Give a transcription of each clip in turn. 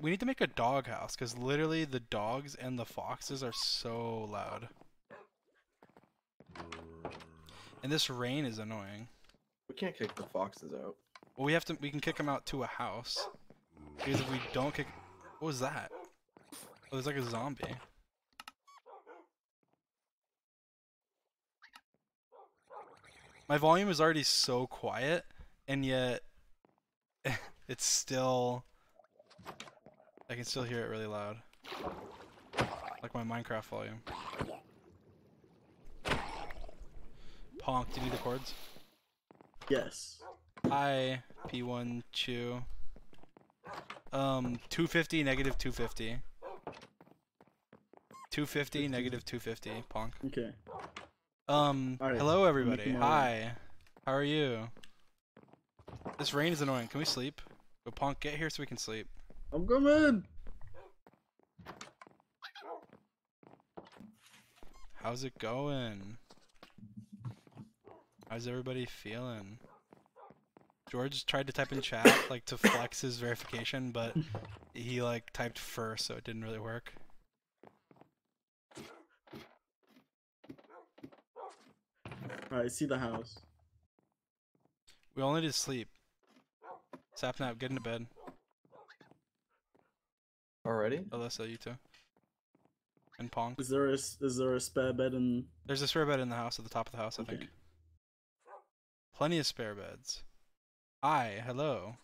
We need to make a dog house because literally the dogs and the foxes are so loud. And this rain is annoying. We can't kick the foxes out. Well, we have to. We can kick them out to a house. Because if we don't kick, what was that? Oh, there's like a zombie. My volume is already so quiet, and yet it's still. I can still hear it really loud, like my Minecraft volume. Ponk, do you need the cords? Yes. Hi, P1 Chew. 250, negative 250. 250, negative 250, Ponk. Okay. Right. Hello everybody. Hi. How are you? This rain is annoying. Can we sleep? But Ponk, get here so we can sleep. I'm coming! How's it going? How's everybody feeling? George tried to type in chat, like, to flex his verification, but he, like, typed fur, so it didn't really work. Alright, see the house. We all need to sleep. Sapnap, get into bed. Already? Alyssa, you too. And Ponk. Is there a spare bed in... There's a spare bed in the house, at the top of the house, okay. I think. Plenty of spare beds. Hi, hello.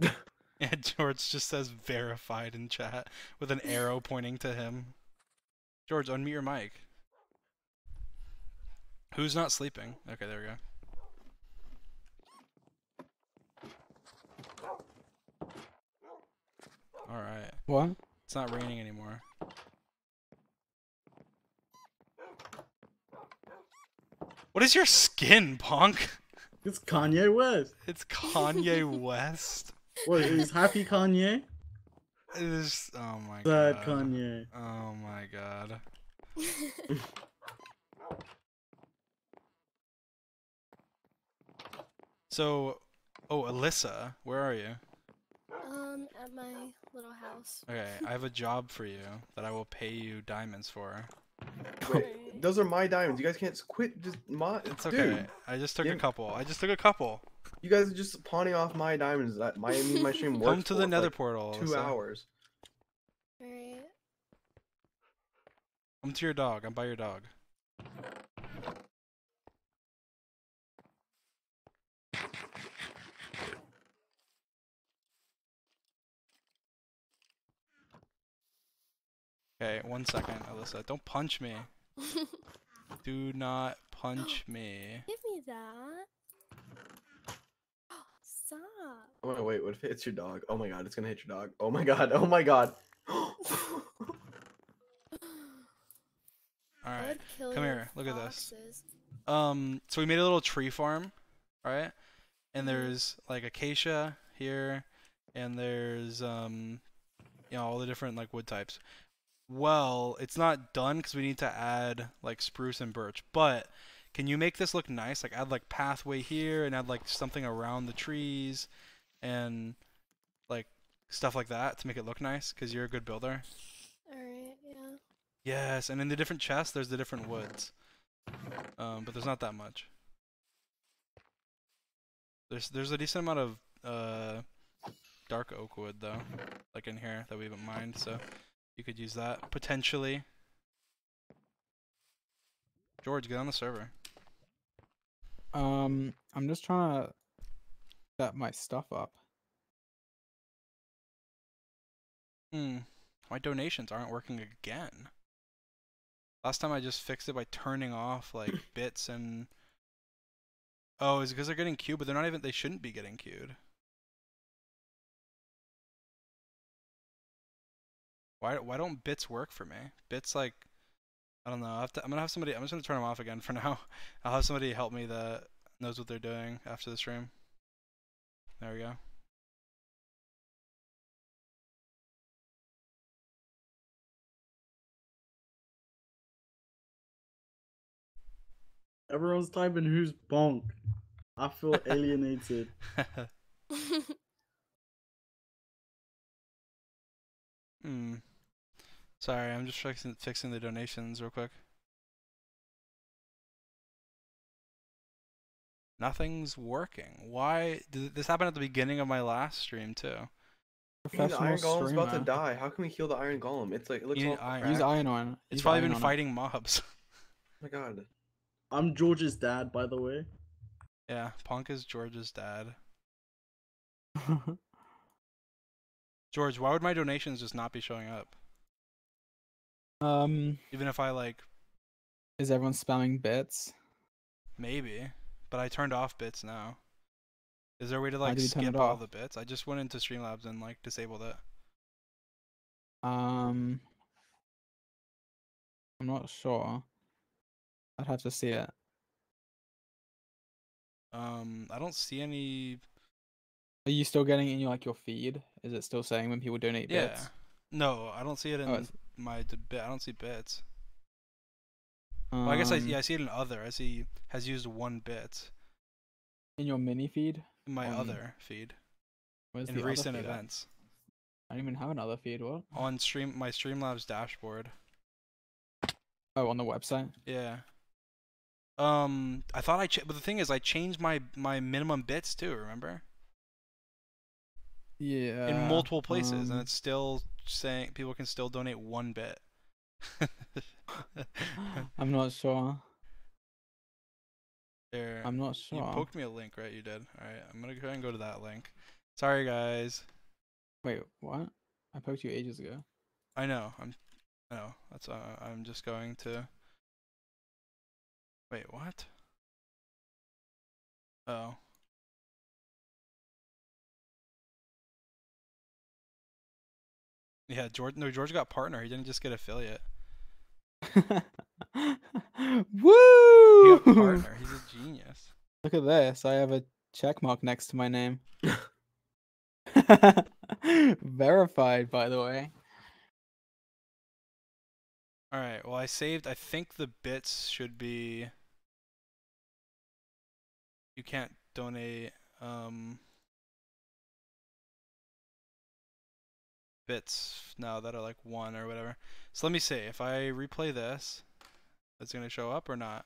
Yeah, George just says verified in chat with an arrow pointing to him. George, unmute your mic. Who's not sleeping? Okay, there we go. Alright. What? It's not raining anymore. What is your skin, Ponk? It's Kanye West. It's Kanye West? What, is happy Kanye? It is... Oh my god. Sad Kanye. Oh my god. So... Oh, Alyssa, where are you? At my little house. Okay, I have a job for you that I will pay you diamonds for. Wait, those are my diamonds. You guys can't quit. Just my. It's okay. Dude. I just took a couple. I just took a couple. You guys are just pawning off my diamonds. That my stream works. Come to the Nether portal. 2 hours. Alright. I'm to your dog. I'm by your dog. Okay, 1 second, Alyssa. Don't punch me. Do not punch me. Give me that. Stop. Oh, no, wait, what if it hits your dog? Oh my god, it's gonna hit your dog. Oh my god, oh my god. Alright, come here, look at this. So we made a little tree farm, alright? And there's, like, acacia here, and there's, you know, all the different, like, wood types. Well, it's not done because we need to add like spruce and birch, but can you make this look nice? Like add like pathway here and add like something around the trees and like stuff like that to make it look nice because you're a good builder. Alright, yeah. Yes, and in the different chests there's the different woods. But there's not that much. There's a decent amount of dark oak wood though, like in here that we haven't mined, so you could use that, potentially. George, get on the server. I'm just trying to set my stuff up. My donations aren't working again. Last time I just fixed it by turning off, like, bits and... Oh, is it because they're getting queued? But they're not even... They shouldn't be getting queued. Why don't bits work for me? Bits, like, I don't know. I'm gonna have somebody. I'm just gonna turn them off again for now. I'll have somebody help me that knows what they're doing after the stream. There we go. Everyone's typing who's Ponk. I feel alienated. Sorry, I'm just fixing the donations real quick. Nothing's working. Why? Did this happen at the beginning of my last stream too? The iron golem's about to die. How can we heal the iron golem? It's like it looks all use iron on. It's probably been fighting mobs. Oh my god. I'm George's dad, by the way. Yeah, Ponk is George's dad. George, why would my donations just not be showing up? Even if I like. Is everyone spamming bits? Maybe, but I turned off bits now. Is there a way to like skip all the bits? I just went into Streamlabs and like disabled it. I'm not sure. I'd have to see it. I don't see any. Are you still getting it in your like your feed? Is it still saying when people donate bits? Yeah. No, I don't see it in my bit. I don't see bits. Well, I guess I see it in other. I see has used one bit. In your mini feed? In my other feed. Where's in recent events. I don't even have another feed. What? On my Streamlabs dashboard. Oh, on the website. Yeah. I thought but the thing is, I changed my minimum bits too. Remember? Yeah. In multiple places, and it's still saying people can still donate one bit. I'm not sure. There. I'm not sure. You poked me a link, right? You did. All right. I'm gonna go ahead and go to that link. Sorry, guys. Wait, what? I poked you ages ago. I know. No, that's I'm just going to. Wait, what? Oh. Yeah, George. No, George got partner. He didn't just get affiliate. Woo! He got partner. He's a genius. Look at this. I have a check mark next to my name. Verified, by the way. All right. Well, I saved. I think the bits should be. You can't donate bits now that are like one or whatever. So let me see if I replay this. That's gonna show up or not.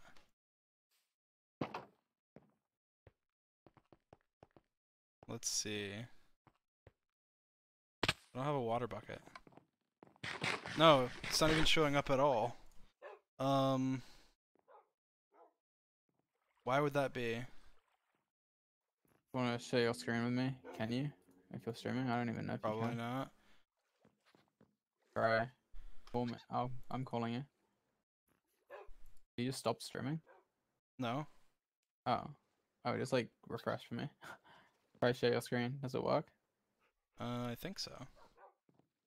Let's see. I don't have a water bucket. No, it's not even showing up at all. Why would that be? Want to share your screen with me? Can you? If you're streaming, I don't even know. Probably you can. Not. Alright. Oh, I'm calling you. You just stopped streaming? No. Oh. Oh, just like refresh for me. Try share your screen. Does it work? I think so.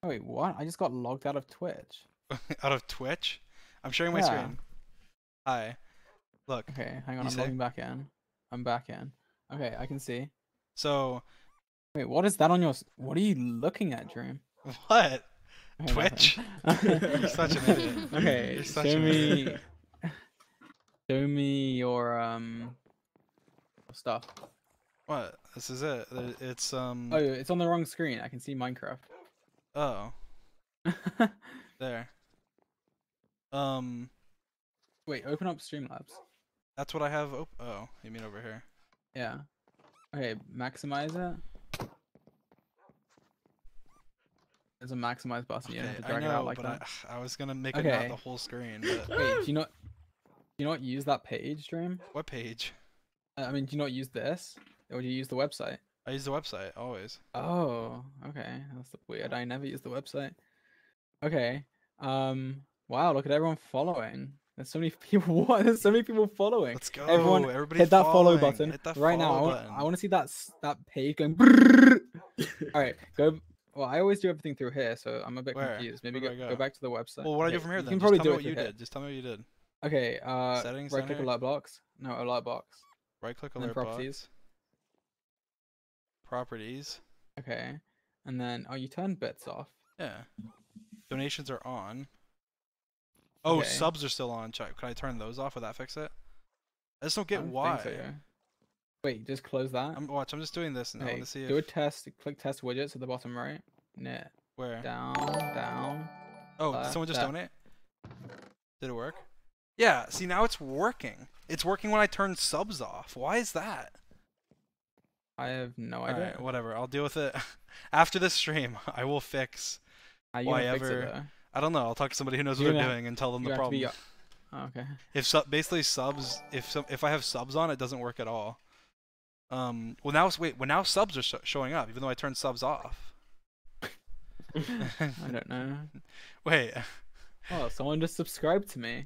Oh, wait, what? I just got logged out of Twitch. Out of Twitch? I'm sharing my screen. Hi. Look. Okay, hang on. I'm logging back in. I'm back in. Okay, I can see. So. Wait, what is that on your. What are you looking at, Dream? What? Okay, Twitch? You're such an idiot. Okay, you're such an idiot. Show me your stuff. What? This is it. It's Oh, it's on the wrong screen. I can see Minecraft. Oh. There. Wait, open up Streamlabs. That's what I have. Oh, you mean over here? Yeah. Okay, maximize it. There's a maximize button. Okay, you have to drag it out like that. I was gonna make it not the whole screen. But... Wait, do you not use that page, Dream? What page? I mean, do you not use this, or do you use the website? I use the website always. Oh, okay. That's weird. I never use the website. Okay. Wow. Look at everyone following. There's so many people. What? There's so many people following. Let's go. Everyone, hit that follow button right now. I want to see that page going. All right. Go. Well, I always do everything through here, so I'm a bit confused. Maybe go back to the website. Well, what do I do from here? Then you can probably do what you did. Just tell me what you did. Okay. Settings. Right click alert box. No alert box. Right click alert box. Properties. Properties. Okay. And then, oh, you turn bits off. Yeah. Donations are on. Oh, okay. Subs are still on. Check. Can I turn those off? Would that fix it? I just don't get why. So, yeah. Wait, just close that? Watch, I'm just doing this now. Okay. To see if... Do a test. Click test widgets at the bottom right. Nah. Where? Down. Oh, did someone just donate? Did it work? Yeah, see, now it's working. It's working when I turn subs off. Why is that? I have no idea. All right, whatever, I'll deal with it. After this stream, I will fix whatever. I don't know, I'll talk to somebody who knows what they're doing and tell them the problem. Oh, okay. If basically subs, if I have subs on, it doesn't work at all. Well, now now subs are showing up, even though I turned subs off. I don't know. Wait. Oh, someone just subscribed to me.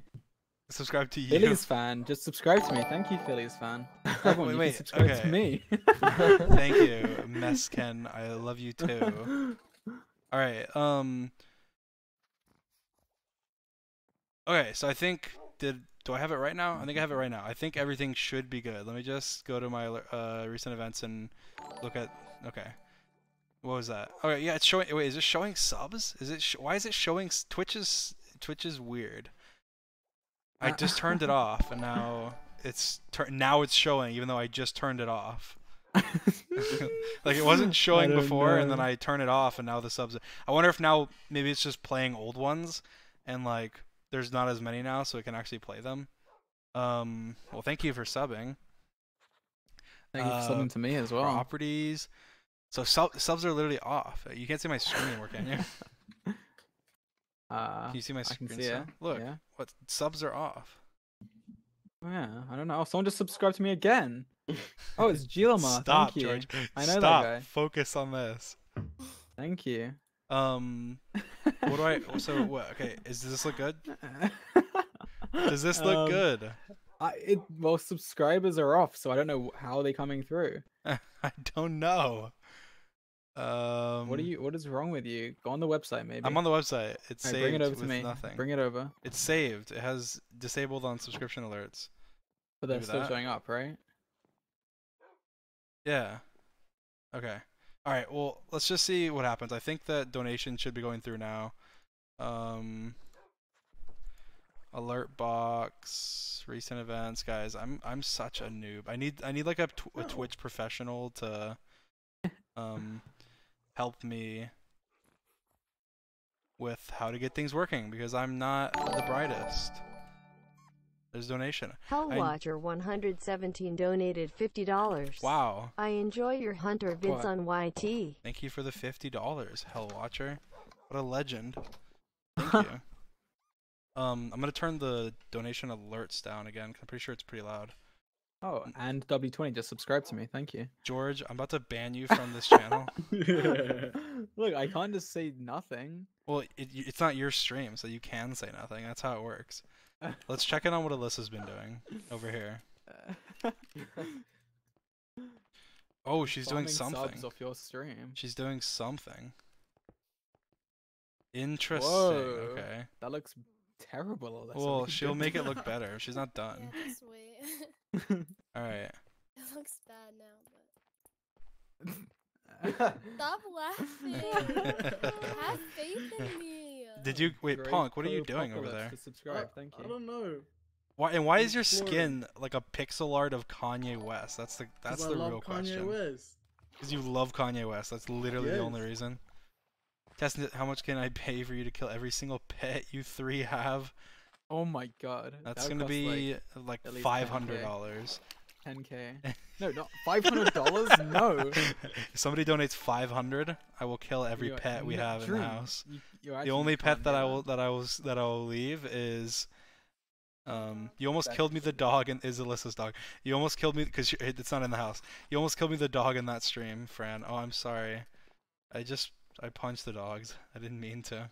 Subscribe to you. Phillies fan, just subscribe to me. Thank you, Phillies fan. Everyone, wait, you can subscribe to me. Thank you, Mesken. I love you too. All right. Okay, so I think do I have it right now? I think I have it right now. I think everything should be good. Let me just go to my recent events and look at. Okay. What was that? Okay, yeah, it's showing. Wait, is it showing subs? Is it? Why is it showing? Twitch is weird. I just turned it off, and now it's showing, even though I just turned it off. Like it wasn't showing before, and then I turn it off, and now the subs. I wonder if now maybe it's just playing old ones, and like there's not as many now, so it can actually play them. Well, thank you for subbing. Thank you for subbing to me as well. Properties. So subs are literally off. You can't see my screen anymore, can you? Can you see my screen? I can see it. Look, yeah. What subs are off? Yeah, I don't know. Oh, someone just subscribed to me again. Oh, it's Gilma. Stop, thank George. You. I know stop. That guy. Focus on this. Thank you. What do I? So what? Okay, does this look good? Does this look good? Well, subscribers are off, so I don't know how they're coming through. I don't know. What is wrong with you? Go on the website, maybe. I'm on the website. It's saved. Bring it over to me. Nothing. Bring it over. It's saved. It has disabled on subscription alerts. But they're still showing up, right? Yeah. Okay. All right. Well, let's just see what happens. I think that donation should be going through now. Alert box, recent events, guys. I'm such a noob. I need like a Twitch professional to help me with how to get things working because I'm not the brightest. There's donation. Hellwatcher117 donated $50. Wow. I enjoy your Hunter vids on YT. Thank you for the $50, Hellwatcher. What a legend. Thank you. I'm gonna turn the donation alerts down again because I'm pretty sure it's pretty loud. Oh, and W20 just subscribed to me. Thank you, George. I'm about to ban you from this channel. Look, I can't just say nothing. Well, it's not your stream, so you can say nothing. That's how it works. Let's check in on what Alyssa's been doing over here. Oh, she's doing something. Subs off your stream. She's doing something. Interesting. Whoa, okay. That looks terrible. Alyssa. Well, she'll make it look better. She's not done. Yeah, Alright. It looks bad now, but... Stop laughing! Have faith in me! Did you... Wait, Ponk, what are you doing over there? Thank you. I don't know. Why is your skin like a pixel art of Kanye West? That's the real question. Because you love Kanye West. That's literally the only reason. Testing how much can I pay for you to kill every single pet you three have? Oh my god. That's gonna be like $500. 10K. No, not $500? No. If somebody donates 500, I will kill every pet we have in the house. The only pet that I will leave is you almost killed me the dog and is Alyssa's dog. You almost killed me because it's not in the house. You almost killed me the dog in that stream, Fran. Oh, I'm sorry. I punched the dogs. I didn't mean to.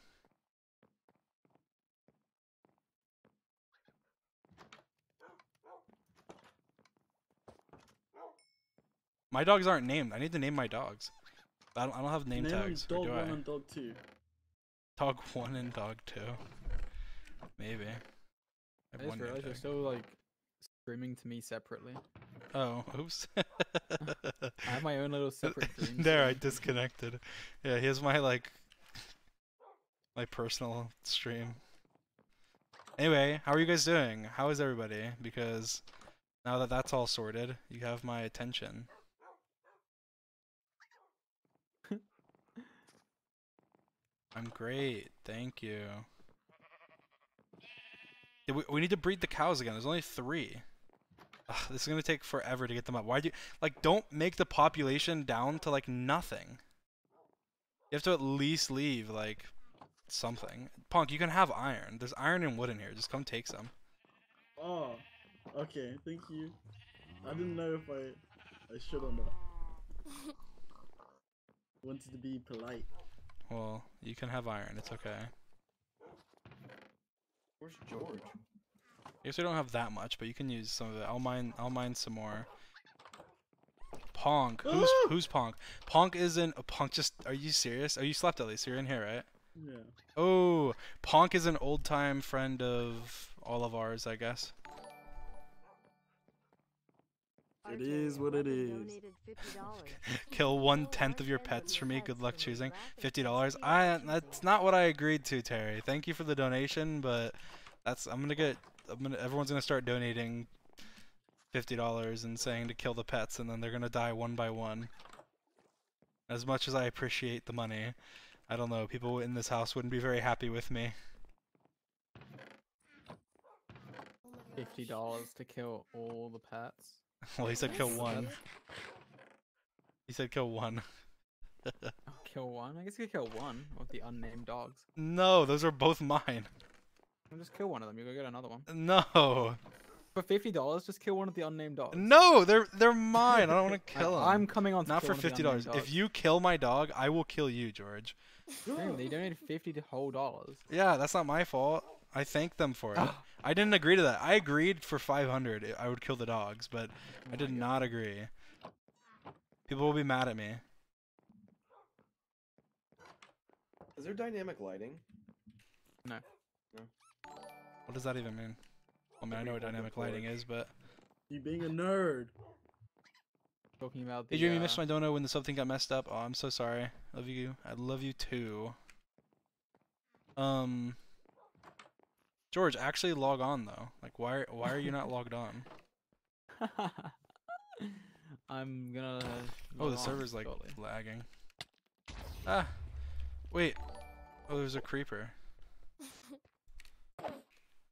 My dogs aren't named. I need to name my dogs. I don't have name tags. Dog do 1 and dog 2. Dog 1 and dog 2. Maybe. I just realized you're still like screaming to me separately. Oh, oops. I have my own little separate dreams. There, I disconnected. Yeah, here's my like my personal stream. Anyway, how are you guys doing? How is everybody? Because now that that's all sorted, you have my attention. I'm great, thank you. We need to breed the cows again. There's only 3. Ugh, this is gonna take forever to get them up. Why do you, like, don't make the population down to like nothing. You have to at least leave like something. Ponk, you can have iron. There's iron and wood in here. Just come take some. Oh, okay. Thank you. I didn't know if I should or not. Wanted to be polite. Well, you can have iron. It's okay. Where's George? I guess we don't have that much, but you can use some of it. I'll mine some more. Ponk, who's Ponk? Ponk isn't a Ponk. Just, are you serious? Oh, you slept at least. You're in here, right? Yeah. Oh, Ponk is an old-time friend of all of ours, I guess. It is what it is. Kill 1/10 of your pets for me. Good luck choosing. $50. That's not what I agreed to, Terry. Thank you for the donation, but that's everyone's gonna start donating $50 and saying to kill the pets, and then they're gonna die one by one. As much as I appreciate the money, I don't know. People in this house wouldn't be very happy with me. $50 to kill all the pets. Well, he said kill one. He said kill one. Kill one? I guess you could kill one with the unnamed dogs. No, those are both mine. I'll just kill one of them. You go get another one. No. For $50, just kill one of the unnamed dogs. No, they're mine. I don't want to kill them. I'm coming on. Not for $50. If you kill my dog, I will kill you, George. Damn, they donated $50 whole. Yeah, that's not my fault. I thanked them for it. I didn't agree to that. I agreed for $500. I would kill the dogs, but I did not agree. People will be mad at me. Is there dynamic lighting? No. No. What does that even mean? I mean, I know what dynamic lighting is, but... You being a nerd! Talking about the... Adrian, you missed my dono when the sub thing got messed up. Oh, I'm so sorry. Love you. I love you too. George, actually log on though. Like, why are you not logged on? I'm gonna... Oh, the server's like lagging. Ah! Wait. Oh, there's a creeper.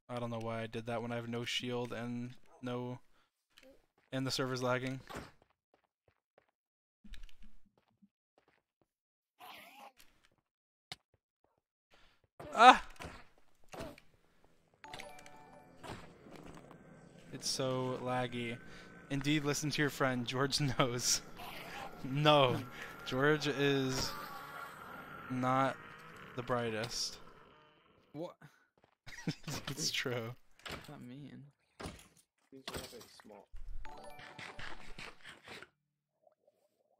I don't know why I did that when I have no shield and no... And the server's lagging. Ah! It's so laggy. Indeed, listen to your friend. George knows. No. George is not the brightest. What? It's true. What's that mean?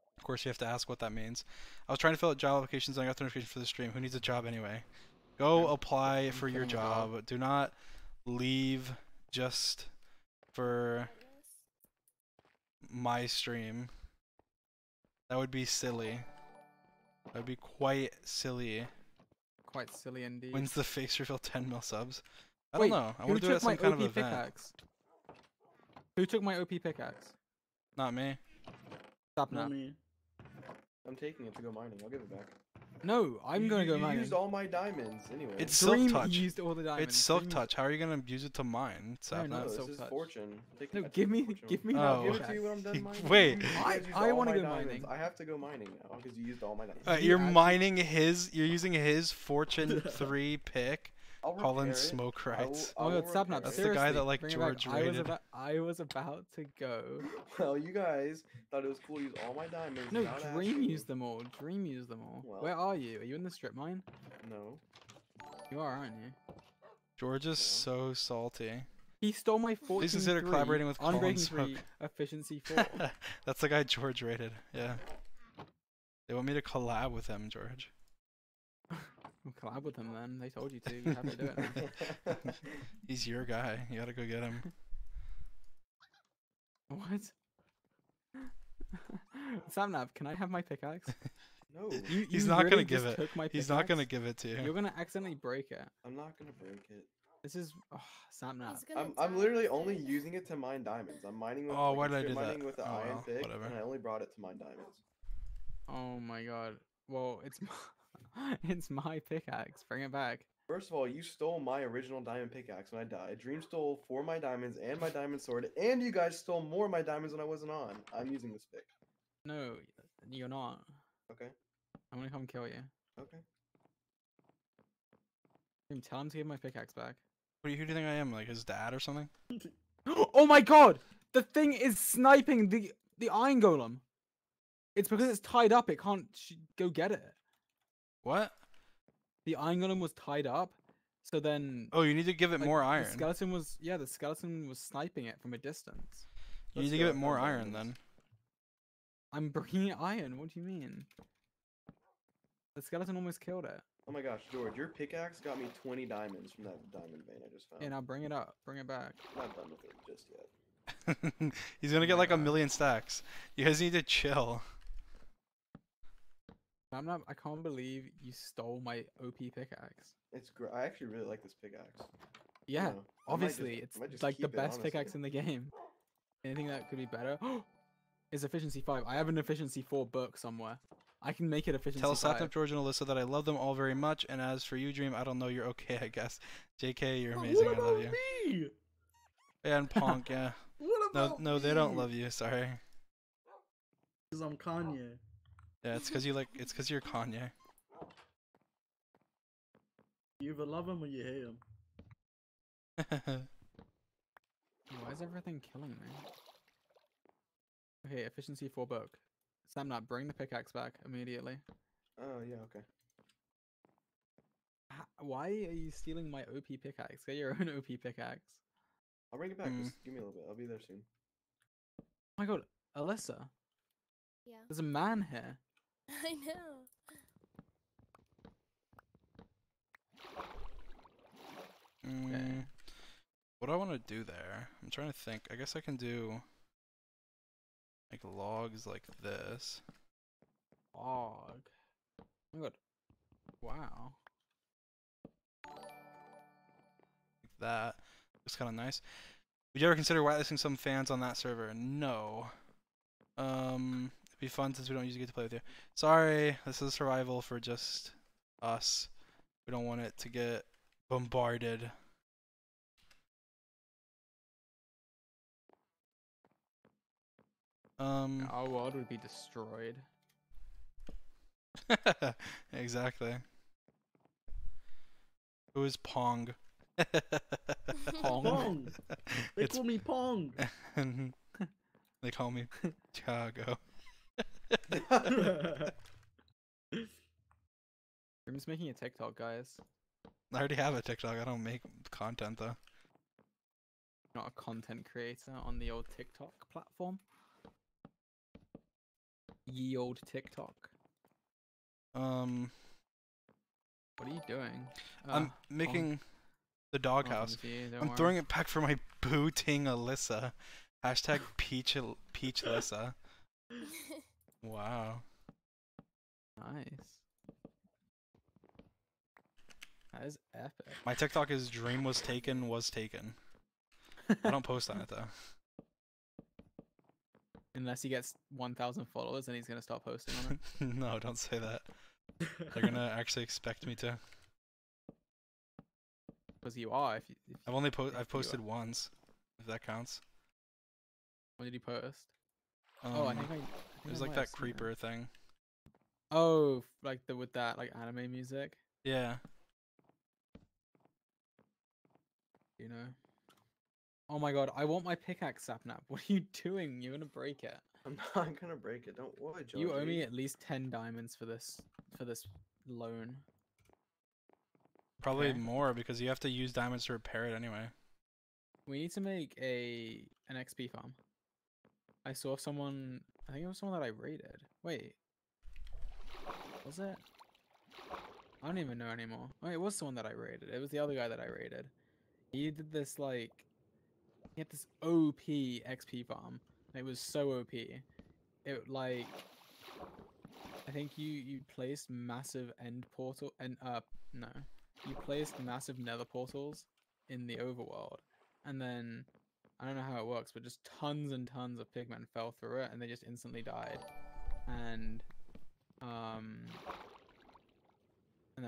Of course, you have to ask what that means. I was trying to fill out job applications and I got the notification for the stream. Who needs a job anyway? Go apply for your job. Do not leave just for my stream. That would be silly. That would be quite silly. Quite silly indeed. When's the fix reveal 10 mil subs? I don't know. I want to do it at some kind of event. Who took my OP pickaxe? Not me. Stop now. I'm taking it to go mining. I'll give it back. No, I'm going to go mining. You used all my diamonds anyway. It's Silk Touch. Used all the diamonds. It's Silk Touch. How are you going to use it to mine? No, this is fortune. No, give me. I'll give it to you when I'm done mining. Wait. I want to go mining. I have to go mining now because you used all my diamonds. You're mining his. You're using his Fortune 3 pick. Colin smoke rights. Oh my God, Sapnap. That's the guy that like George raided. I was about to go. Well, you guys thought it was cool to use all my diamonds. No, Dream used them all. Dream used them all. Well, where are you? Are you in the strip mine? No. You are, aren't you? George is so salty. He stole my fortune. Please consider collaborating with Colin Smoke. Efficiency 4. That's the guy George raided. Yeah. They want me to collab with him, George. Collab with him then. They told you to. You have to do it. He's your guy. You gotta go get him. What? Sapnap, can I have my pickaxe? No. He's not really gonna give it. He's not gonna give it to you. You're gonna accidentally break it. I'm not gonna break it. This is Sapnap. I'm literally only using it to mine diamonds. I'm mining with. Oh, why did I do that? With the iron pick, and I only brought it to mine diamonds. Oh my God. Well, it's. It's my pickaxe. Bring it back. First of all, you stole my original diamond pickaxe when I died. Dream stole 4 of my diamonds and my diamond sword, and you guys stole more of my diamonds when I wasn't on. I'm using this pick. No, you're not. Okay. I'm gonna come kill you. Okay. Dream, tell him to give my pickaxe back. Who do you think I am? Like his dad or something? Oh my god! The thing is sniping the iron golem. It's because it's tied up. It can't go get it. What? The iron golem was tied up, so then. Oh, you need to give it like, more iron. The skeleton was the skeleton was sniping it from a distance. You need to give it more iron then. I'm bringing iron. What do you mean? The skeleton almost killed it. Oh my gosh, George, your pickaxe got me 20 diamonds from that diamond vein I just found. Yeah, now bring it up. Bring it back. I'm not done with it just yet. He's gonna get like a 1,000,000 stacks. You guys need to chill. I can't believe you stole my OP pickaxe. It's great. I actually really like this pickaxe. Yeah, obviously. It's like the best pickaxe in the game. Anything that could be better is efficiency 5. I have an efficiency 4 book somewhere. I can make it efficiency. Tell Sapnap, George, and Alyssa that I love them all very much, and as for you, Dream, I don't know, you're okay, I guess. JK, you're amazing, I love you. Me? And Ponk, yeah. What about no, they don't love you, sorry. Because I'm Kanye. Yeah, it's because you're Kanye. You either love him or you hate him. Why is everything killing me? Okay, efficiency 4 book. Sapnap, bring the pickaxe back immediately. Oh, yeah, okay. Why are you stealing my OP pickaxe? Get your own OP pickaxe. I'll bring it back. Just give me a little bit. I'll be there soon. Oh my god, Alyssa. Yeah. There's a man here. I know. Okay. What do I want to do there? I'm trying to think. I guess I can do... like logs like this. Log. Oh my god. Wow. Like that. It's kind of nice. Would you ever consider whitelisting some fans on that server? No. It'd be fun since we don't usually get to play with you. Sorry, this is survival for just us. We don't want it to get bombarded. Our world would be destroyed. Exactly. Who is Pong? Pong. They call me Pong. They call me Chago. I'm just making a TikTok, guys. I already have a TikTok. I don't make content though. Not a content creator on the old TikTok platform. Ye old TikTok. What are you doing? I'm making the doghouse. I'm throwing it back for my booting Alyssa. Hashtag peach Alyssa. Wow. Nice. That is epic. My TikTok is dream was taken, was taken. I don't post on it though. Unless he gets 1,000 followers, and he's gonna start posting on it. No, don't say that. They're gonna actually expect me to. Because you are. I've posted once, if that counts. What did he post? Oh, I think it was like that creeper thing. Oh, like the with that like anime music. Yeah. You know. Oh my god, I want my pickaxe, Sapnap. What are you doing? You're gonna break it. I'm not gonna break it, don't worry, George. You owe me at least 10 diamonds for this loan. Probably more, because you have to use diamonds to repair it anyway. We need to make an XP farm. I saw someone, I think it was someone that I raided. Wait. Was it? I don't even know anymore. Wait, it was someone that I raided. It was the other guy that I raided. He did this like... he had this OP XP farm. It was so OP. It like I think you placed massive end portal and you placed massive nether portals in the overworld, and then I don't know how it works, but just tons and tons of pigmen fell through it and they just instantly died. And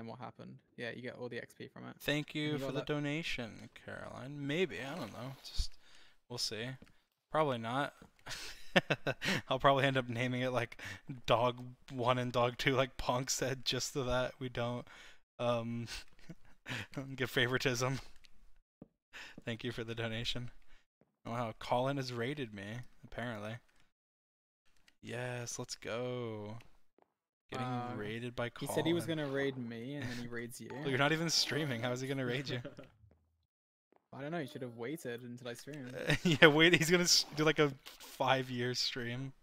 then what happened? Yeah, you get all the XP from it. Thank you for the donation, Caroline. Maybe, I don't know. Just we'll see. Probably not. I'll probably end up naming it like Dog 1 and Dog 2, like Ponk said, just so that we don't get favoritism. Thank you for the donation. Wow, Colin has raided me, apparently. Yes, let's go. Getting raided by Colin. He said he was gonna raid me, and then he raids you. Well, you're not even streaming, how is he gonna raid you? I don't know, you should have waited until I streamed. Yeah, wait, he's gonna do like a 5-year stream.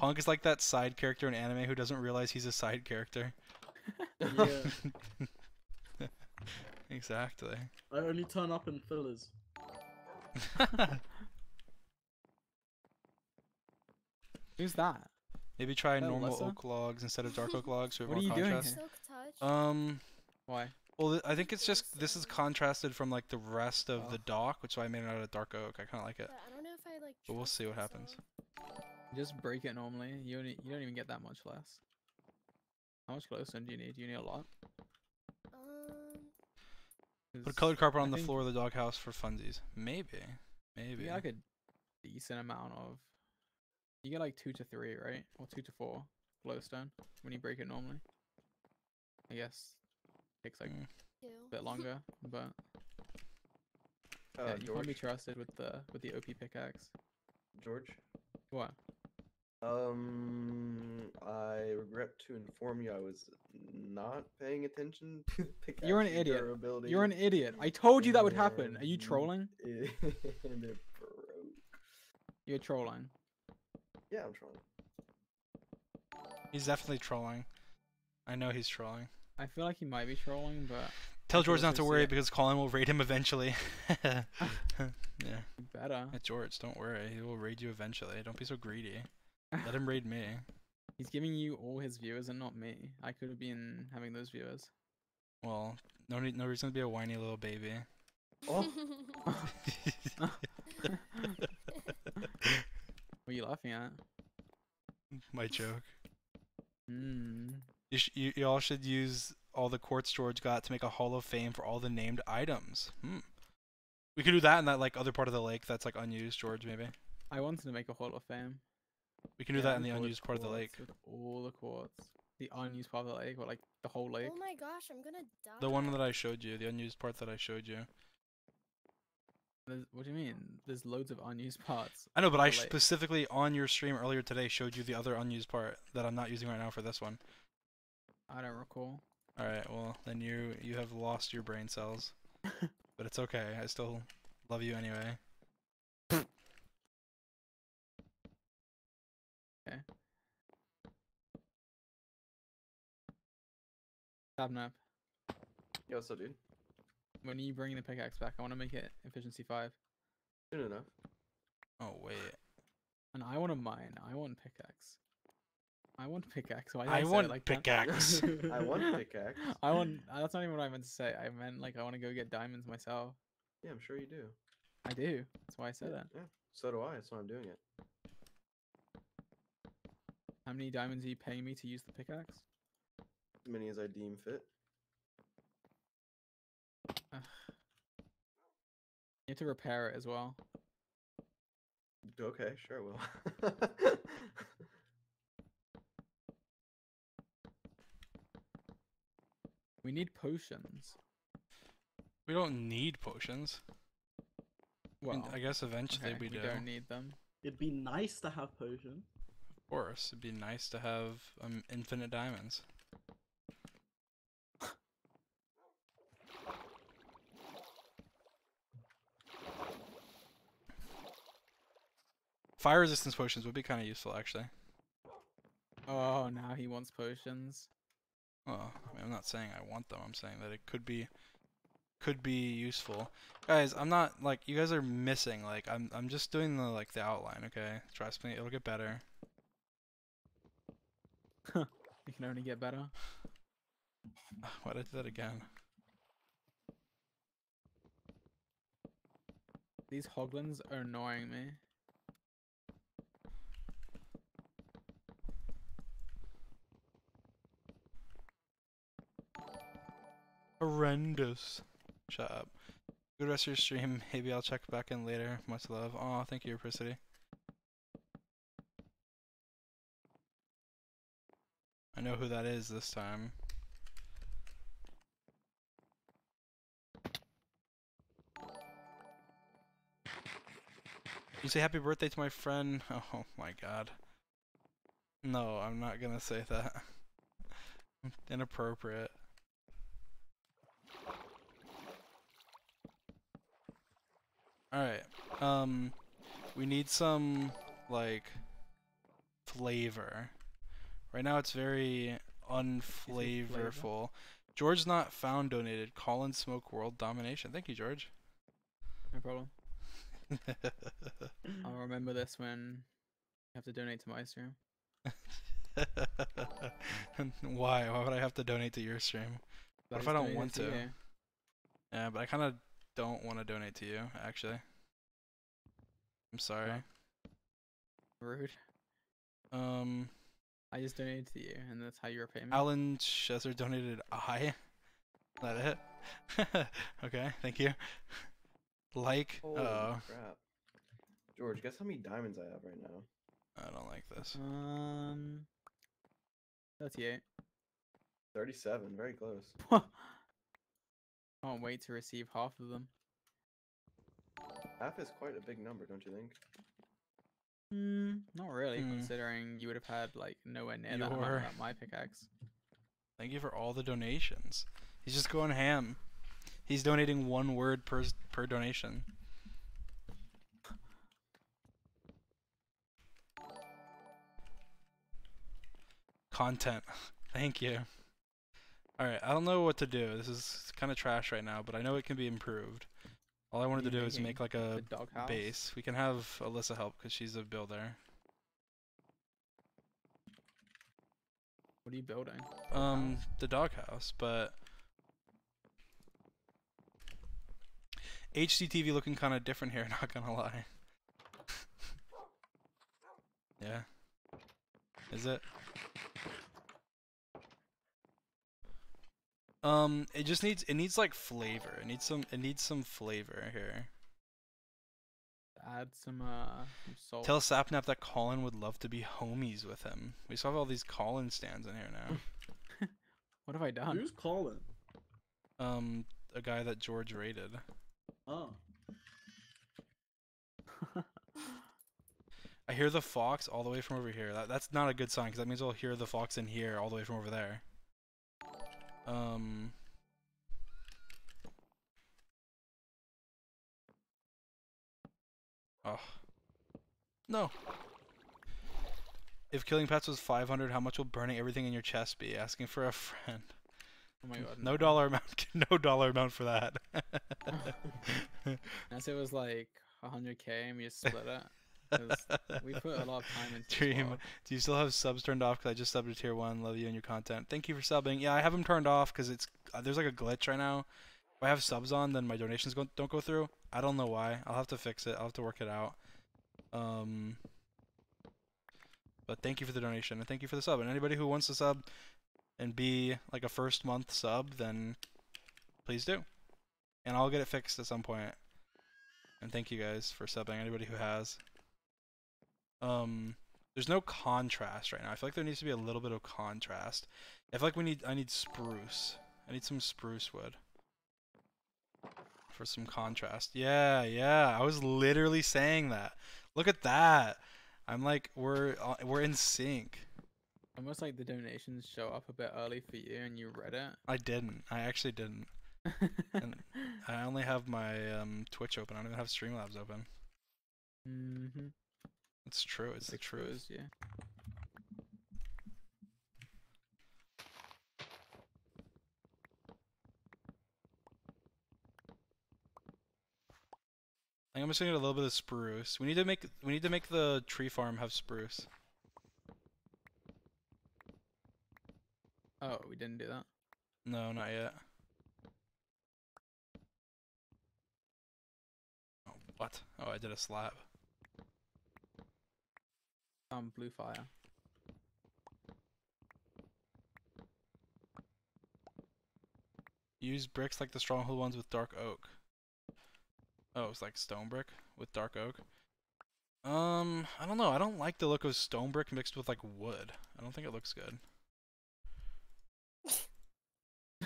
Ponk is like that side character in anime who doesn't realize he's a side character. Yeah. Exactly. I only turn up in fillers. Who's that? Maybe try normal Alyssa? Oak logs instead of dark oak logs. What are you contrast. Doing here? Why? Well, I think it's just, this is contrasted from like the rest of the dock, which is why I made it out of dark oak. I kind of like it. I don't know if I like. But we'll see what happens. Just break it normally. You don't even get that much less. How much glowstone do you need? Do you need a lot? Put a colored carpet on the floor of the doghouse for funsies. Maybe. Maybe. You get like a decent amount of... You get like 2 to 3, right? Or 2 to 4 glowstone when you break it normally. I guess it takes like a bit longer, but... yeah, you can't be trusted with the OP pickaxe. George? What? I regret to inform you I was not paying attention to the pickaxe. You're an idiot. Durability. You're an idiot. I told you that would happen. Are you trolling? You're trolling. Yeah, I'm trolling. He's definitely trolling. I know he's trolling. I feel like he might be trolling, but... Tell George not to worry because Colin will raid him eventually. Yeah. Better. Yeah, George, don't worry. He will raid you eventually. Don't be so greedy. Let him raid me. He's giving you all his viewers and not me. I could have been having those viewers. Well, no reason to be a whiny little baby. Oh. What are you laughing at? My joke. You all should use all the quartz George got to make a hall of fame for all the named items. We could do that in that like other part of the lake that's like unused, George, maybe. I wanted to make a hall of fame. We can do that in the unused part of the lake. With all the quartz. The unused part of the lake, or like the whole lake. Oh my gosh, I'm gonna die. The one that I showed you, the unused part that I showed you. There's, what do you mean? There's loads of unused parts. I know, but I specifically on your stream earlier today showed you the other unused part that I'm not using right now for this one. I don't recall. Alright, well, then you have lost your brain cells. But it's okay, I still love you anyway. Sapnap. Yo, what's up, dude? When are you bringing the pickaxe back? I want to make it efficiency 5. Soon enough. Oh, wait. And I want a mine. I want pickaxe. I want pickaxe. Why did I want like pickaxe. I want pickaxe. I want... That's not even what I meant to say. I meant, like, I want to go get diamonds myself. Yeah, I'm sure you do. I do. That's why I said that. Yeah, so do I. That's why I'm doing it. How many diamonds are you paying me to use the pickaxe? As many as I deem fit. You have to repair it as well. Okay, sure I will. We need potions. We don't need potions. Well, I guess eventually we do. We don't need them. It'd be nice to have potions. Of course, it'd be nice to have infinite diamonds. Fire resistance potions would be kind of useful, actually. Oh, now he wants potions. Well, I mean, I'm not saying I want them. I'm saying that it could be useful. Guys, I'm not like you guys are missing. Like, I'm just doing the like the outline. Okay, trust me, it'll get better. You can only get better. Why'd I do that again? These hoglins are annoying me. Horrendous. Shut up. Good rest of your stream. Maybe I'll check back in later. Much love. Aw, thank you, Pricity. I know who that is this time. You say happy birthday to my friend. Oh my god. No, I'm not gonna say that. Inappropriate. Alright, we need some, like, flavor. Right now it's very unflavorful. George Not Found donated. Colin Smoke World Domination. Thank you, George. No problem. I'll remember this when you have to donate to my stream. Why? Why would I have to donate to your stream? What if I don't want to? Yeah, but I kind of don't want to donate to you, actually. I'm sorry. Rude. I just donated to you, and that's how you repay me. Alan Chesser donated I. Is that it? Okay, thank you. Like, oh crap. George, guess how many diamonds I have right now? I don't like this. 38. 37, very close. Can't wait to receive half of them. Half is quite a big number, don't you think? Not really, considering you would have had like nowhere near that amount without my pickaxe. Thank you for all the donations. He's just going ham. He's donating one word per donation. Content. Thank you. Alright, I don't know what to do. This is kind of trash right now, but I know it can be improved. All I wanted to do is make like a base. We can have Alyssa help because she's a builder. What are you building? The doghouse, but HDTV looking kind of different here, not gonna lie. Yeah. Is it? It just needs, like flavor. It needs some flavor here. Add some salt. Tell Sapnap that Colin would love to be homies with him. We still have all these Colin stands in here now. What have I done? Who's Colin? A guy that George raided. Oh. I hear the fox all the way from over here. That's not a good sign, because that means I'll hear the fox in here all the way from over there. Oh. No. If killing pets was 500, how much will burning everything in your chest be? Asking for a friend. Oh my god. No dollar amount. No dollar amount for that. Unless it was like 100k and we just split it. We put a lot of time into Dream. Well. Do you still have subs turned off? Because I just subbed to tier 1. Love you and your content. Thank you for subbing. Yeah, I have them turned off because it's there's like a glitch right now. If I have subs on, then my donations don't go through. I don't know why. I'll have to fix it. I'll have to work it out. But thank you for the donation and thank you for the sub. And anybody who wants to sub and be like a first month sub, then please do. And I'll get it fixed at some point. And thank you guys for subbing. Anybody who has. There's no contrast right now. I feel like there needs to be a little bit of contrast. I feel like I need spruce. I need some spruce wood. For some contrast. Yeah, yeah. I was literally saying that. Look at that. I'm like, we're in sync. Almost like the donations show up a bit early for you and you read it. I didn't. I actually didn't. And I only have my Twitch open. I don't even have Streamlabs open. Mm-hmm. It's true, it's the truth. Yeah. I think I'm just gonna need a little bit of spruce. We need to make the tree farm have spruce. Oh, we didn't do that? No, not yet. Oh, what? Oh, I did a slab. Blue fire. Use bricks like the stronghold ones with dark oak. Oh, it's like stone brick with dark oak. I don't know. I don't like the look of stone brick mixed with like wood. I don't think it looks good.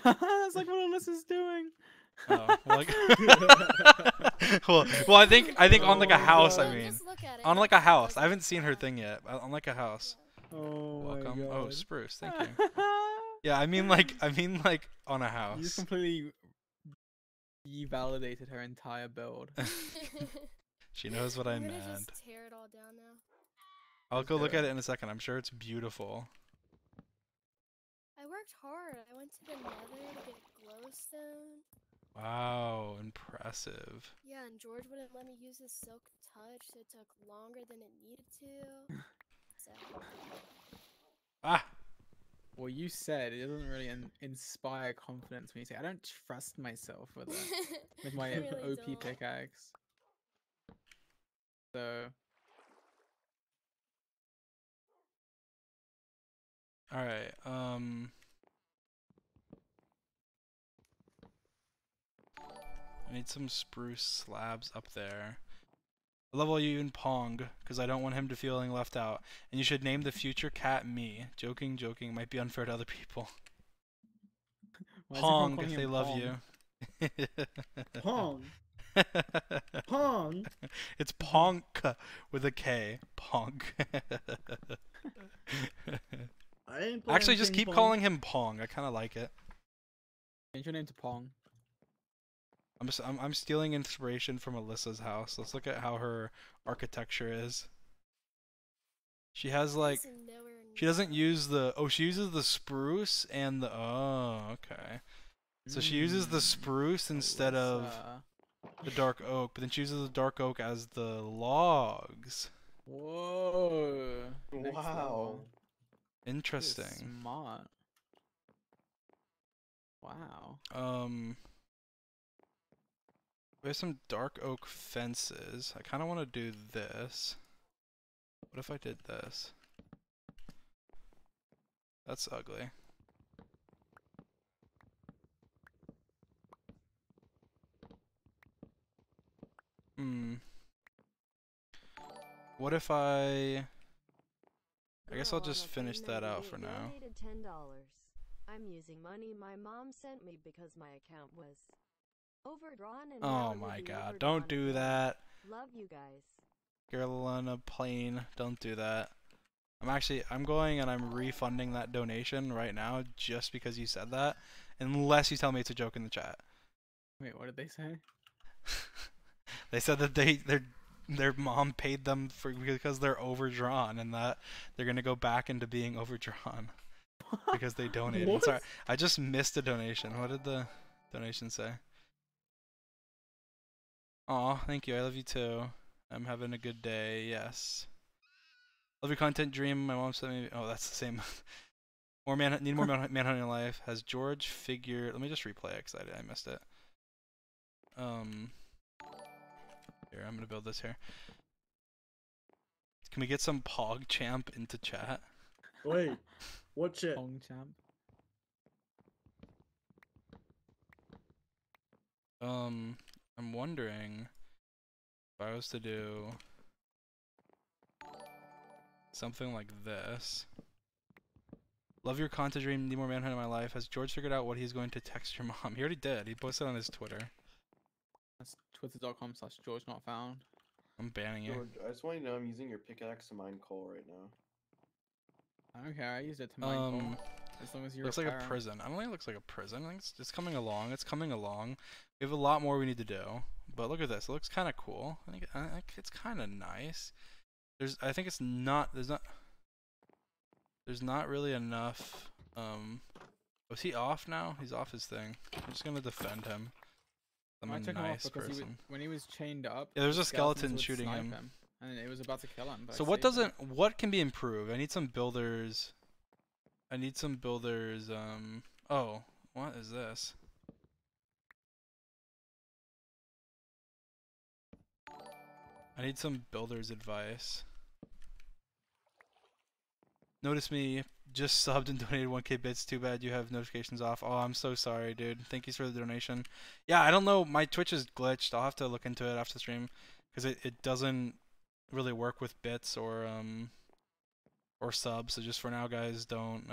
That's like what Alyssa's doing. Oh, well, like, well, I think on like a house. I mean, on like a house. I haven't seen her thing yet. On like a house. Oh, welcome. My God. Oh, spruce. Thank you. Yeah, I mean like on a house. You just completely validated her entire build. She knows what I meant. Just tear it all down now. I'll go look at it in a second. I'm sure it's beautiful. I worked hard. I went to the Nether to get glowstone. Wow, impressive. Yeah, and George wouldn't let me use the silk touch, so it took longer than it needed to. So. Ah! Well, you said it doesn't really inspire confidence when you say, I don't trust myself with, with my really OP pickaxe. So. Alright, I need some spruce slabs up there. I love all you and Ponk, because I don't want him to feeling left out. And you should name the future cat me. Joking, joking, might be unfair to other people. Ponk, if they love you. Ponk. Ponk. It's Ponk with a K. Ponk. Actually, just keep calling him Ponk. I kind of like it. Change your name to Ponk. I'm stealing inspiration from Alyssa's house. Let's look at how her architecture is. She has like she uses the spruce and the okay. So she uses the spruce instead of the dark oak, but then she uses the dark oak as the logs. Whoa! Wow. Interesting. That is smart. Wow. We have some dark oak fences. I kind of want to do this. What if I did this? That's ugly. What if I guess I'll just finish that out for now. I'm using money my mom sent me because my account was overdrawn. And oh my God, don't do that. Love you guys. Girl on a plane, don't do that. I'm going and I'm refunding that donation right now just because you said that. Unless you tell me it's a joke in the chat. Wait, what did they say? They said that their mom paid them because they're overdrawn and that they're gonna go back into being overdrawn because they donated. I'm sorry, I just missed a donation. What did the donation say? Aw, thank you. I love you too. I'm having a good day. Yes. Love your content, Dream. My mom sent me. Oh, that's the same. Need more manhunt in your life. Has George figured? Let me just replay it because I missed it. Here, I'm gonna build this here. Can we get some PogChamp into chat? Wait, what chat? PogChamp. I'm wondering if I was to do something like this. Love your content, Dream. Need more manhunt in my life. Has George figured out what he's going to text your mom? He already did. He posted on his Twitter. That's twitter.com/George not found. I'm banning you. George, I just want you to know I'm using your pickaxe to mine coal right now. I don't care. I used it to mine coal. As long as you're looks like a prison. I don't think it looks like a prison. I think it's coming along. It's coming along. We have a lot more we need to do. But look at this. It looks kind of cool. I think it's kind of nice. There's not really enough. Was he off now? He's off his thing. I'm just gonna defend him. I took him off because he was, when he was chained up. Yeah, there was a skeleton shooting him, and it was about to kill him. But so what can be improved? I need some builders. Oh, what is this? I need some builder's advice. Notice me, just subbed and donated 1K bits. Too bad you have notifications off. Oh, I'm so sorry, dude. Thank you for the donation. Yeah, I don't know. My Twitch is glitched. I'll have to look into it after the stream because it doesn't really work with bits or subs. So just for now, guys, don't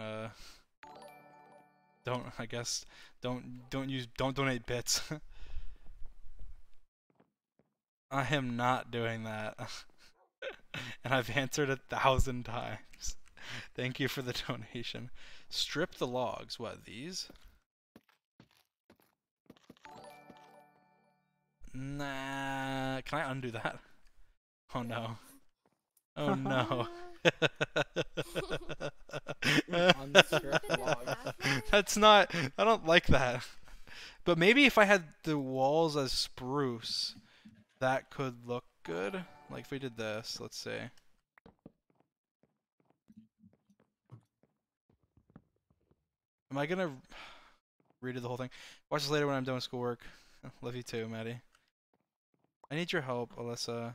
donate bits. I am not doing that. And I've answered 1,000 times. Thank you for the donation. Strip the logs. What, these? Nah. Can I undo that? Oh no. Oh no. That's not. I don't like that. But maybe if I had the walls as spruce, that could look good. Like if we did this, let's see. Am I gonna redo the whole thing? Watch this later when I'm done with schoolwork. Love you too, Maddie. I need your help, Alyssa.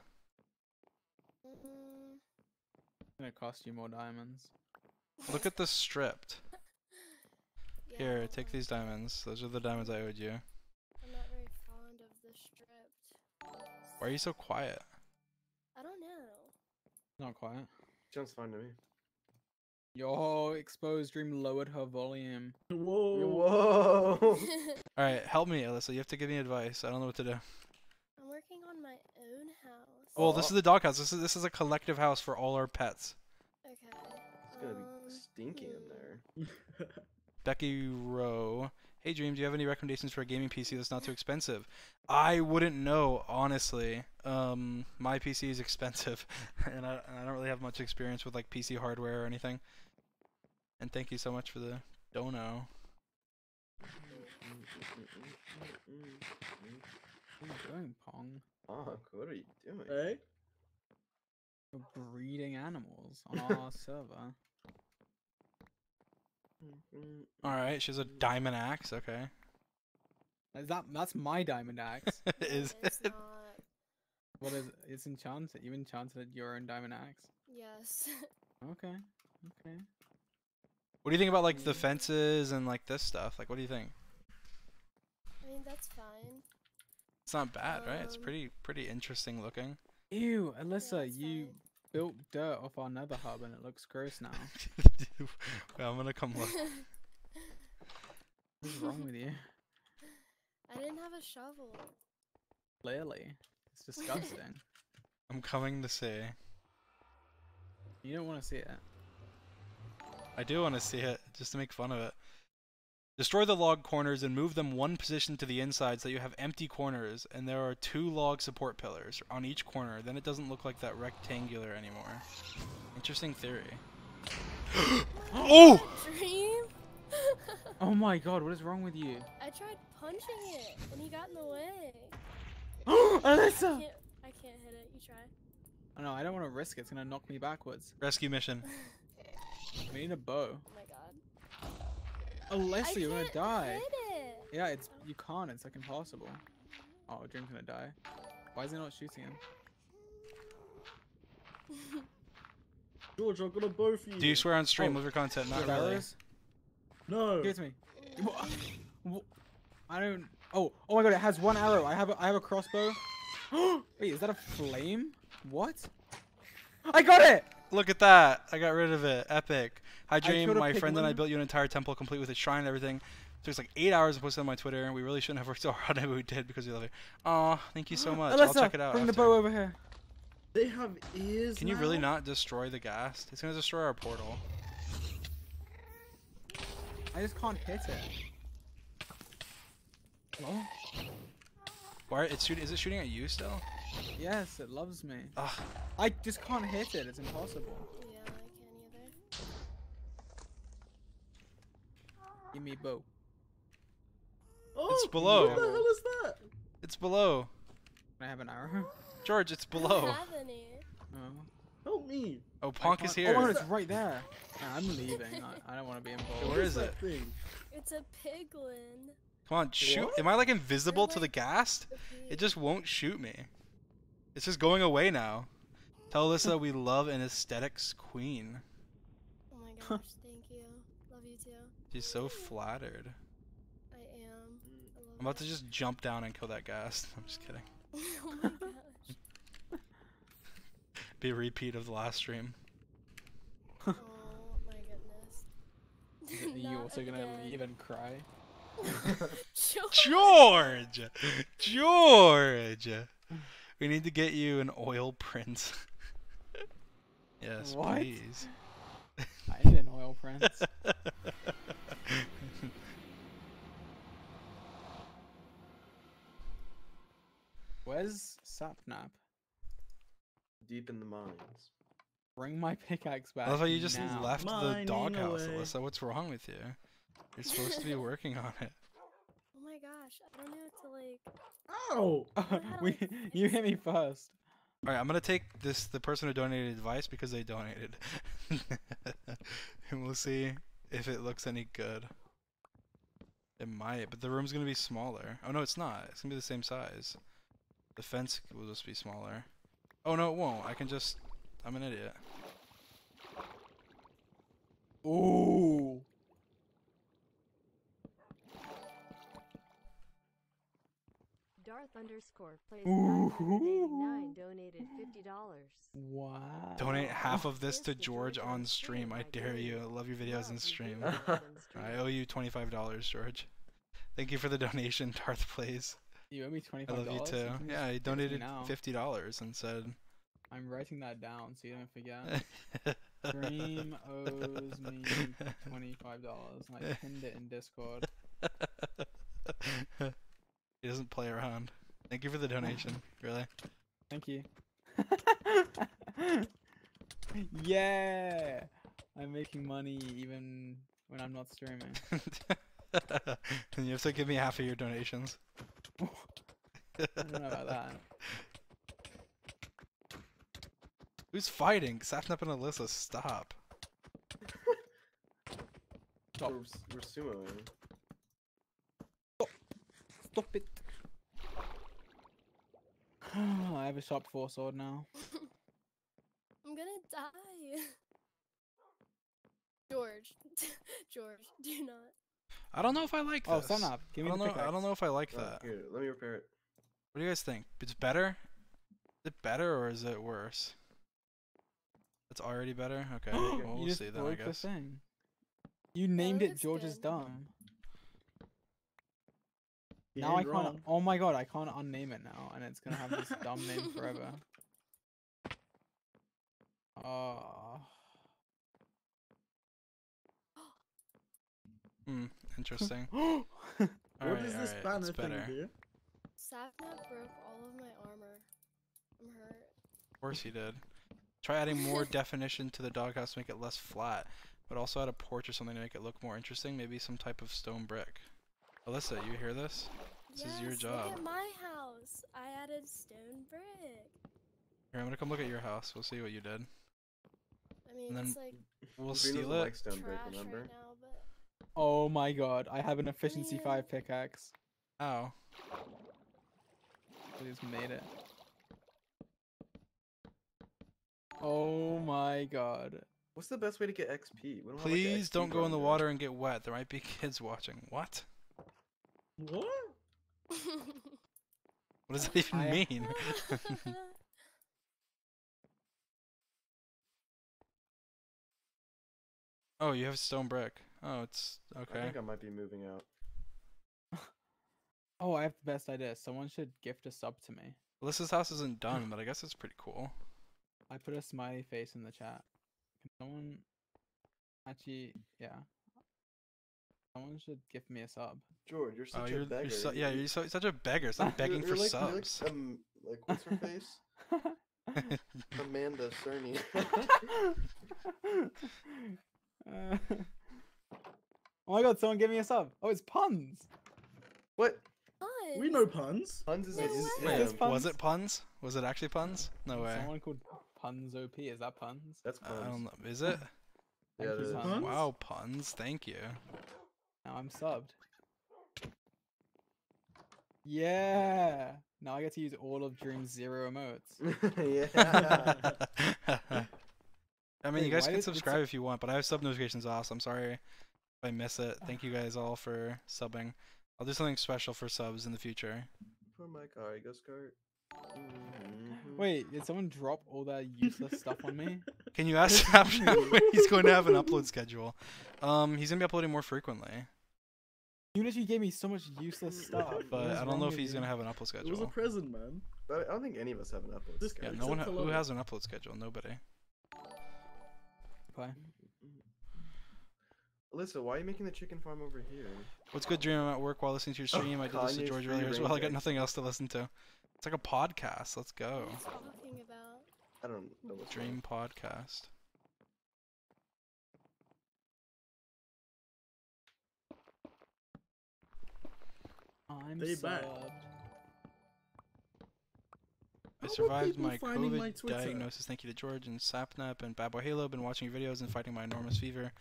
It's gonna cost you more diamonds. Look at the stripped. Yeah, here, take these diamonds. Those are the diamonds I owed you. I'm not very fond of the stripped. Why are you so quiet? I don't know. Not quiet. Sounds fine to me. Yo, Exposed Dream lowered her volume. Whoa. Whoa. Alright, help me, Alyssa. You have to give me advice. I don't know what to do. I'm working on my own house. Oh, this is the dog house. This is a collective house for all our pets. Okay. It's gonna be stinky in there. Becky Rowe. Hey, Dream, do you have any recommendations for a gaming PC that's not too expensive? I wouldn't know, honestly. My PC is expensive, and I don't really have much experience with like PC hardware or anything. And thank you so much for the dono. What are you doing, Pong? Pong, what are you doing? Hey? We're breeding animals on our server. Alright, she has a diamond axe, okay. That's my diamond axe. Is it? Not. Well, it's enchanted. You enchanted your own diamond axe? Yes. Okay, okay. What do you think about like the fences and like this stuff? Like, what do you think? I mean, that's fine. It's not bad, right? It's pretty interesting looking. Ew, Alyssa, yeah, you fine. Built dirt off our Nether hub and it looks gross now. Dude, well, I'm gonna come look. What's wrong with you? I didn't have a shovel. Clearly. It's disgusting. I'm coming to see. You don't want to see it. I do want to see it, just to make fun of it. Destroy the log corners and move them one position to the inside so that you have empty corners, and there are 2 log support pillars on each corner. Then it doesn't look like that rectangular anymore. Interesting theory. Oh! Dream? Oh my god, what is wrong with you? I tried punching it, and he got in the way. Oh, Alyssa! I can't hit it. You try. Oh no, I don't want to risk it. It's going to knock me backwards. Rescue mission. We need a bow. Oh my god. Alyssa, you're gonna die. It. Yeah, it's you can't. It's like impossible. Oh, Dream's gonna die. Why is he not shooting him? George, I've got a bow for you. Do you swear on stream? Oh. Live your content, not really. No. Give it to me. I don't. Oh, oh my god! It has one arrow. I have a crossbow. Wait, is that a flame? What? I got it. Look at that! I got rid of it. Epic. Hi, Dream. My friend and I built you an entire temple complete with a shrine and everything. It took us like 8 hours to post it on my Twitter, and we really shouldn't have worked so hard, but we did because we love it. Aw, thank you so much. Alyssa, I'll check it out. Bring the bow over here. They have ears. Can you really not destroy the ghast? It's gonna destroy our portal. I just can't hit it. Hello? Why? Is it shooting at you still? Yes, it loves me. Ugh. I just can't hit it. It's impossible. Yeah, I can't either. Give me bow. Oh, it's below. What the hell is that? It's below. Can I have an arrow? George, it's below. I don't have any. Oh. Help me. Oh, Ponk is here. Oh, it's right there. Nah, I'm leaving. I don't want to be involved. Where is it? Thing? It's a piglin. Come on, shoot. What? Am I like invisible to the ghast? It just won't shoot me. It's just going away now. Tell Alyssa we love an aesthetics queen. Oh my gosh, thank you. He's so flattered. I am. I love I'm about to just jump down and kill that ghast. I'm just kidding. Oh my gosh. Be a repeat of the last stream. Oh my goodness. You also again. Gonna leave and cry? George! George! We need to get you an oil print. Yes, what? Please. I had an oil print. Where's Sapnap? Deep in the mines. Bring my pickaxe back. I love how you just left the doghouse, Alyssa. What's wrong with you? You're supposed to be working on it. Oh my gosh, I don't know how to like. Oh! You hit me first. Alright, I'm gonna take this, the person who donated advice because they donated. And we'll see if it looks any good. It might, but the room's gonna be smaller. Oh no, it's not. It's gonna be the same size. The fence will just be smaller. Oh no, it won't. I can just. I'm an idiot. Ooh! Darth underscore plays $9 donated $50. Wow. Donate half of this to George on stream. I dare you. I love your videos and stream. I owe you $25, George. Thank you for the donation, Darth plays. You owe me $25. I love you too. Yeah, I donated $50 and said. I'm writing that down so you don't forget. Dream owes me $25. And I pinned it in Discord. He doesn't play around. Thank you for the donation, really. Thank you. Yeah! I'm making money even when I'm not streaming. And you have to give me half of your donations. I don't know about that. Who's fighting? Sapnap and Alyssa, stop. Stop. We're sumoing. Stop it. I have a shop 4 sword now. I'm gonna die. George. George, do not. I don't know if I like this. Oh, Sapnap. Give me the pickaxe. I don't know if I like that. Here, let me repair it. What do you guys think? It's better? Is it better or is it worse? It's already better? Okay. Well, we'll see then, I guess. Thing. You named it George's Dumb. Now I can't. Oh my god, I can't unname it now, and it's gonna have this dumb name forever. Oh. Hmm. Interesting. All right, what is this banner thing here? Sapnap broke all of my armor. I'm hurt. Of course he did. Try adding more definition to the doghouse to make it less flat, but also add a porch or something to make it look more interesting. Maybe some type of stone brick. Alyssa, you hear this? This is your job. Look at my house. I added stone brick. Here, I'm gonna come look at your house. We'll see what you did. I mean, it's like we'll steal it. Like stone brick, remember? Right now, but... Oh my god! I have an efficiency 5 pickaxe. Ow! I just made it. Oh my god! What's the best way to get XP? We don't Please like don't go in the water and get wet. There might be kids watching. What? What? What does that even mean? Oh, you have stone brick. Oh, it's okay. I think I might be moving out. Oh, I have the best idea. Someone should gift a sub to me. Alyssa's house isn't done, but I guess it's pretty cool. I put a smiley face in the chat. Can someone actually, yeah. Someone should give me a sub. George, you're such a beggar. You're such a beggar. Stop begging for like, subs. You're like what's her face? Amanda Cerny. Oh my god, someone give me a sub. Oh, it's Punz. What? Punz? We know Punz. Punz is Punz? Was it Punz? Was it actually Punz? No way. Someone called Punz OP. Is that Punz? That's Punz. I don't know. Is it? Yeah, it is. Punz? Wow, Punz. Thank you. Now I'm subbed. Yeah! Now I get to use all of Dream's 0 emotes. Yeah! I mean, you guys can subscribe if you want, but I have sub notifications off, so I'm sorry if I miss it. Thank you guys all for subbing. I'll do something special for subs in the future. For my car, go skirt. Wait, did someone drop all that useless stuff on me? Can you ask Sapnap when he's going to have an upload schedule? He's gonna be uploading more frequently. You literally gave me so much useless stuff, but I don't know if he's gonna have an upload schedule. It was a present, man. I don't think any of us have an upload schedule. Yeah, no one who has an upload schedule. Nobody. Bye. Alyssa, why are you making the chicken farm over here? What's good, Dream? I'm at work while listening to your stream. I did listen to George earlier as well. I got nothing else to listen to. It's like a podcast. Let's go. What's talking about? I don't know what's Dream on. Podcast. I'm back. I survived my COVID diagnosis. Thank you to George and Sapnap and Bad Boy Halo. Been watching your videos and fighting my enormous fever.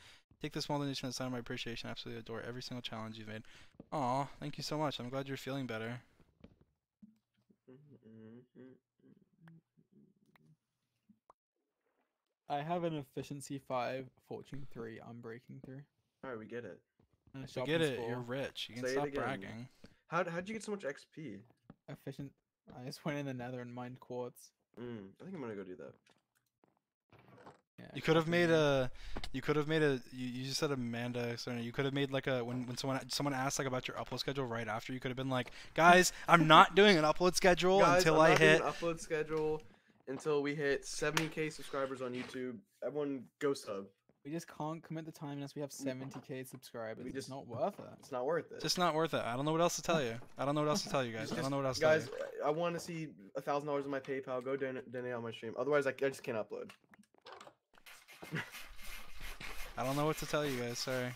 Take this small donation as a sign of my appreciation. Absolutely adore every single challenge you've made. Aw, thank you so much. I'm glad you're feeling better. I have an efficiency 5, fortune 3. I'm breaking through. Alright, we get it. You get it. 4. You're rich. You can stop bragging. How'd you get so much XP? Efficient. I just went in the Nether and mined quartz. I think I'm gonna go do that. Yeah, you could have made a. You could have made a. You just said Amanda. So you could have made like a when someone asked like about your upload schedule right after. You could have been like, guys, I'm not doing an upload schedule until I hit an upload schedule until we hit 70K subscribers on YouTube. Everyone go sub. We just can't commit the time unless we have 70K subscribers. It's not worth it. It's not worth it. It's just not worth it. I don't know what else to tell you. I don't know what else to tell you guys. I don't know what else to tell you. Guys, I want to see $1,000 in my PayPal. Go donate on my stream. Otherwise, I just can't upload. I don't know what to tell you guys. Sorry.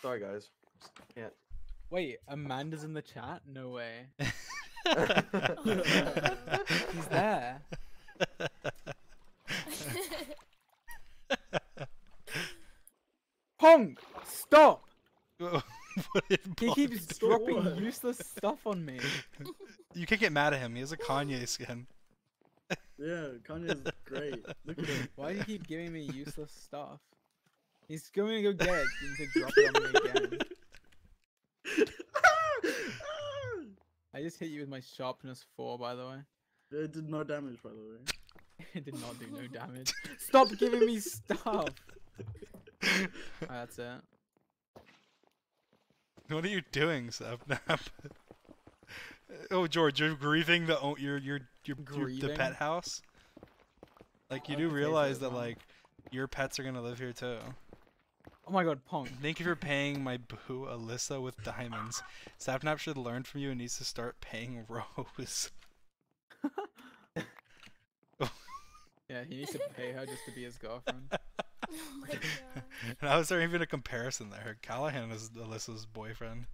Sorry, guys. Just can't. Wait, Amanda's in the chat? No way. He's there. Ponk, stop! He keeps dropping useless stuff on me. You can't get mad at him. He has a Kanye skin. Yeah, Kanye's great. Look at him. Why do you keep giving me useless stuff? He's going to go get it and drop it on me again. I just hit you with my sharpness 4, by the way. It did no damage, by the way. It did not do no damage. Stop giving me stuff! Right, that's it. What are you doing, Sapnap? Oh, George, you're grieving the grieving? The pet house. Like you do realize that like your pets are gonna live here too. Oh my God, Ponk! Thank you for paying my boo Alyssa with diamonds. Sapnap should learn from you and needs to start paying Rose. Yeah, he needs to pay her just to be his girlfriend. Oh my God. And I was there even a comparison there. Callahan is Alyssa's boyfriend.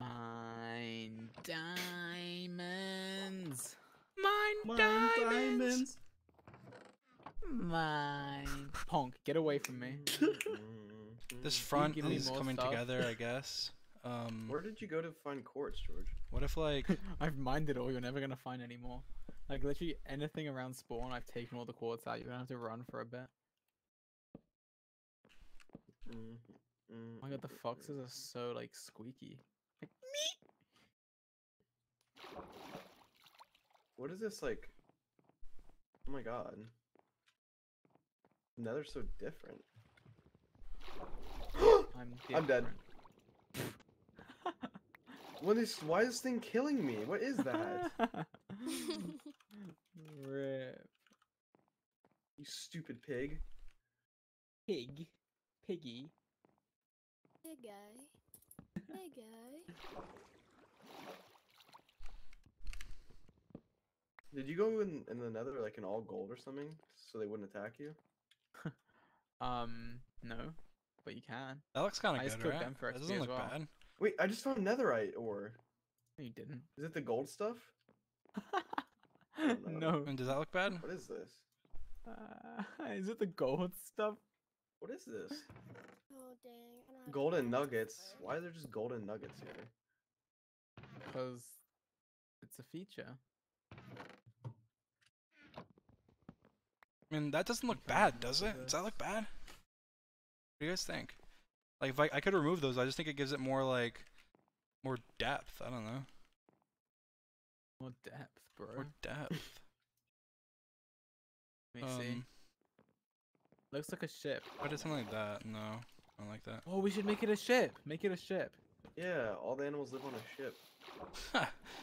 Mine diamonds. Mine diamonds. Mine. Ponk, get away from me. This front is coming together, I guess. Where did you go to find quartz, George? What if like I've mined it all, you're never gonna find any more. Like literally anything around spawn, I've taken all the quartz out, you're gonna have to run for a bit. Oh my God, the foxes are so like squeaky. Like, me. What is this like? Oh my God. Now they're so different. I'm dead. Why is this thing killing me? What is that? Rip. You stupid pig. Pig. Piggy. Hey guy. Hey guy. Did you go in the Nether like in all gold or something so they wouldn't attack you? No, but you can. That looks kind of good, right? That doesn't look bad. Wait, I just found netherite ore. No, you didn't. Is it the gold stuff? No. And does that look bad? What is this? Is it the gold stuff? What is this? Oh, dang. Golden nuggets. Why are there just golden nuggets here? Because It's a feature. I mean, that doesn't look bad, does it? Does that look bad? What do you guys think? Like, if I could remove those, I just think it gives it more, like, more depth. I don't know. More depth, bro. More depth. Let me see. Looks like a ship. But it's something like that. No, I don't like that. Oh, we should make it a ship. Make it a ship. Yeah, all the animals live on a ship.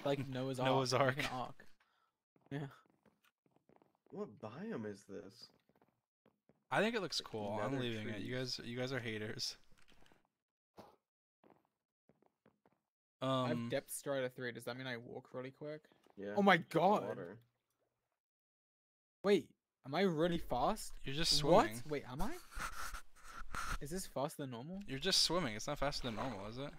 Like Noah's Ark. Noah's Ark. Like an ark. Yeah. What biome is this? I think it looks cool. I'm leaving it. You guys are haters. I have depth strata 3. Does that mean I walk really quick? Yeah. Oh my god. Water. Wait, am I really fast? You're just swimming. What? Wait, am I? Is this faster than normal? You're just swimming. It's not faster than normal, is it?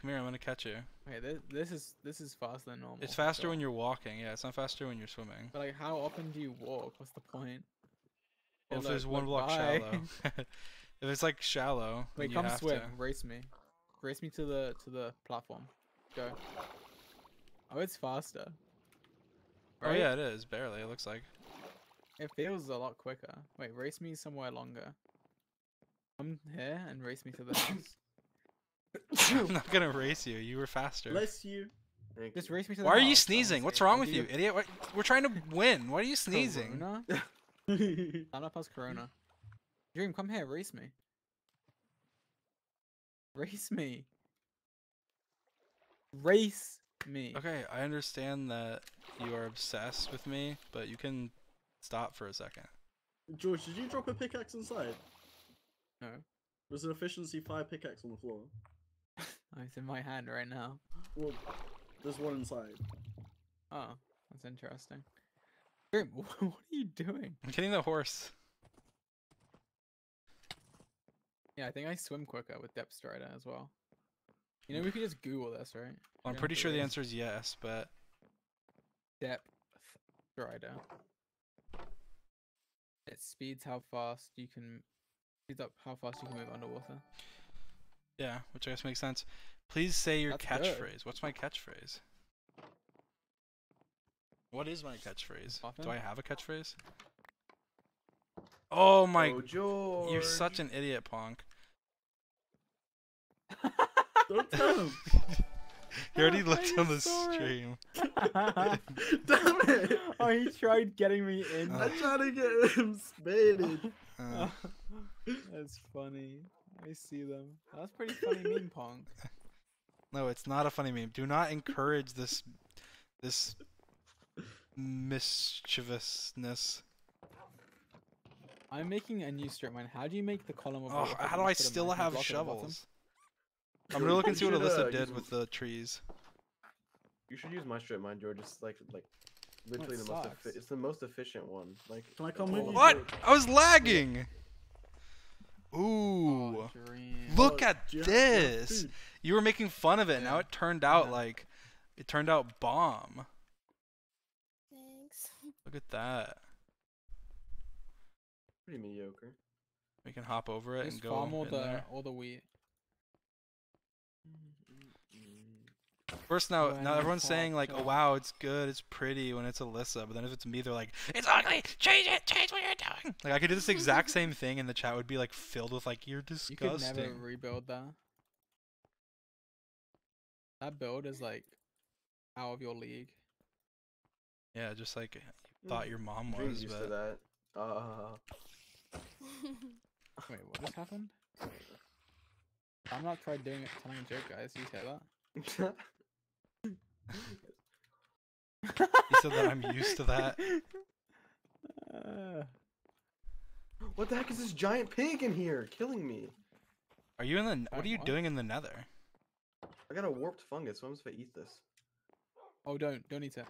Come here, I'm gonna catch you. Okay, this is faster than normal. It's faster when you're walking. Yeah, it's not faster when you're swimming. But like, how often do you walk? What's the point? Well, if there's one block shallow. If it's like shallow, wait, come swim. Race me. Race me to the platform. Go. Oh, it's faster. Right? Oh yeah, it is. Barely. It looks like. It feels a lot quicker. Wait, race me somewhere longer. Come here and race me to the house. I'm not gonna race you. You were faster. Bless you. Just race me to the house. Why are you sneezing? What's wrong with you, idiot? We're trying to win. Why are you sneezing? I'm not past Corona. Dream, come here. Race me. Race me. Race me. Okay, I understand that you are obsessed with me, but you can stop for a second. George, did you drop a pickaxe inside? No. There's an efficiency 5 pickaxe on the floor. Oh, it's in my hand right now. Well, there's one inside. Oh, that's interesting. Dream, what are you doing? I'm kidding the horse. Yeah, I think I swim quicker with depth strata as well. You know, we could just Google this, right? Well, I'm pretty sure the answer is yes, but... Depth strata. It speeds how fast you can... Speeds up how fast you can move underwater. Yeah, which I guess makes sense. Please say your catchphrase. What's my catchphrase? What is my catchphrase? Do I have a catchphrase? Oh my... Oh, George. You're such an idiot, Ponk. Don't tell him. He already looked on the stream. Damn it! Oh, he tried getting me in. I tried to get him spaded. That's funny. I see them. That's pretty funny meme, Ponk. No, it's not a funny meme. Do not encourage this mischievousness. I'm making a new strip mine. How do you make the column of water? How do I still have shovels? I'm gonna look and see what Alyssa did with the trees. You should use my strip mine, George. It's like literally the most it's the most efficient one. Like, can I come with you? What? I was lagging. Ooh. Look at this. You were making fun of it. Now it turned out like it turned out bomb. Thanks. Look at that. Pretty mediocre. We can hop over it and go farm all the wheat. First, now everyone's saying like, "Oh wow, it's good, it's pretty." When it's Alyssa, but then if it's me, they're like, "It's ugly. Change it. Change what you're doing." Like I could do this exact same thing, and the chat would be like filled with like, "You're disgusting." You could never rebuild that. That build is like out of your league. Yeah, just like you thought your mom was. Used to that. Wait, what just happened? I'm not trying doing it. Telling a joke, guys. You say that. He said that I'm used to that. What the heck is this giant pig in here? Killing me. Are you in the? What are you doing in the Nether? I got a warped fungus. What happens if I eat this? Oh, don't eat it.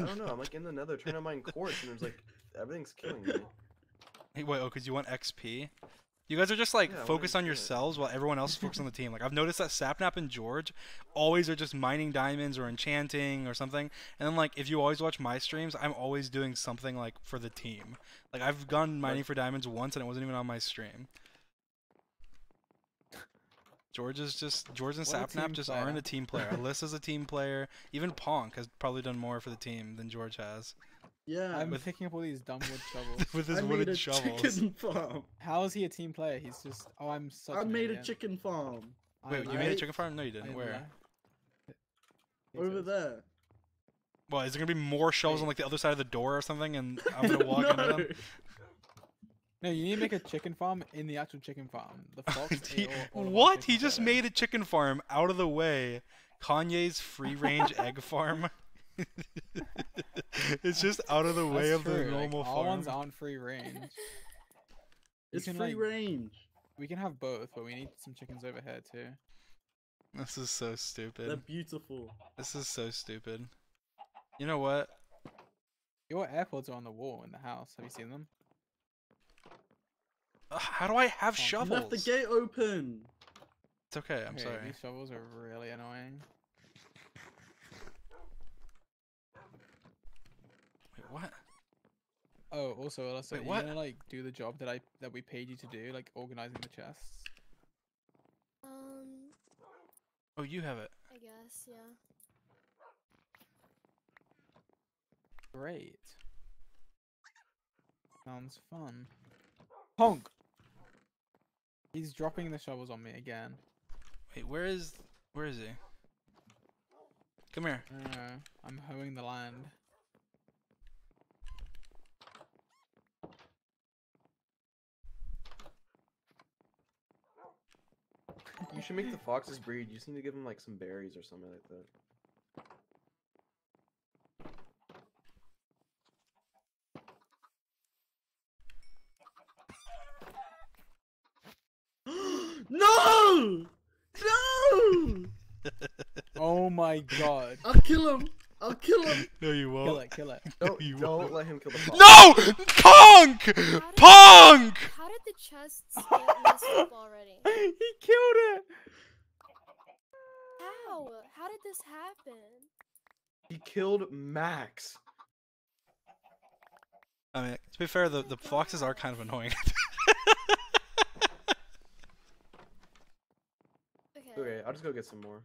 I don't know. I'm like in the Nether trying to mine quartz, and there's like everything's killing me. Hey, wait, oh, because you want XP? You guys are just like focused on yourselves while everyone else focuses on the team. Like I've noticed that Sapnap and George always are just mining diamonds or enchanting or something. And then like if you always watch my streams, I'm always doing something like for the team. Like I've gone mining for diamonds once and it wasn't even on my stream. George and Sapnap just aren't a team player. Alyssa's a team player. Even Ponk has probably done more for the team than George has. Yeah, I'm picking up all these dumb wood shovels. With his wooden shovels. Chicken farm. How is he a team player? He's just I made a chicken farm. Wait, you made a chicken farm? No, you didn't. Where? Over there. Well, is there gonna be more shelves on like the other side of the door or something? And I'm gonna walk into them. No, you need to make a chicken farm in the actual chicken farm. The fox. What? He just made a chicken farm out of the way. Kanye's free-range egg farm. It's just out of the way of the normal farm. All ones on free range. It's free range. We can have both, but we need some chickens over here too. This is so stupid. They're beautiful. This is so stupid. You know what? Your AirPods are on the wall in the house. Have you seen them? How do I have shovels? You left the gate open. It's okay. I'm sorry. These shovels are really annoying. Wait, what? Oh, also, Alyssa, wait, what? Are you gonna like do the job that we paid you to do, like organizing the chests? Oh, you have it. I guess, yeah. Great. Sounds fun. Ponk. He's dropping the shovels on me again. Wait, where is he? Come here. I'm hoeing the land. You should make the foxes breed. You just need to give them like some berries or something like that. No! No! Oh my god. I'll kill him. I'll kill him. No, you won't. Kill it, kill it. No, you won't let him kill the fox. No! Ponk! Ponk! How did the chests get messed up already? He killed it! How? How did this happen? He killed Max. I mean, to be fair, the foxes are kind of annoying. Okay, I'll just go get some more.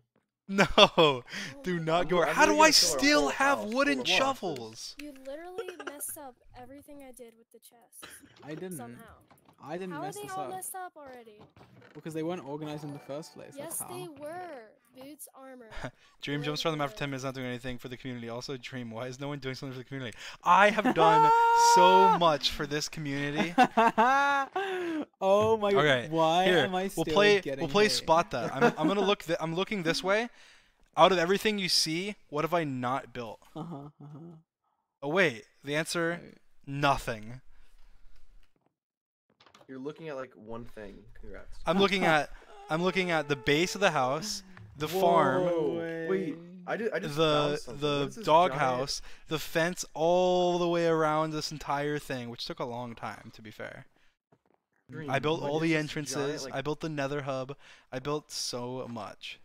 No, do not go. How do I still have wooden shovels? You literally messed up everything I did with the chest. I didn't. Somehow. I didn't mess this up. How are they all messed up already? Because they weren't organized in the first place. Yes, they were. Boots, armor. Dream jumps from the map for 10 minutes, not doing anything for the community. Also, Dream, why is no one doing something for the community? I have done so much for this community. Oh my god! Okay, why am I still getting We'll play spot that. I'm gonna look. I'm looking this way. Out of everything you see, what have I not built? Oh wait, the answer: nothing. You're looking at like one thing. Congrats. I'm looking at the base of the house, the farm. Wait. I just the dog house, the fence all the way around this entire thing, which took a long time, to be fair. Dream. I built all the entrances, giant, like... I built the Nether hub, I built so much.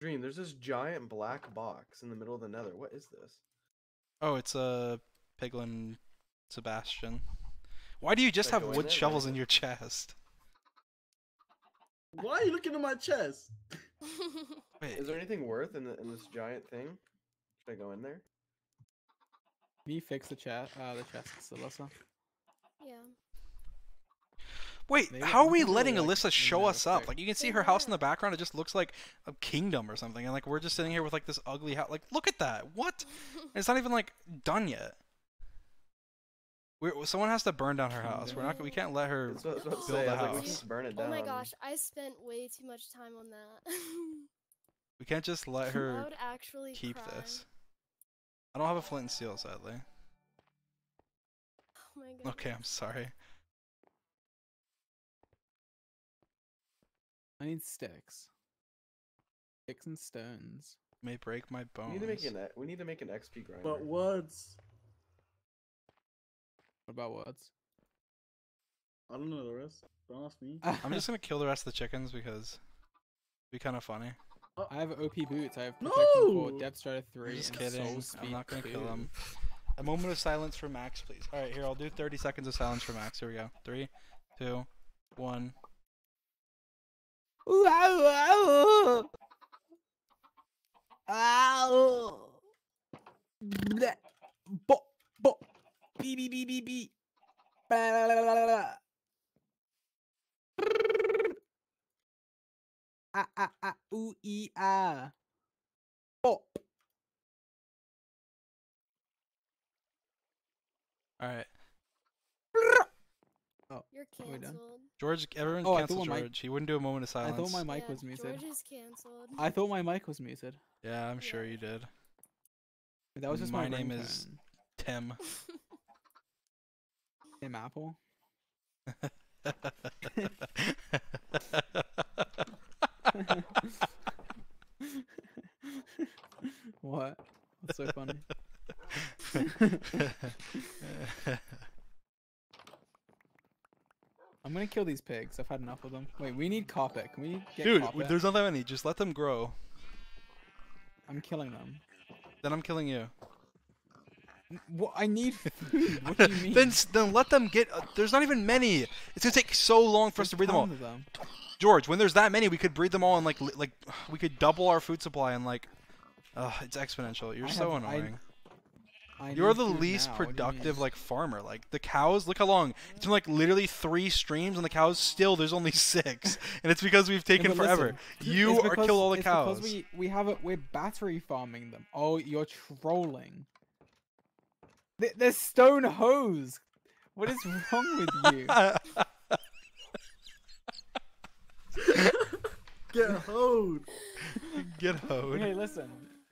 Dream, there's this giant black box in the middle of the Nether. What is this? Oh, it's a Piglin Sebastian. Why do you just have wood shovels in your chest? Why are you looking at my chest? Wait, is there anything worth in this giant thing? Should I go in there? Can you fix the chests, Alyssa? Yeah. Wait, how are we letting Alyssa show us up? Like, you can see her house in the background. It just looks like a kingdom or something. And, like, we're just sitting here with, like, this ugly house. Like, look at that. What? And it's not even, like, done yet. Someone has to burn down her house. We can't let her build a house. Oh, my gosh. I spent way too much time on that. We can't just let her keep this. I don't have a flint and steel, sadly. Oh, my God. Okay, I'm sorry. I need sticks. Sticks and stones. May break my bones. We need to make an XP grinder. But words. What about words? I don't know the rest. Don't ask me. I'm just gonna kill the rest of the chickens because it'd be kind of funny. I have OP boots. I have protection 4, depth strider 3. Just kidding. I'm not gonna kill them. A moment of silence for Max, please. All right, here I'll do 30 seconds of silence for Max. Here we go. 3, 2, 1. All right. Oh, you're canceled. George, everyone's canceled George. He wouldn't do a moment of silence. I thought my mic was muted. George is canceled. I thought my mic was muted. Yeah, I'm sure you did. That was just my name is Tim. Tim Apple. What? That's so funny. I'm gonna kill these pigs. I've had enough of them. Wait, we need Copper. Can we get Copper? Dude, there's not that many. Just let them grow. I'm killing them. Then I'm killing you. What? I need food. What do you mean? Then let them get. There's not even many. It's gonna take so long for us to breed them all. George, when there's that many, we could breed them all and like we could double our food supply and like. It's exponential. You're so annoying. You're the least productive like farmer. Like the cows, look how long. It's been like literally 3 streams and the cows still there's only 6. And it's because we've taken forever. You are kill all the cows. Because we're battery farming them. Oh, you're trolling. They're stone hoes. What is wrong with you? Get hoed. Get hoed. Hey, listen.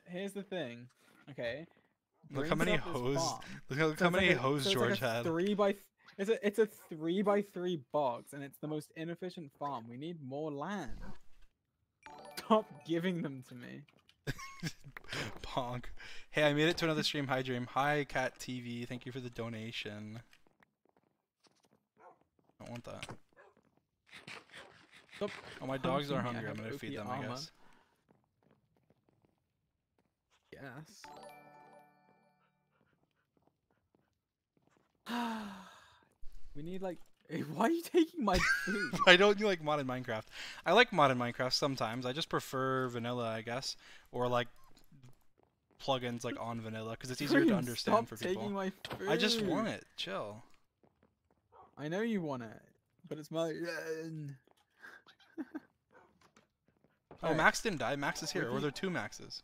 Here's the thing. Okay. Look how many hoes. Look how many hoes George had. 3 by it's a 3 by 3 box, and it's the most inefficient farm. We need more land. Stop giving them to me. Ponk. Hey, I made it to another stream. Hi, Dream. Hi, Cat TV. Thank you for the donation. I don't want that. Stop. Oh, my dogs are hungry. I'm gonna feed them, I guess. Yes. We need like. Why are you taking my food? Why don't you like modded Minecraft? I like modded Minecraft sometimes. I just prefer vanilla, I guess, or like plugins like on vanilla because it's easier to understand for people. Stop taking my food. I just want it. Chill. I know you want it, but it's my. Oh, right. Max didn't die. Max is here. Or are there 2 Maxes?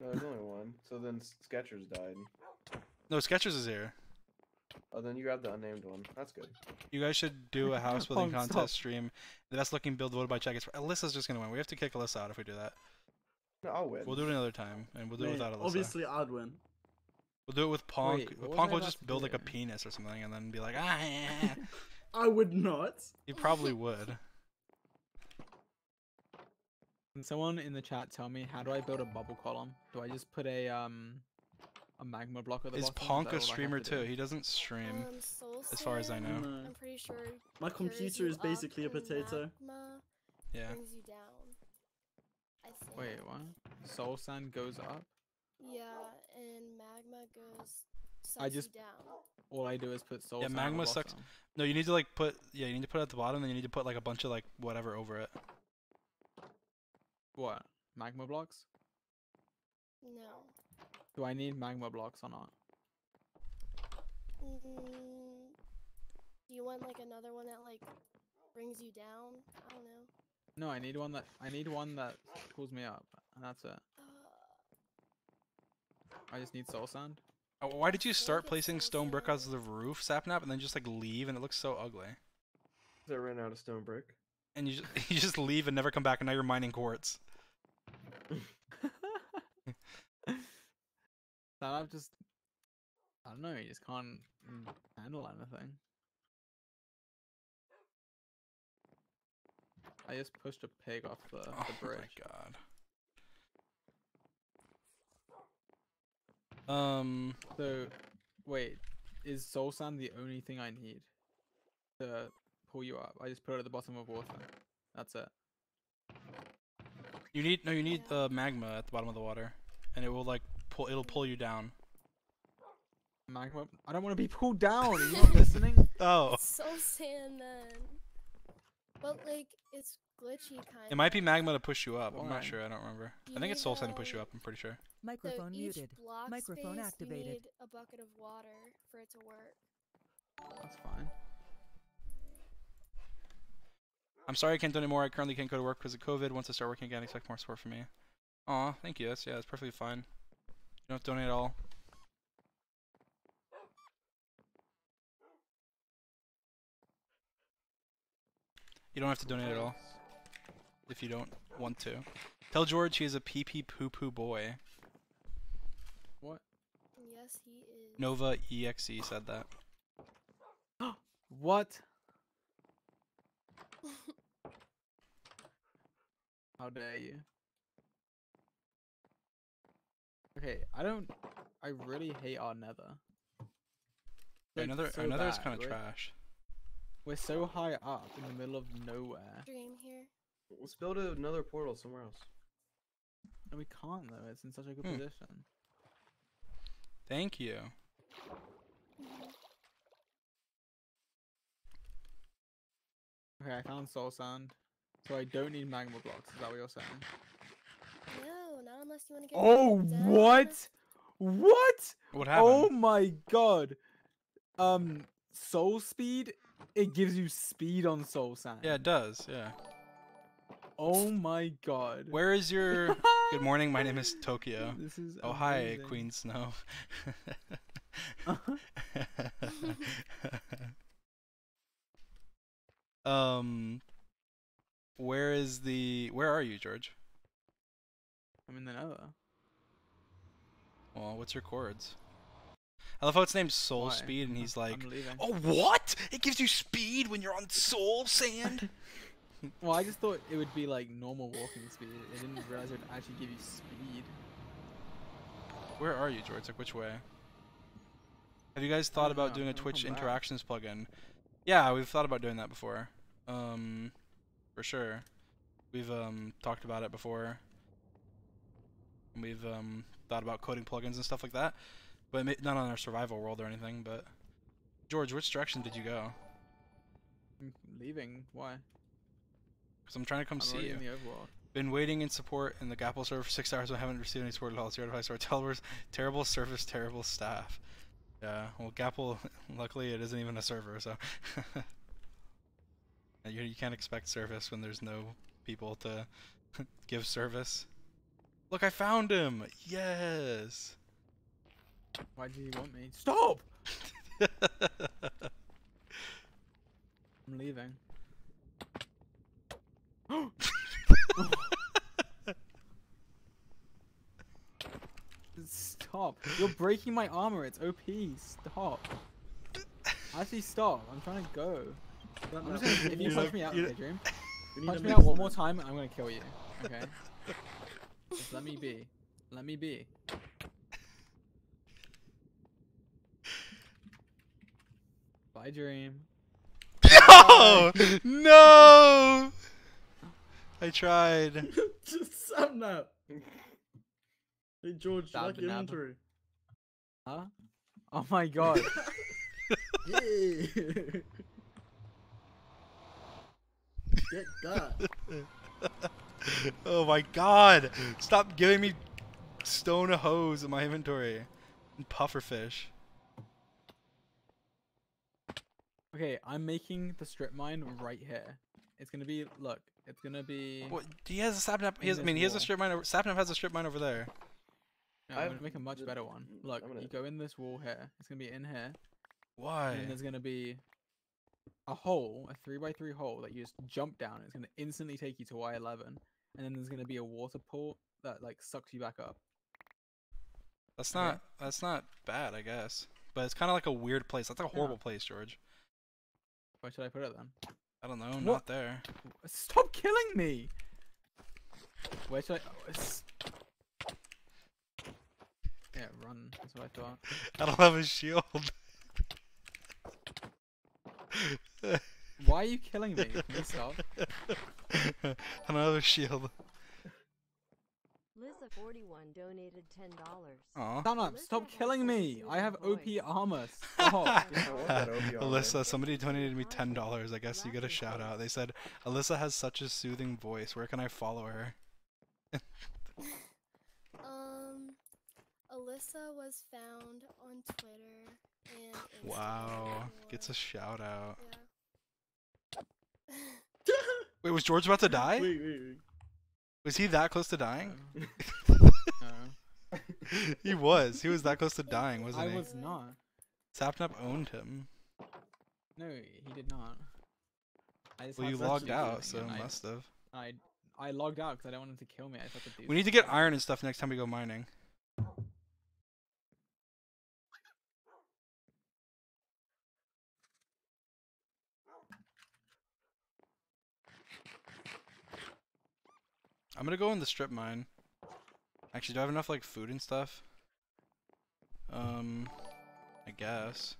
No, there's only 1. So then Skechers died. No, Skechers is here. Oh, then you grabbed the unnamed one. That's good. You guys should do a house building contest stream. The best looking build voted by Checkers. Alyssa's just gonna win. We have to kick Alyssa out if we do that. No, I'll win. We'll do it another time, and we'll do it without Alyssa. Obviously, I'd win. We'll do it with Ponk. Ponk will just build like a penis or something, and then be like, ah. Yeah. I would not. You probably would. Can someone in the chat tell me how do I build a bubble column? Do I just put a magma block at the bottom? Is Ponk a streamer too? He doesn't stream, as far as I know. No. I'm pretty sure my computer is basically a potato. Yeah. You down, I think. Wait, what? Soul sand goes up? Yeah, and magma goes. I just. Down. All I do is put soul sand. Yeah, magma sucks. No, you need to like put. Yeah, you need to put it at the bottom, then you need to put like a bunch of like whatever over it. What? Magma blocks? No. Do I need magma blocks or not? Do you want like another one that like brings you down? I don't know. No, I need one that pulls me up, and that's it. I just need soul sand. Oh, why did you start placing stone brick out of the roof, Sapnap, and then just like leave, and it looks so ugly? I ran out of stone brick. And you just leave and never come back, and now you're mining quartz. I don't know, you just can't handle anything. I just pushed a pig off the bridge. Oh my god. So, wait, is soul sand the only thing I need? The pull you up. I just put it at the bottom of water. That's it. You need the magma at the bottom of the water, and it will like pull you down. Magma. I don't want to be pulled down. Are you not listening? Oh. Soul sand then. But like it's glitchy kind of. It might be magma to push you up. I'm not sure. I don't remember. I think it's soul sand to push you up. I'm pretty sure. Microphone muted. Microphone activated. You need a bucket of water for it to work. That's fine. I'm sorry I can't do any more. I currently can't go to work because of COVID. Once I start working again, expect more support from me. Aw, thank you. That's, yeah, that's perfectly fine. You don't have to donate at all. You don't have to donate at all. If you don't want to. Tell George he is a pee-pee poo-poo boy. What? Yes, he is. Nova EXE said that. What? How dare you? Okay, I really hate our Nether. Like, our nether is kind of trash. We're so high up in the middle of nowhere. Dream here. Let's build another portal somewhere else. And we can't though, it's in such a good position. Thank you. Okay, I found soul sand. So I don't need magma blocks, is that what you're saying? No, not unless you want to get what? What? What happened? Oh my god. Soul speed? It gives you speed on soul sand. Yeah, it does, yeah. Oh my god. Where is your... Good morning, my name is Tokyo. This is oh, amazing. Hi, Queen Snow. Where is the... Where are you, George? I'm in the Nether. Well, what's your chords? I love how it's named Soul Speed, and he's like, oh, what? It gives you speed when you're on soul sand? Well, I just thought it would be like normal walking speed. I didn't realize it would actually give you speed. Where are you, George? Like, which way? Have you guys thought about doing a Twitch interactions plugin? Yeah, we've thought about doing that before. For sure. We've talked about it before. And we've thought about coding plugins and stuff like that. But not on our survival world or anything, but... George, which direction did you go? I'm leaving. Why? Because I'm trying to come see you. In the overworld. Been waiting in support in the Gapple server for 6 hours, but I haven't received any support at all. Zero advice or tellers. Terrible service, terrible staff. Yeah, well, Gapple, luckily it isn't even a server, so... you can't expect service when there's no people to give service. Look, I found him! Yes! Why do you want me? Stop! I'm leaving. Stop. You're breaking my armor. It's OP. Stop. Actually, stop. I'm trying to go. I'm just gonna, if you punch me out in the bedroom, punch me out one more time and I'm going to kill you. Okay? Just let me be. Let me be. I dream. No! No! I tried. Just Sapnap. Hey George, like your inventory. Huh? Oh my god. Get that. Oh my god. Stop giving me stone hose in my inventory. And pufferfish. Okay, I'm making the strip mine right here. It's gonna be, look, it's gonna be... What, he has a Sapnap, I mean, he has a strip mine, Sapnap has a strip mine over there. No, I'm gonna make a much better one. Look, you go in this wall here, it's gonna be in here. Why? And there's gonna be a hole, a 3x3 hole that you just jump down, it's gonna instantly take you to Y11. And then there's gonna be a water pool that like sucks you back up. That's not, that's not bad, I guess. But it's kinda like a weird place, that's like a horrible place, George. Where should I put it then? I don't know, not there. Stop killing me! Where should I... Yeah, run, that's what I thought. I don't have a shield. Why are you killing me? Can you stop? I don't have a shield. 41 donated $10. Aw. Stop killing me! I have OP armor. Stop. Alyssa, somebody donated me $10. I guess you get a shout out. They said, Alyssa has such a soothing voice. Where can I follow her? Alyssa was found on Twitter and Instagram. Wow. Gets a shout out. Yeah. Wait, was George about to die? Wait. Was he that close to dying? No. He was. He was that close to dying, wasn't he? I was not. Sapnap owned him. No, he did not. Well, you logged out, so must have. I logged out because I don't want him to kill me. I thought we need to get iron and stuff next time we go mining. I'm gonna go in the strip mine. Actually, do I have enough like food and stuff? I guess.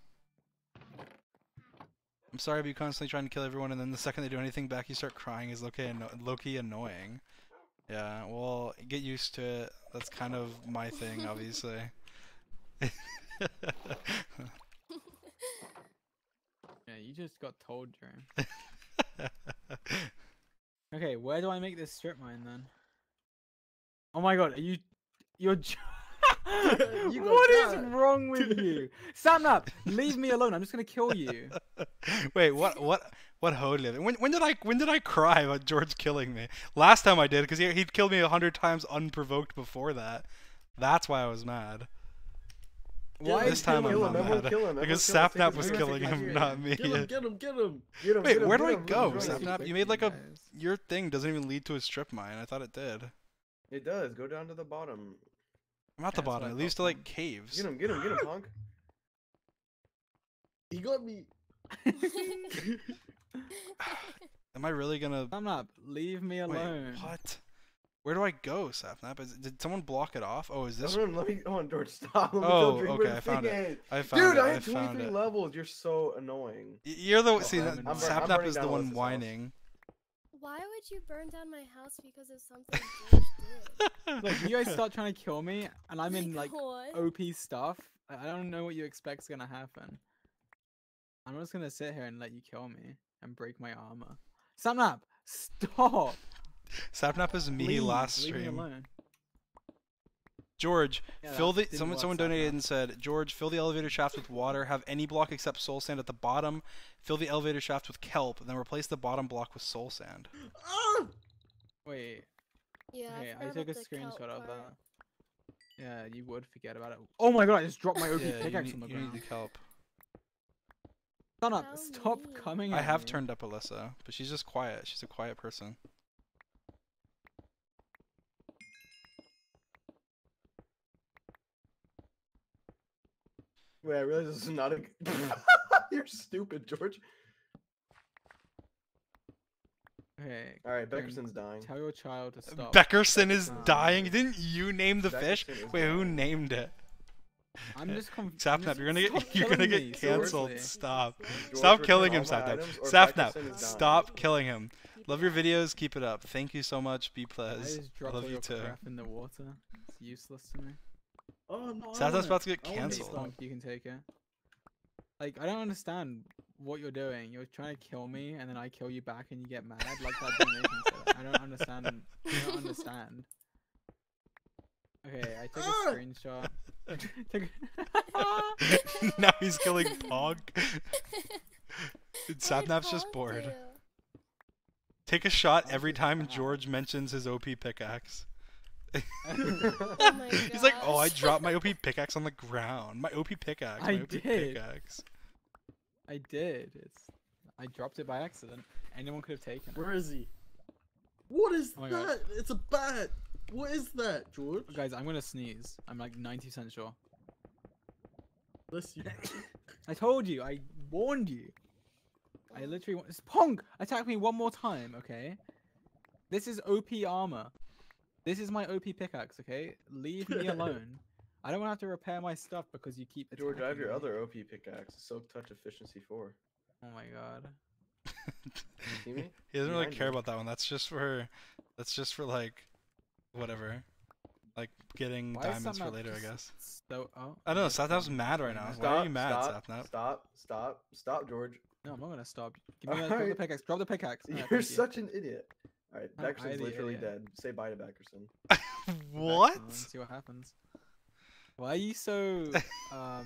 I'm sorry, but you constantly trying to kill everyone, and then the second they do anything back, you start crying. Is low-key annoying. Yeah, well, get used to it. That's kind of my thing, obviously. Yeah, you just got told, Jerome. Okay, where do I make this strip mine then? Oh my god, you're What is wrong with you? Sapnap, leave me alone. I'm just gonna kill you. Wait, what hoed living? When did I cry about George killing me? Last time I did, because he'd killed me 100 times unprovoked before that. That's why I was mad. Why this time I'm not mad? Because Sapnap was killing him, not me. Get him. Wait, where do I go, Sapnap? You made like a... Your thing doesn't even lead to a strip mine. I thought it did. It does. Go down to the bottom. I'm at the bottom. It leads to like caves. Get him, Ponk. He got me. Am I really gonna... Sapnap, leave me alone. Wait, what? Where do I go, Sapnap? Did someone block it off? Oh, is this? Hold on, George, stop. Oh, okay, I found it. Dude, I had 23 levels. You're so annoying. You're the see. Sapnap is the one whining. Why would you burn down my house because of something George did? Like, you guys start trying to kill me, and I'm in like OP stuff. I don't know what you expect's gonna happen. I'm just gonna sit here and let you kill me and break my armor. Sapnap, stop. Sapnap is me last stream. George, yeah, fill the... Someone donated and said, George, fill the elevator shaft with water. Have any block except soul sand at the bottom. Fill the elevator shaft with kelp, and then replace the bottom block with soul sand. Wait. Yeah. Okay, I took a screenshot of that. Yeah, you would forget about it. Oh my god! I just dropped my OP pickaxe on the ground. You need the kelp. Stop coming. I have turned up Alyssa, but she's just quiet. She's a quiet person. Wait, I realize this is not a... You're stupid, George. Okay. Alright, Beckerson's dying. Tell your child to stop. Beckerson is dying? Didn't you name the fish? Wait, who named it? I'm just confused. Sapnap, you're gonna get cancelled. Stop. Stop killing him, Sapnap. Sapnap, stop killing him. Love your videos, keep it up. Thank you so much, be pleased. I love you too. In the water. It's useless to me. Oh no! Sapnap's about to get cancelled. You can take it. Like, I don't understand what you're doing. You're trying to kill me, and then I kill you back, and you get mad. Like that donation stuff. I don't understand. I don't understand. Okay, I took a screenshot. Now he's killing Pog. Dude, Sapnap's just bored. Do? Take a shot every time George mentions his OP pickaxe. Oh, he's like, oh, I dropped my OP pickaxe on the ground. My OP pickaxe. I did. I dropped it by accident. Anyone could have taken it. Where is he? What is that? God. It's a bat. What is that, George? Guys, I'm gonna sneeze. I'm like 90% sure. Bless you. I told you. I warned you. I literally want. Ponk, attack me one more time, okay? This is OP armor. This is my OP pickaxe, okay? Leave me alone. I don't want to have to repair my stuff because you keep attacking me. George, I have your other OP pickaxe. Silk Touch Efficiency 4. Oh my god. You see me? He doesn't really care about that one. That's just for like, whatever. like getting diamonds for later, I guess. So, oh, I don't know. Sapnap's mad right now. Why are you mad, Sapnap? Stop, George. No, I'm not gonna stop. Give me drop the pickaxe. Drop the pickaxe. You're such an idiot. All right, Beckerson's literally dead. Say bye to Beckerson. What? Let's see what happens. Why are you so? How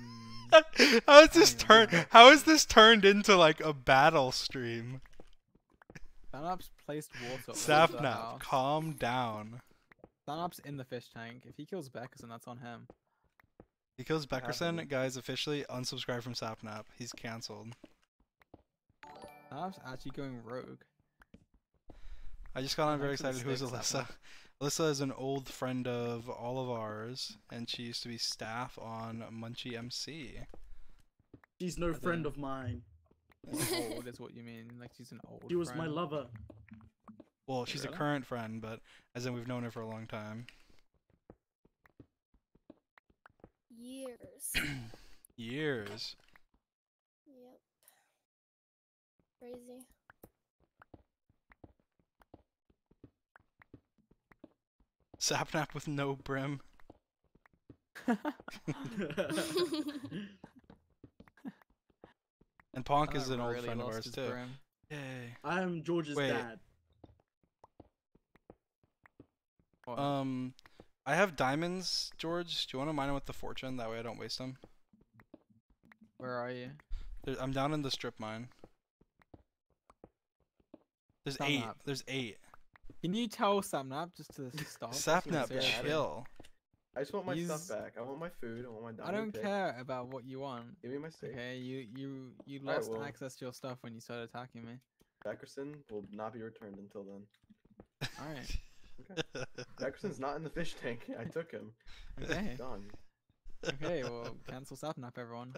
is this turned into like a battle stream? Sapnap's placed water. Sapnap, calm down. Sapnap's in the fish tank. If he kills Beckerson, that's on him. He kills Beckerson, guys. Officially unsubscribe from Sapnap. He's cancelled. Sapnap's actually going rogue. I just got on very excited. Who's Alyssa? Alyssa is an old friend of all of ours, and she used to be staff on Munchy MC. She's no friend of mine. Old is what you mean? Like she's an old. She was my lover. Well, she's a current friend, but as in we've known her for a long time. Years. Years. Yep. Crazy. Sapnap with no brim. And Ponk is an old friend of ours too. Yay. I'm George's dad. What? I have diamonds, George. Do you want to mine them with the fortune? That way I don't waste them. Where are you? I'm down in the strip mine. There's eight. There's eight. Can you tell Sapnap just to stop? Sapnap, chill. I just want my stuff back. I want my food. I want my diamond. I don't care about what you want. Give me my steak. Okay, you lost access to your stuff when you started attacking me. Beckerson will not be returned until then. All right. Okay. Beckerson's not in the fish tank. I took him. Okay. He's gone. Okay, well, cancel Sapnap, everyone.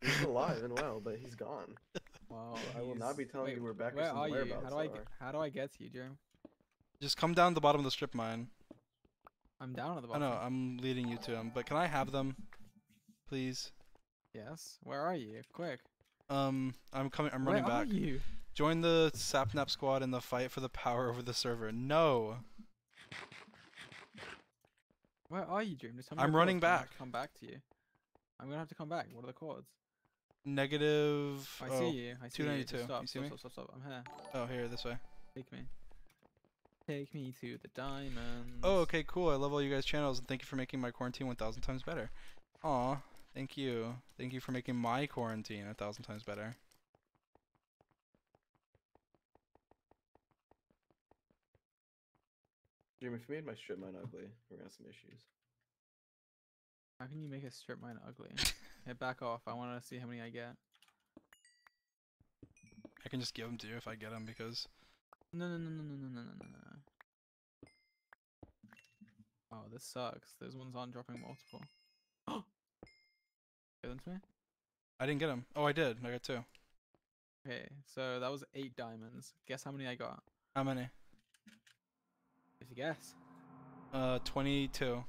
He's alive and well, but he's gone. Well, I will not be telling you where Beckerson's whereabouts are. How do I get to you, Jeremy? Just come down to the bottom of the strip mine. I'm down at the bottom. I know, I'm leading you to them, but can I have them? Please? Yes. Where are you? Quick. I'm coming, I'm running back. Where are you? Join the Sapnap squad in the fight for the power over the server. No! Where are you, Dream? Just tell me I'm running back. I'm gonna have to come back to you. I'm gonna have to come back. What are the chords? Negative... I see you. I see 292. You. Stop, you see me? Stop. I'm here. Oh, here, this way. Take me. Take me to the diamonds. Oh, okay, cool. I love all you guys' channels, and thank you for making my quarantine 1,000 times better. Aw, thank you. Thank you for making my quarantine 1,000 times better. Dream, if you made my strip mine ugly, we're gonna have some issues. How can you make a strip mine ugly? Hey, back off. I want to see how many I get. I can just give them to you if I get them, because... No. Oh, this sucks. Those ones aren't dropping multiple. Give them to me? I didn't get them. Oh, I did. I got 2. Okay, so that was 8 diamonds. Guess how many I got? How many? If you guess. 22.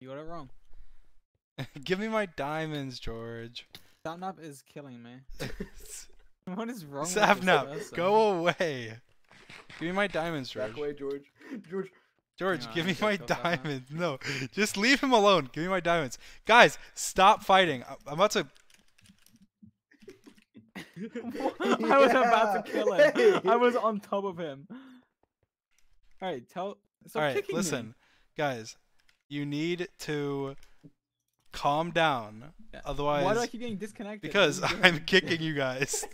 You got it wrong. Give me my diamonds, George. Sapnap is killing me. What is wrong with Sapnap, go away. Give me my diamonds, George. Back away, George. George, give me my diamonds. No, just leave him alone. Give me my diamonds. Guys, stop fighting. I'm about to... I was about to kill him. I was on top of him. Alright, Alright, listen. Me. Guys, you need to... calm down, otherwise. Why do I keep getting disconnected? Because I'm kicking you guys.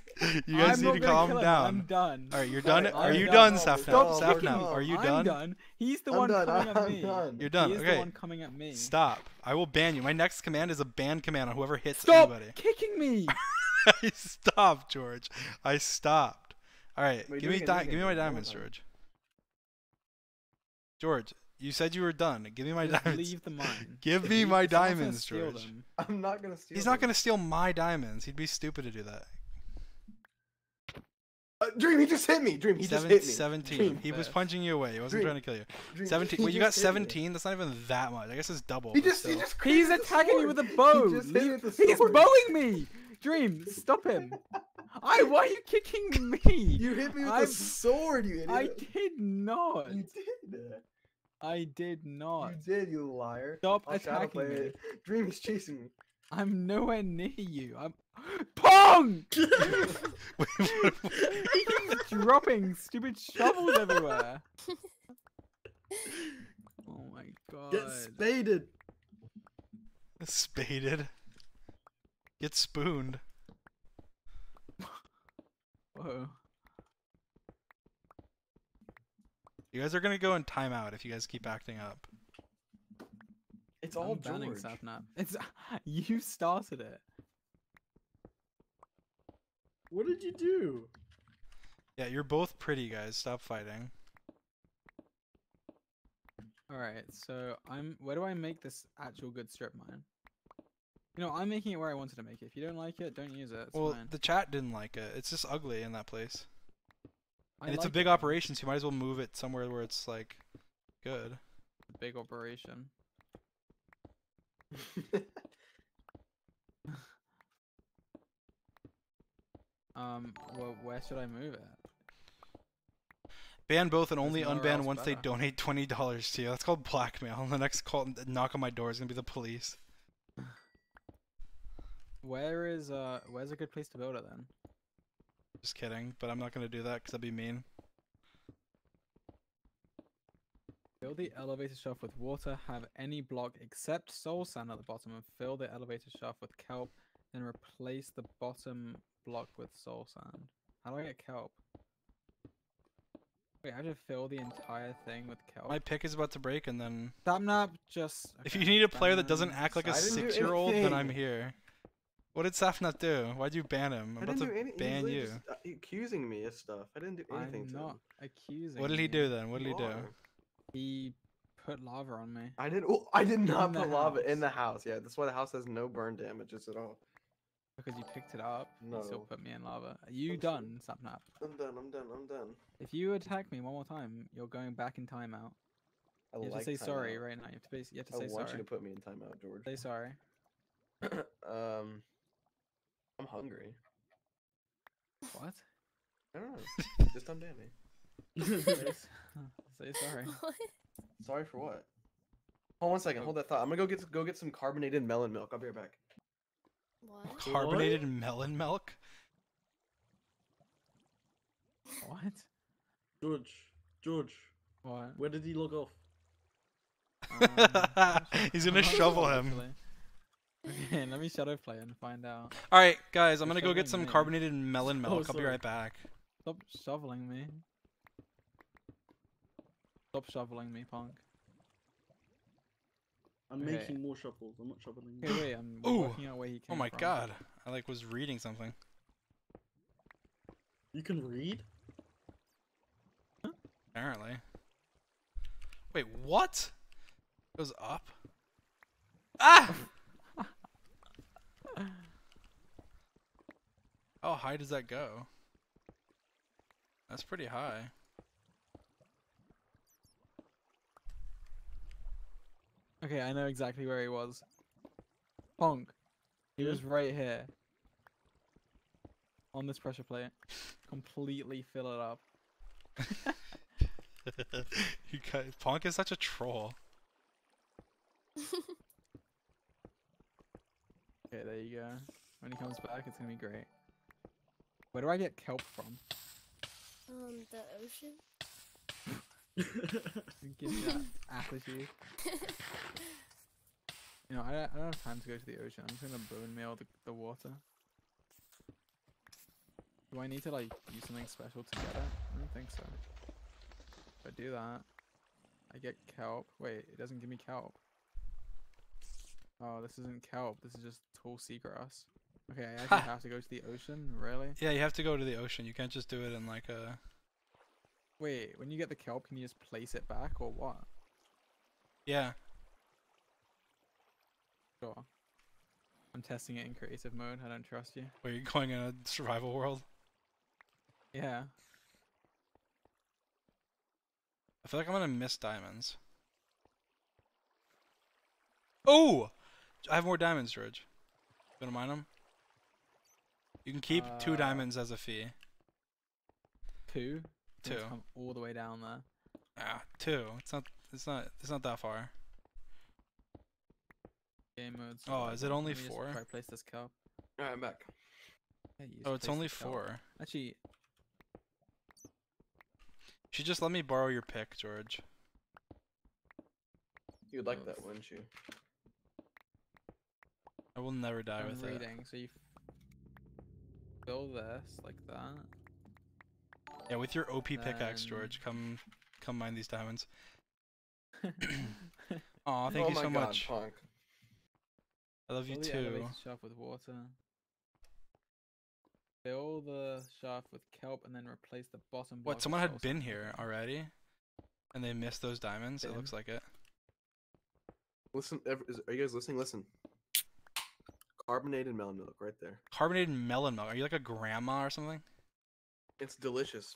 You guys need to calm down. I'm done. All right, you're done. Are you done, Sapnap? Sapnap, are you done? I'm done. He's the one coming at me. You're done. He's the one coming at me. Stop. I will ban you. My next command is a ban command on whoever hits anybody. Stop kicking me. I stopped, George. I stopped. All right, give me my diamonds, George. George. You said you were done. Give me my diamonds. Leave the mine. Give me my diamonds, George. I'm not gonna steal. He's not gonna steal my diamonds. He'd be stupid to do that. Dream, he just hit me. Dream, he just hit me. 17. Dream. He was punching you away. He wasn't trying to kill you. Dream. 17. Well, you got 17. That's not even that much. I guess it's double. He's attacking me with a bow. He's bowing me. Dream, stop him. Why are you kicking me? You hit me with a sword. You idiot. I did not. You did. I did not. You did, you liar. Stop attacking me. Dream is chasing me. I'm nowhere near you. I'm Ponk! He keeps dropping stupid shovels everywhere. Oh my god. Get spaded. Spaded. Get spooned. Whoa. You guys are gonna go in timeout if you guys keep acting up. It's all banning Sapnap. It's you started it. What did you do? Yeah, you're both pretty guys. Stop fighting. All right, so I'm. Where do I make this actual good strip mine? You know, I'm making it where I wanted to make it. If you don't like it, don't use it. It's well, fine. The chat didn't like it. It's just ugly in that place. And it's like a big operation, so you might as well move it somewhere where it's like good. Big operation. Well, where should I move it? Ban both and only unban once they donate $20 to you. That's called blackmail. The next call, knock on my door is gonna be the police. Where's a good place to build it then? Just kidding, but I'm not gonna do that because that'd be mean. Fill the elevator shaft with water, have any block except soul sand at the bottom, and fill the elevator shaft with kelp, then replace the bottom block with soul sand. How do I get kelp? Wait, I have to fill the entire thing with kelp? My pick is about to break and then... Sapnap, just... Okay, if you need a player that doesn't act like a 6-year-old, then I'm here. What did Sapnap do? Why'd you ban him? I'm about to ban you. Just accusing me of stuff. I didn't do anything to him. I'm not accusing What did he do then? What did he do? He put lava on me. I did not put lava in the house. Yeah, that's why the house has no burn damages at all. Because you picked it up. No. You still put me in lava. Are you done, Sapnap? I'm done. If you attack me one more time, you're going back in timeout. You have to say sorry right now. You have to say sorry. I want you to put me in timeout, George. Say sorry. I'm hungry. What? I don't know. Just unban me. Say sorry. What? Sorry for what? Hold 1 second. Hold that thought. I'm gonna go get some carbonated melon milk. I'll be right back. What? Carbonated melon milk? What? George. What? Where did he log off? He's gonna shovel him. Actually. Okay, let me shadow play and find out. All right, guys, I'm gonna go get some carbonated melon milk. I'll be right back. Stop shoveling me. Stop shoveling me, Ponk. I'm making more shovels. I'm not shoveling. Okay, wait, I'm working out where he came from. Oh my god! I was reading something. You can read? Huh? Apparently. Wait, what? It was up. Ah! How high does that go? That's pretty high. Okay, I know exactly where he was. Ponk. He was right here. On this pressure plate. Completely fill it up. You guys, Ponk is such a troll. Okay, there you go. When he comes back, it's gonna be great. Where do I get kelp from? The ocean. Give me that apathy. You know, I don't have time to go to the ocean. I'm just gonna bone meal the water. Do I need to like do something special to get it? I don't think so. If I do that, I get kelp. Wait, it doesn't give me kelp. Oh, this isn't kelp. This is just tall seagrass. Okay, I actually have to go to the ocean? Really? Yeah, you have to go to the ocean. You can't just do it in like a... Wait, when you get the kelp, can you just place it back or what? Yeah. Sure. I'm testing it in creative mode. I don't trust you. Wait, you're going in a survival world? Yeah. I feel like I'm gonna miss diamonds. Oh! I have more diamonds, George. You wanna mine them? You can keep 2 diamonds as a fee. 2? 2. Come all the way down there. Ah, 2. It's not. It's not that far. Game modes. Oh, is it only 4? Try place this cow. Alright, I'm back. Oh, it's only 4. Actually, she just let me borrow your pick, George. You'd like that, wouldn't you? I will never die with it. So you fill this like that. Yeah, with your OP pickaxe, George. Come mine these diamonds. Aw, thank you so much. Ponk. I love you too. Fill the shaft with water. Fill the shaft with kelp and then replace the bottom. What? Someone had been here already, and they missed those diamonds. It looks like it. Listen, are you guys listening? Listen. Carbonated melon milk, right there. Carbonated melon milk. Are you like a grandma or something? It's delicious.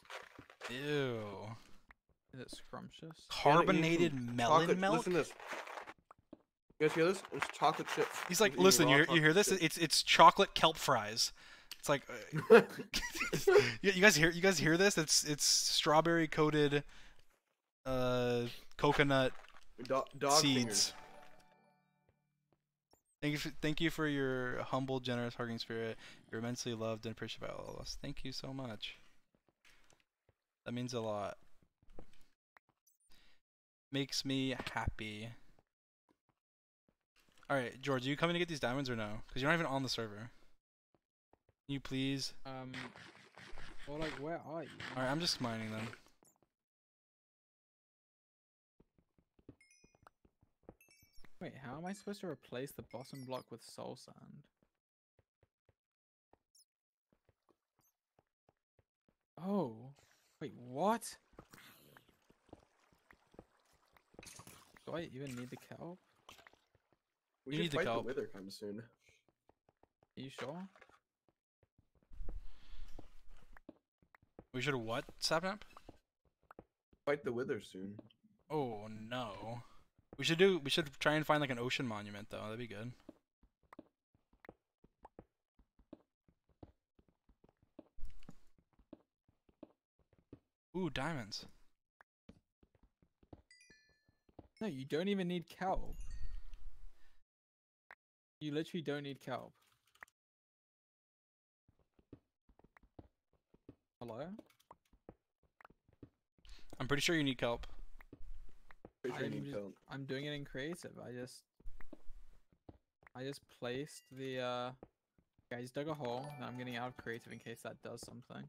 Ew. Is it scrumptious? Carbonated melon milk. Listen to this. You guys hear this? It's chocolate chips. He's like, listen, you hear this? It's chocolate kelp fries. It's like, you guys hear this? It's strawberry coated, coconut dog seeds. Fingers. Thank you for your humble, generous hearting spirit. You're immensely loved and appreciated by all of us. Thank you so much. That means a lot. Makes me happy. Alright, George, are you coming to get these diamonds or no? Because you're not even on the server. Can you please? Well, like, where are you? Alright, I'm just mining them. Wait, how am I supposed to replace the bottom block with soul sand? Oh, wait, what? Do I even need the kelp? We need the kelp. The wither comes soon. Are you sure? We should what, Sapnap? Fight the wither soon. Oh no. We should try and find like an ocean monument though. That'd be good. Ooh, diamonds. No, you don't even need kelp. You literally don't need kelp. Hello? I'm pretty sure you need kelp. I'm doing it in creative. I just placed the guys dug a hole. Now I'm getting out of creative in case that does something.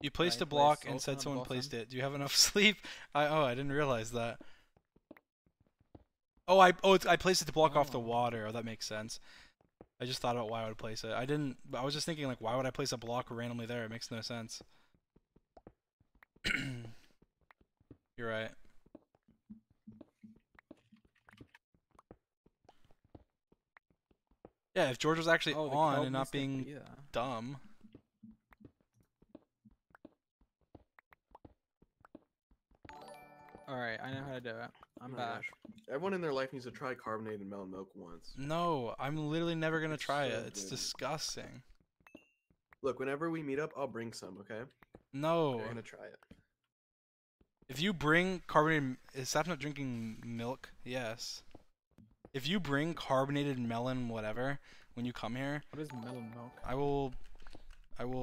You placed a block and said someone placed it. Do you have enough sleep? I didn't realize that. I placed it to block off the water. Oh, that makes sense. I just thought about why I would place it. I was just thinking like, why would I place a block randomly there? It makes no sense. You're right. Yeah, if George was actually on and not being dumb. Alright, I know how to do it. I'm back. Everyone in their life needs to try carbonated melon milk once. No, I'm literally never going to try it. It's disgusting. Look, whenever we meet up, I'll bring some, okay? No. I'm going to try it. If you bring carbonated... Is Sapnap not drinking milk? Yes. If you bring carbonated melon whatever when you come here, what is melon milk? I will.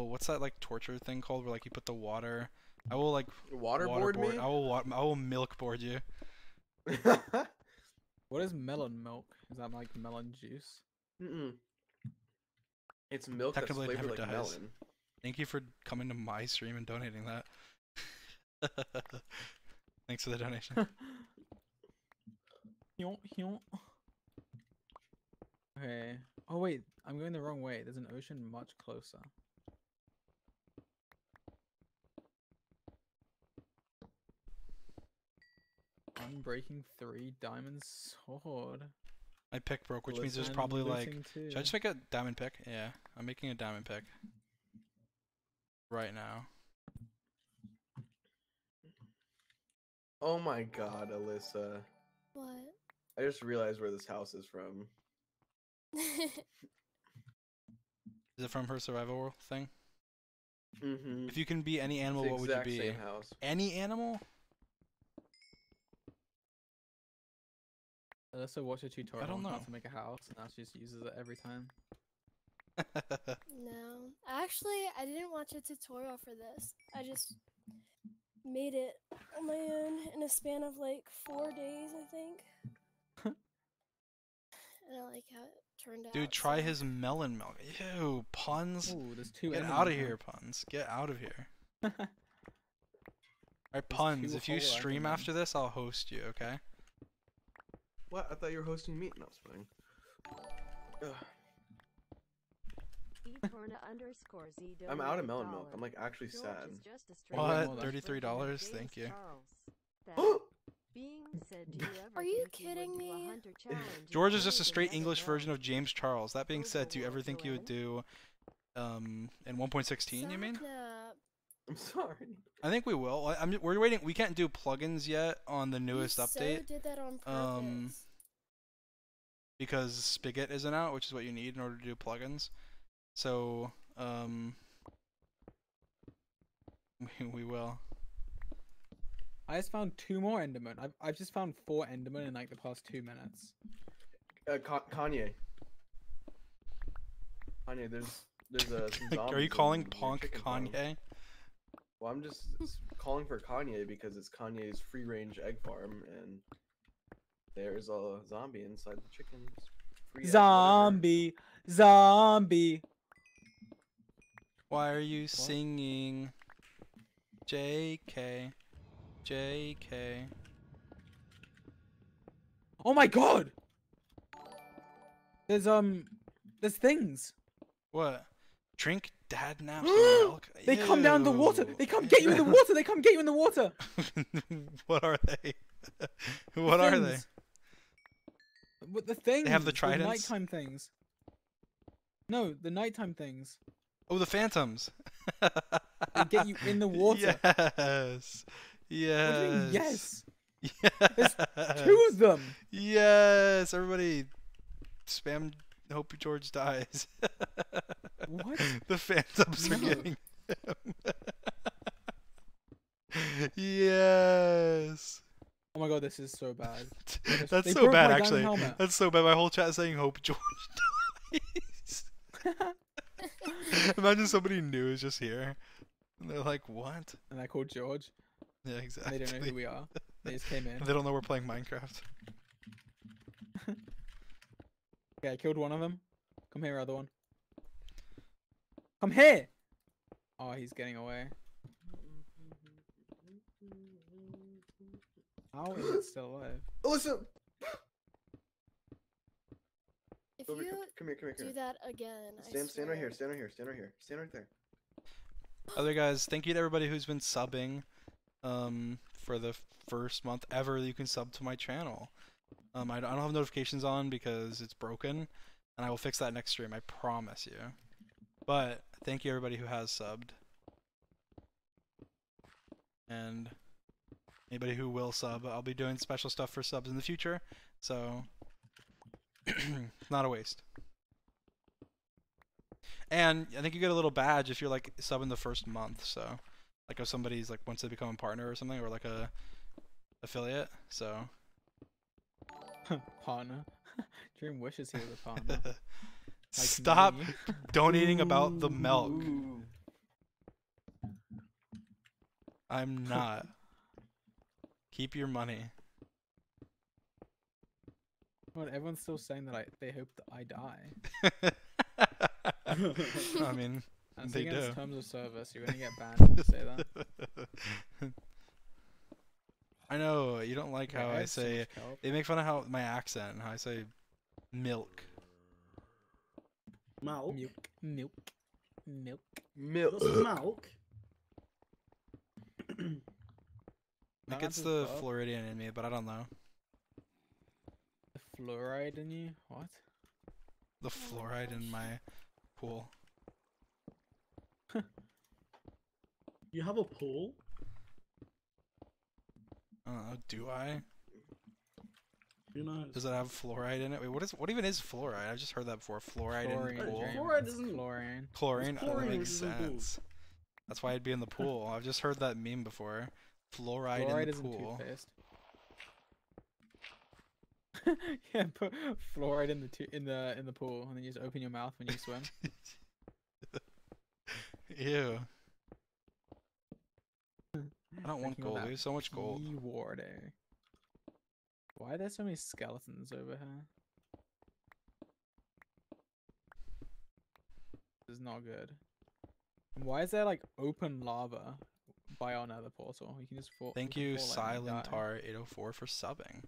What's that like torture thing called where like you put the water? I will like waterboard me. I will milk board you. What is melon milk? Is that like melon juice? Mm-mm. It's milk that's flavored like melon. Thank you for coming to my stream and donating that. Thanks for the donation. Okay. Oh wait, I'm going the wrong way. There's an ocean much closer. I'm breaking 3 diamond sword. My pick broke, which means there's probably like... Should I just make a diamond pick? Yeah, I'm making a diamond pick. Right now. Oh my god, Alyssa. What? I just realized where this house is from. Is it from her survival world thing? Mm-hmm. If you can be any animal, what would you be? Same house. Any animal? Alyssa watched a tutorial on how to make a house, and now she just uses it every time. No. Actually, I didn't watch a tutorial for this. I just made it on my own in a span of like 4 days, I think. And I like how it turned out. Dude, try his melon milk. Ew, Punz. Ooh, there's two. Get out of here, Punz. Get out of here. Alright, Punz, if you stream after this, I'll host you, okay? What? I thought you were hosting me. No, it's fine. I'm out of melon milk. I'm like actually sad. What? $33? Thank you. Are you kidding me? George is just a straight English version of James Charles. That being said, do you ever think you would do in 1.16, you mean? I'm sorry. I think we will. We're waiting. We can't do plugins yet on the newest update. So did that on purpose. Because Spigot isn't out, which is what you need in order to do plugins. So we will. I just found 2 more Endermen. I've just found 4 Endermen in like the past 2 minutes. Kanye, there's some zombies. Are you calling Ponk Kanye? Well, I'm just calling for Kanye because it's Kanye's free-range egg farm, and there's a zombie inside the chickens. Zombie, zombie. Why are you singing? JK, JK. Oh my God! There's things. What? Drink dad naps milk. They come down the water. They come get you in the water. They come get you in the water. What are they? What are they? But the things. They have the tridents. The nighttime things. No, the nighttime things. Oh, the phantoms. They get you in the water. Yes. Yes. What do you mean, yes. Yes. There's 2 of them. Yes. Everybody, spam. Hope George dies. What? The phantoms are getting him. Yes. Oh my God, this is so bad. That's so bad, actually. That's so bad. My whole chat is saying, "Hope George dies." Imagine somebody new is just here, and they're like, "What?" And I called George. Yeah, exactly. They don't know who we are. They just came in. They don't know we're playing Minecraft. Okay, I killed one of them. Come here, other one. Come here! Oh, he's getting away. How is it still alive? Alyssa! If you come here. Do that again. Stand right here, stand right there. Other guys, thank you to everybody who's been subbing for the first month ever. You can sub to my channel. I don't have notifications on because it's broken, and I will fix that next stream, I promise you. But thank you everybody who has subbed, and anybody who will sub. I'll be doing special stuff for subs in the future, so it's not a waste. And I think you get a little badge if you're like subbing the first month, so like if somebody's like wants to become a partner or something, or like a affiliate, so. Partner. Dream wishes he was a partner. Like stop me. Donating about the milk. I'm not. Keep your money. What? Everyone's still saying that they hope that I die. I mean, that's they against do. Terms of service, you're gonna get banned if you say that. I know, you don't like how I say, they make fun of how my accent and how I say milk. Milk. Milk. Milk. Milk. Milk. I think it's the Floridian in me, but I don't know. The fluoride in you? What? The fluoride in my pool. You have a pool? I don't know, do I? Who knows? Does it have fluoride in it? Wait, what even is fluoride? I've just heard that before. Fluoride in the pool. Fluoride isn't chlorine. Chlorine? Oh, that makes sense. That's why I'd be in the pool. I've just heard that meme before. Fluoride in the pool. Fluoride isn't toothpaste. Yeah, put fluoride in the pool, and then you just open your mouth when you swim. Ew. I don't want gold. There's so much gold. Water. Why are there so many skeletons over here? This is not good. And why is there like open lava by our nether portal? You can just fall. Thank you, Silentar804 for subbing.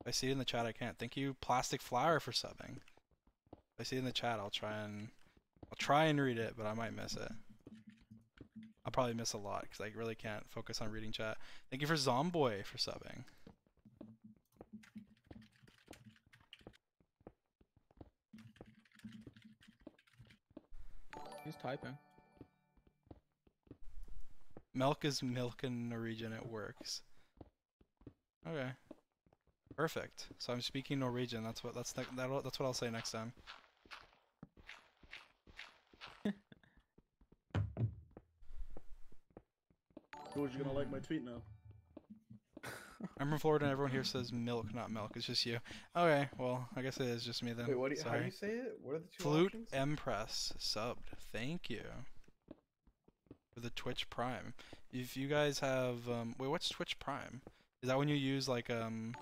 If I see it in the chat, I can't. Thank you, Plastic Flower, for subbing. If I see it in the chat, I'll try and read it, but I might miss it. I'll probably miss a lot because I really can't focus on reading chat. Thank you for Zomboy for subbing. He's typing. Milk is milk in Norwegian. It works. Okay. Perfect. So I'm speaking Norwegian. That's what I'll say next time. George, you're gonna like my tweet now. I'm from Florida, and everyone here says milk, not milk. It's just you. Okay, well, I guess it is just me then. Wait, what do you, how do you say it? What are the two Flute options? Empress subbed. Thank you for the Twitch Prime. If you guys have, wait, what's Twitch Prime? Is that when you use like Amazon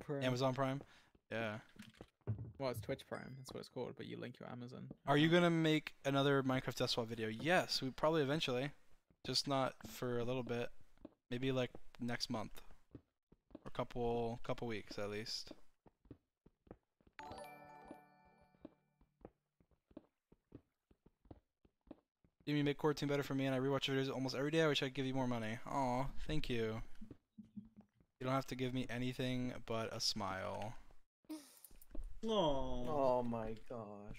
Prime? Amazon Prime. Yeah. Well, it's Twitch Prime, that's what it's called. But you link your Amazon. Are you gonna make another Minecraft desktop video? Yes, we probably eventually. Just not for a little bit. Maybe like next month. Or couple weeks at least. You make core team better for me, and I rewatch videos almost every day. I wish I'd give you more money. Aw, thank you. You don't have to give me anything but a smile. Aww. Oh my gosh.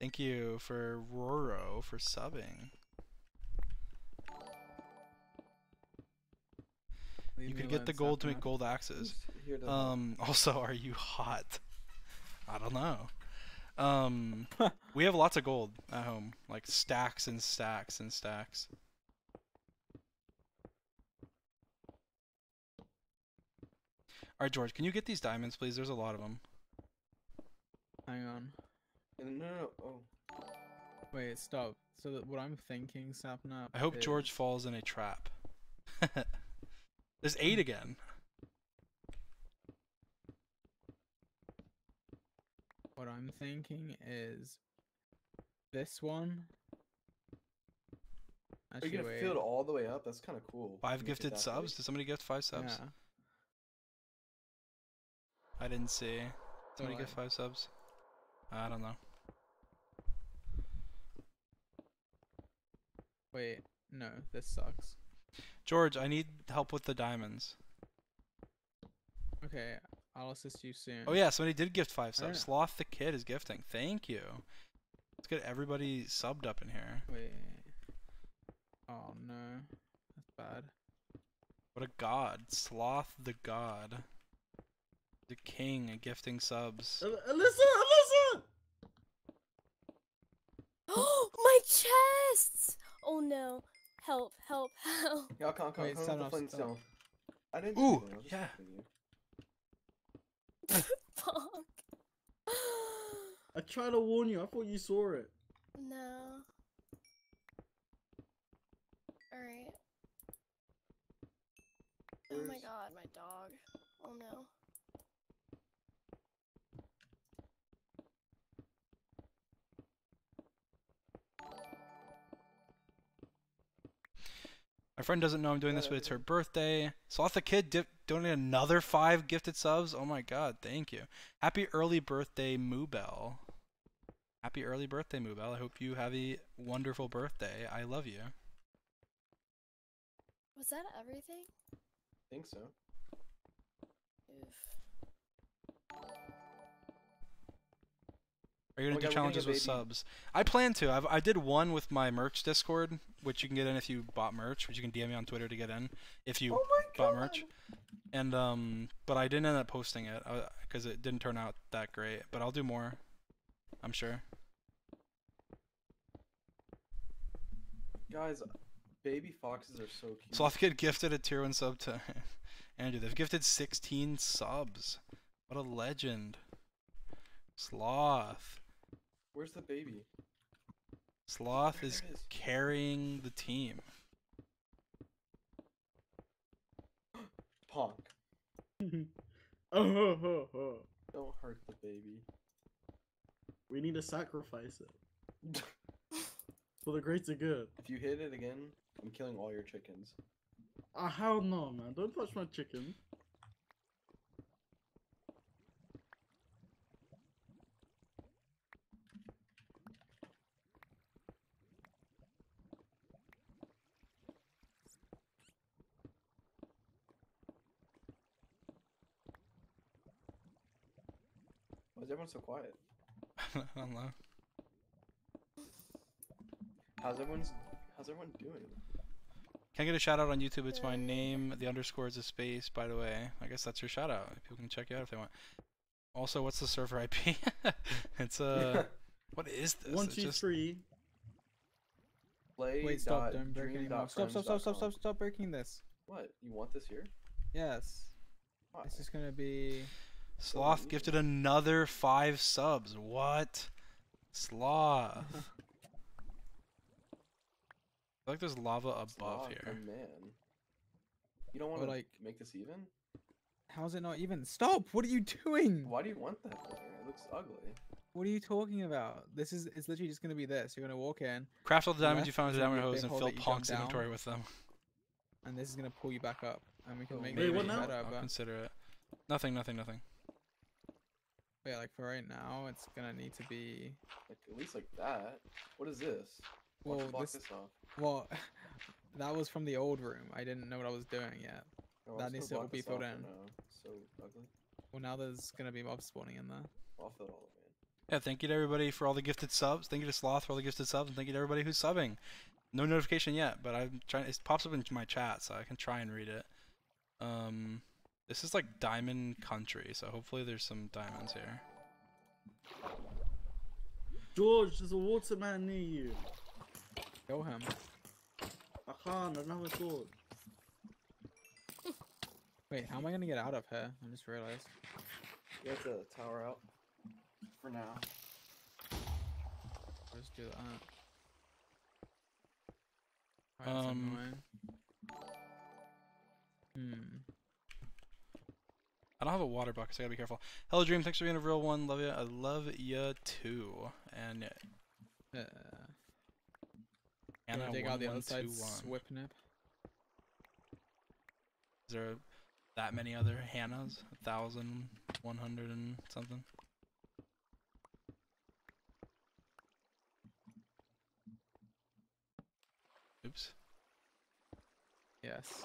Thank you for Roro for subbing. You can get the gold to make gold axes. Also, are you hot? I don't know. We have lots of gold at home, like stacks and stacks and stacks. All right, George, can you get these diamonds, please? There's a lot of them. Hang on. No. Oh. Wait, stop. So that what I'm thinking, Sapnap. I hope George falls in a trap. There's 8 again. What I'm thinking is this one. Actually, are you gonna fill it all the way up? That's kind of cool. 5 gifted subs. Way. Did somebody gift 5 subs? Yeah. I didn't see. Somebody gift 5 subs. I don't know. Wait, no, this sucks. George, I need help with the diamonds. Okay, I'll assist you soon. Oh yeah, somebody did gift 5 subs. Sloth the Kid is gifting. Thank you. Let's get everybody subbed up in here. Wait. Oh no, that's bad. What a god. Sloth the God. The king of gifting subs. Alyssa! Oh, my chests! Oh no. Help, help, help. Y'all can't come on. I didn't do that. Yeah. Fuck. I tried to warn you. I thought you saw it. No. Alright. Oh my god, my dog. Oh no. My friend doesn't know I'm doing this, but it's her birthday. Sloth the Kid donated another 5 gifted subs. Oh my god, thank you. Happy early birthday, Moobell. Happy early birthday, Moobell. I hope you have a wonderful birthday. I love you. Was that everything? I think so. Oof. Are you going to do challenges with subs? I plan to. I did one with my merch Discord, which you can get in if you bought merch, which you can DM me on Twitter to get in if you bought merch. And but I didn't end up posting it because it didn't turn out that great. But I'll do more, I'm sure. Guys, Baby foxes are so cute. Sloth Kid gifted a tier 1 sub to Andrew. They've gifted 16 subs. What a legend. Sloth. Where's the baby? Sloth is carrying the team. Ponk. Oh, don't hurt the baby. We need to sacrifice it. So the grates are good. If you hit it again, I'm killing all your chickens. Hell no, man. Don't touch my chicken. Why is everyone so quiet? I don't know. How's everyone doing? Can I get a shout out on YouTube? It's my name, the underscore is a space, by the way. I guess that's your shout out. People can check you out if they want. Also, what's the server IP? It's what is this? 123. Wait, stop, don't break it anymore. Stop breaking this. What? You want this here? Yes. Why? This is gonna be Sloth gifted another 5 subs. What? Sloth. I feel like there's lava above here. Man. You don't want to like make this even? How's it not even? Stop! What are you doing? Why do you want that color? It looks ugly. What are you talking about? This is it's literally just gonna be this. You're gonna walk in. Craft all the diamonds you found with the diamond hose and fill Ponk's inventory with them. And this is gonna pull you back up. And we can make it better. I'll consider it. Nothing. But yeah, like for right now it's gonna need to be like at least like that. What is this? Well, well, that was from the old room. I didn't know what I was doing yet. Oh, that needs to be filled in. So ugly. Well, now there's going to be mob spawning in there. I'll fill it all in. Yeah, thank you to everybody for all the gifted subs. Thank you to Sloth for all the gifted subs. And thank you to everybody who's subbing. No notification yet, but I'm trying. It pops up in my chat, so I can try and read it. This is like Diamond Country, so hopefully there's some diamonds here. George, there's a water man near you. Kill him. I can't, I don't have a sword. Wait, how am I gonna get out of here? I just realized. You have to tower out. For now. Let's do that. Right, I don't have a water bucket, so I gotta be careful. Hello Dream, thanks for being a real one. Love ya. I love ya too. And I dig out the other side. Swipnip. Is there that many other Hannahs? 1,100 and something. Oops. Yes.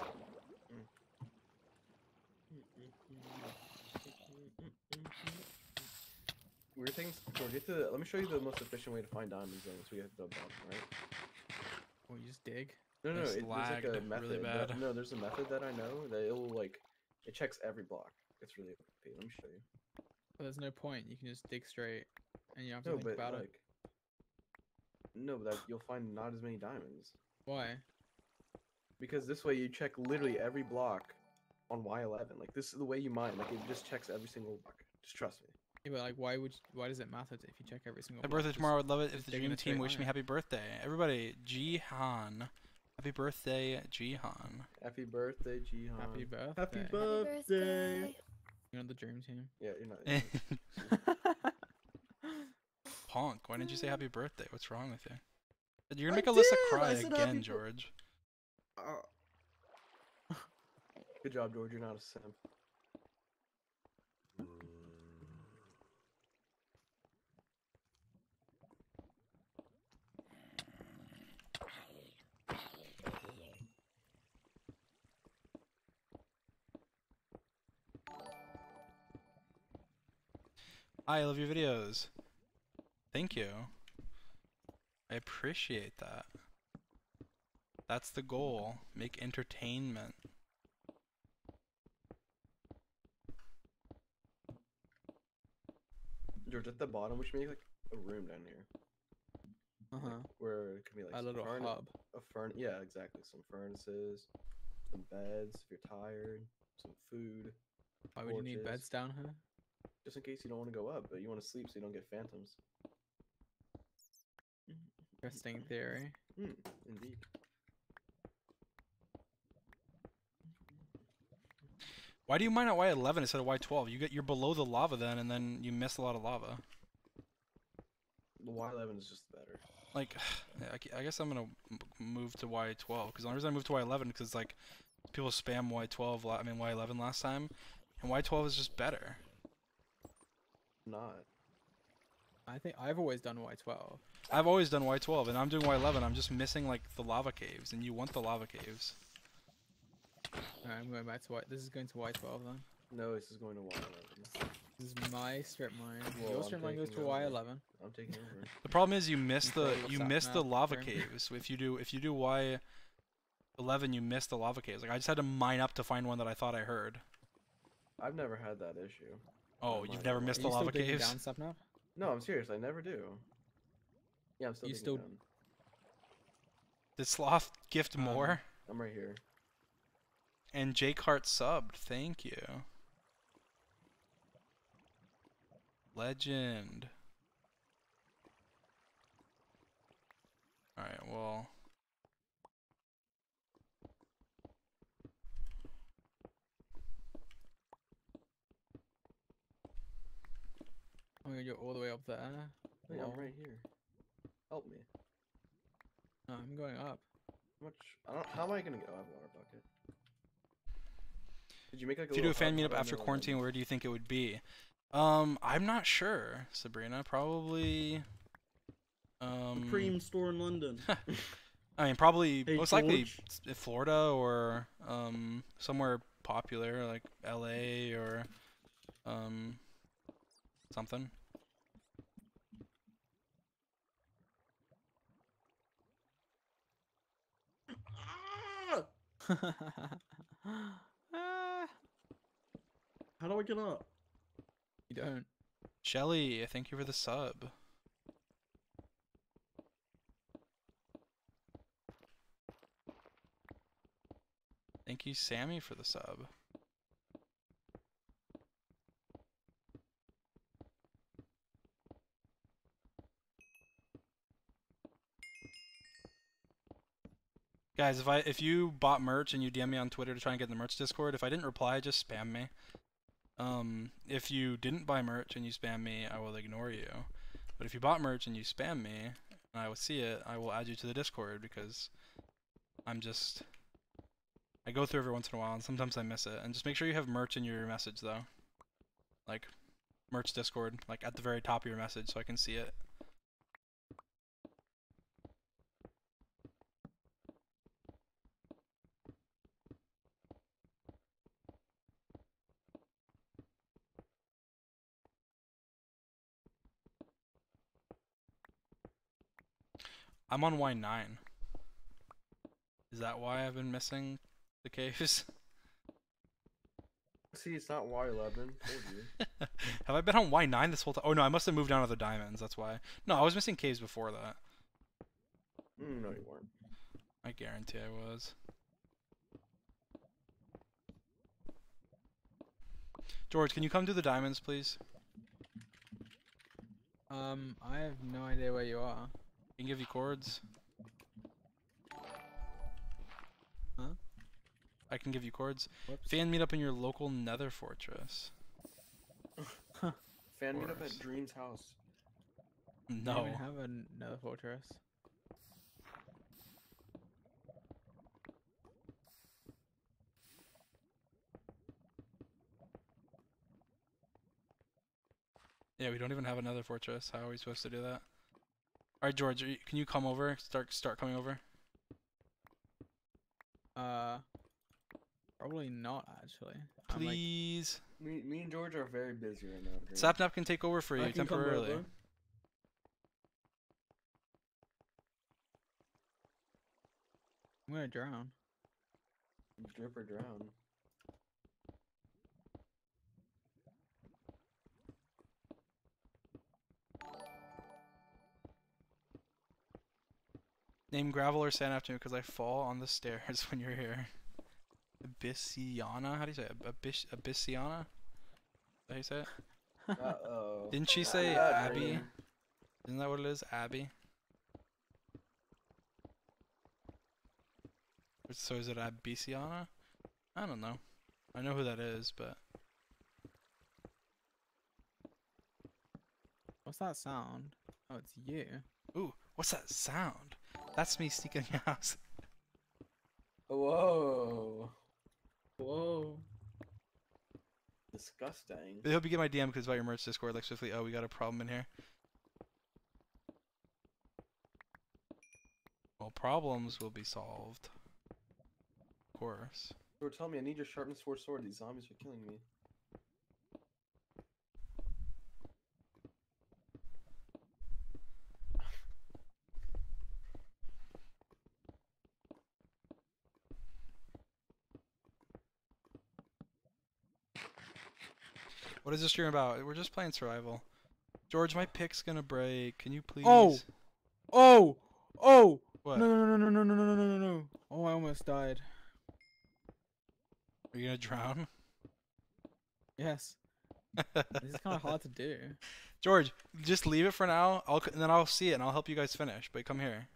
Weird things. So get to the, let me show you the most efficient way to find diamonds. Though, so we have to dump them, right? Well, you just dig. No, it's like a method. Really bad. No, there's a method that I know that it will like, it checks every block. It's really okay. Let me show you. Well, there's no point. You can just dig straight, and you don't have to think about it. No, but that, you'll find not as many diamonds. Why? Because this way you check literally every block on Y11. Like this is the way you mine. Like it just checks every single block. Just trust me. Yeah, but like, why does it matter if you check every single? My birthday tomorrow. Would love it if the Dream Team wished me happy birthday. Everybody, Jihan, happy birthday, Jihan. Happy birthday, Jihan. Happy birthday. Happy birthday. You're not the Dream Team. Yeah, you're not. Ponk, why didn't you say happy birthday? What's wrong with you? You're gonna make Alyssa cry again, George. Good job, George. You're not a simp. I love your videos. Thank you. I appreciate that. That's the goal. Make entertainment. George, at the bottom, we should make like a room down here. Like, where it could be like a little hub. Yeah, exactly. Some furnaces, some beds if you're tired, some food. Why would you need beds down here? Just in case you don't want to go up, but you want to sleep so you don't get phantoms. Interesting theory. Indeed. Why do you mine at Y11 instead of Y12? You're below the lava then, and then you miss a lot of lava. The Y11 is just better. Like, I guess I'm gonna move to Y12 because the only reason I moved to Y11 because like people spam Y12. I mean Y11 last time, and Y12 is just better. Not. I think I've always done Y12. I've always done Y12, and I'm doing Y11. I'm just missing like the lava caves, and you want the lava caves. Alright, I'm going back to Y. This is going to Y12 then. No, this is going to Y11. This is my strip mine. Well, your strip mine goes to Y11. I'm taking over. The problem is you miss the lava caves. If you do Y11, you miss the lava caves. Like I just had to mine up to find one that I thought I heard. I've never had that issue. Oh, you've never missed the lava caves? Down Sapnap? No, I'm serious. I never do. Yeah, I'm still. You still? Down. Did Sloth gift more? I'm right here. And Jake Hart subbed, thank you. Legend. Alright, well. I'm gonna go all the way up there. Wait, I'm right here. Help me. No, I'm going up. How am I gonna get? I have a water bucket. Did you make like a if you do a fan meetup after quarantine, where do you think it would be? I'm not sure, Sabrina. Probably. Supreme store in London. I mean, probably most likely Florida or somewhere popular like LA or something. How do I get up? You don't. Shelly, thank you for the sub. Thank you, Sammy, for the sub. Guys, if you bought merch and you DM me on Twitter to try and get in the merch Discord, if I didn't reply, just spam me. If you didn't buy merch and you spam me, I will ignore you. But if you bought merch and you spam me, and I will see it, I will add you to the Discord because I go through every once in a while and sometimes I miss it. And just make sure you have merch in your message though. Like, merch Discord, like at the very top of your message so I can see it. I'm on Y9. Is that why I've been missing the caves? See, it's not Y11. Have I been on Y9 this whole time? Oh no, I must have moved down to the diamonds, that's why. No, I was missing caves before that. No, you weren't. I guarantee I was. George, can you come do the diamonds, please? I have no idea where you are. I can give you cords. Huh? I can give you cords. Whoops. Fan meetup in your local Nether fortress. Fan meetup at Dream's house. No. I don't even have a Nether fortress. Yeah, we don't even have a Nether fortress. How are we supposed to do that? Alright, George, can you come over? Start coming over. Probably not actually. Please. Like, me and George are very busy right now. Sapnap can take over for you temporarily. I'm gonna drown. Drip or drown. Name gravel or sand after me because I fall on the stairs when you're here. Abyssiana? How do you say it? Abyssiana? How do you say it? Uh-oh. Didn't she say Abby? Dream. Isn't that what it is? Abby? So is it Abyssiana? I don't know. I know who that is, but... What's that sound? Oh, it's you. Ooh, what's that sound? That's me sneaking in your house. Whoa. Whoa. Disgusting. I hope you get my DM because it's about your merch Discord, like swiftly. Oh, we got a problem in here. Well, problems will be solved. Of course. You were telling me I need your sharpened sword. These zombies are killing me. What is this stream about? We're just playing survival. George, my pick's gonna break. Can you please? Oh! Oh! Oh! What? No. Oh, I almost died. Are you gonna drown? Yes. This is kind of hard to do. George, just leave it for now. And then I'll see it and I'll help you guys finish. But come here.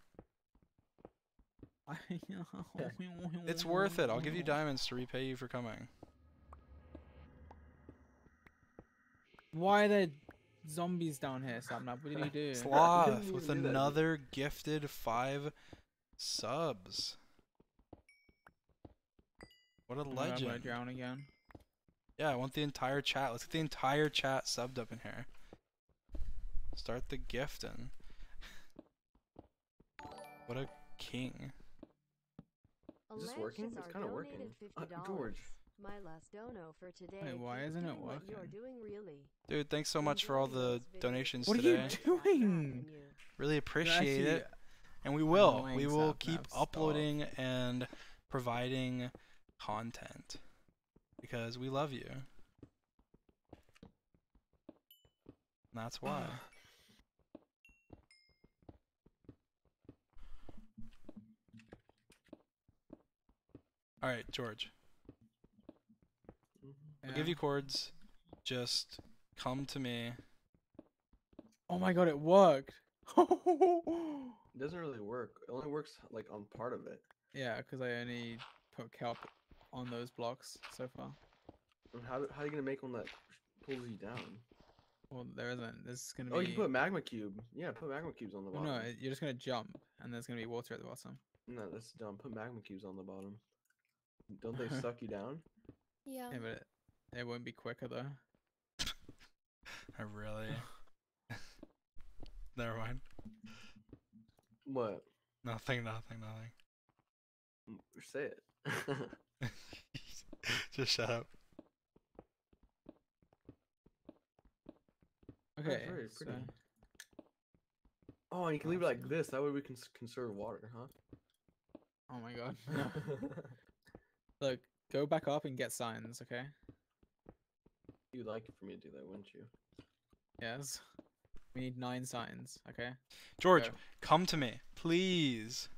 It's worth it. I'll give you diamonds to repay you for coming. Why are there zombies down here, Sapnap? What did you do? Sloth with another gifted 5 subs. What a legend. I'm gonna drown again. Yeah, I want the entire chat. Let's get the entire chat subbed up in here. Start the gifting. What a king. Is this working? It's kind of working. George. My last dono for today. Wait, why isn't it working? Doing really. Dude, thanks so much for all the donations today. What are you doing? Really appreciate it. And we will keep uploading and providing content because we love you. And that's why. All right, George. I'll give you cords. Just come to me. Oh my god, it worked! It doesn't really work. It only works like on part of it. Yeah, because I only put kelp on those blocks so far. And how are you gonna make one that pulls you down? Well, there isn't. This is gonna be. Oh, you put magma cube. Yeah, put magma cubes on the bottom. No, you're just gonna jump, and there's gonna be water at the bottom. No, that's dumb. Put magma cubes on the bottom. Don't they suck you down? Yeah. Yeah, but it won't be quicker though. I really. Never mind. What? Nothing. Say it. Just shut up. Okay. Oh, so... oh, and you can leave it like this. That way we can conserve water, huh? Oh my god. No. Look. Go back up and get signs, okay? You'd like for me to do that, wouldn't you? Yes. We need 9 signs, okay? George, come to me. Please.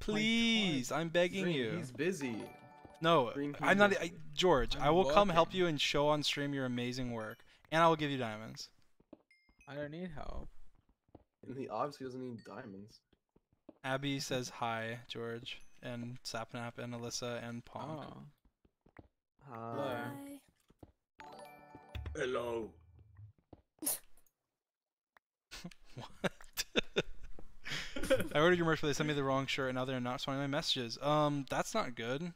Please, I'm begging you. He's busy. No, I'm not. George, I will come help you and show on stream your amazing work. And I will give you diamonds. I don't need help. And he obviously doesn't need diamonds. Abby says hi, George. And Sapnap and Alyssa and Ponk. Oh. Hi. Hello. What? I ordered your merch, but they sent me the wrong shirt, and now they're not responding to my messages. That's not good.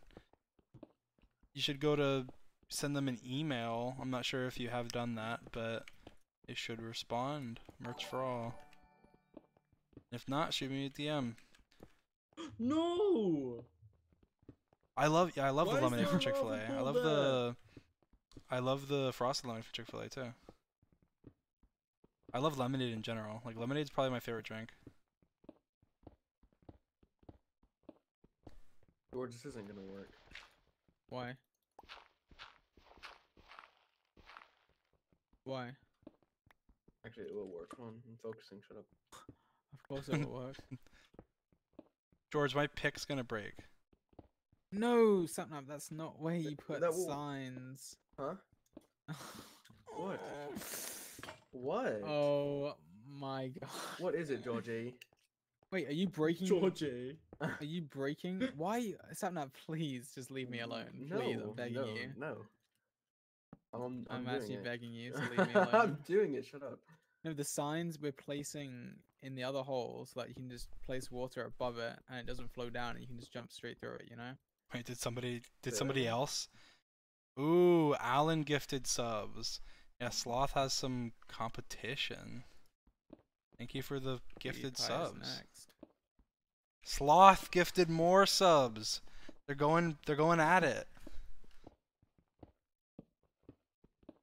You should go to send them an email. I'm not sure if you have done that, but they should respond. Merch for all. If not, shoot me a DM. No. I love the lemonade from Chick-fil-A. I love the frosted lemonade from Chick-fil-A too. I love lemonade in general. Like lemonade's probably my favorite drink. George, this isn't gonna work. Why? Why? Actually, it will work. Come on, I'm focusing. Shut up. Of course, it will work. George, my pick's gonna break. No, Sapnap, that's not where you put signs. Huh? What? What? Oh my god. What is it, Georgie? Wait, are you breaking? Georgie? Are you breaking? Why? Sapnap, please just leave me alone. No, please, I'm begging you. No. I'm actually begging you to leave me alone. I'm doing it, shut up. No, the signs we're placing in the other hole so that you can just place water above it and it doesn't flow down and you can just jump straight through it, you know? Wait, did somebody else? Ooh, Alan gifted subs. Yeah, Sloth has some competition. Thank you for the gifted subs. Next. Sloth gifted more subs. They're going at it.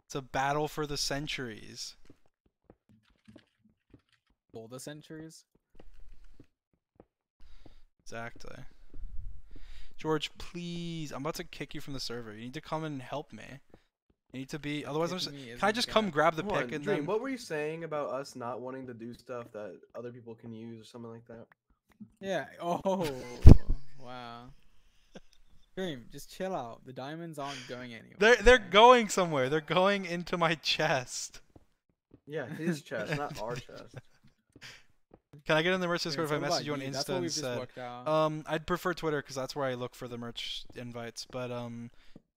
It's a battle for the centuries. For the centuries? Exactly. George, please. I'm about to kick you from the server. You need to come and help me. You need to be. Otherwise, I'm just. Can I just come grab the pick and then? What were you saying about us not wanting to do stuff that other people can use or something like that? Yeah. Oh. Wow. Dream, just chill out. The diamonds aren't going anywhere. They're going somewhere. They're going into my chest. Yeah, his chest, not our chest. Can I get in the merch Discord if I message you on Insta and said, I'd prefer Twitter because that's where I look for the merch invites, but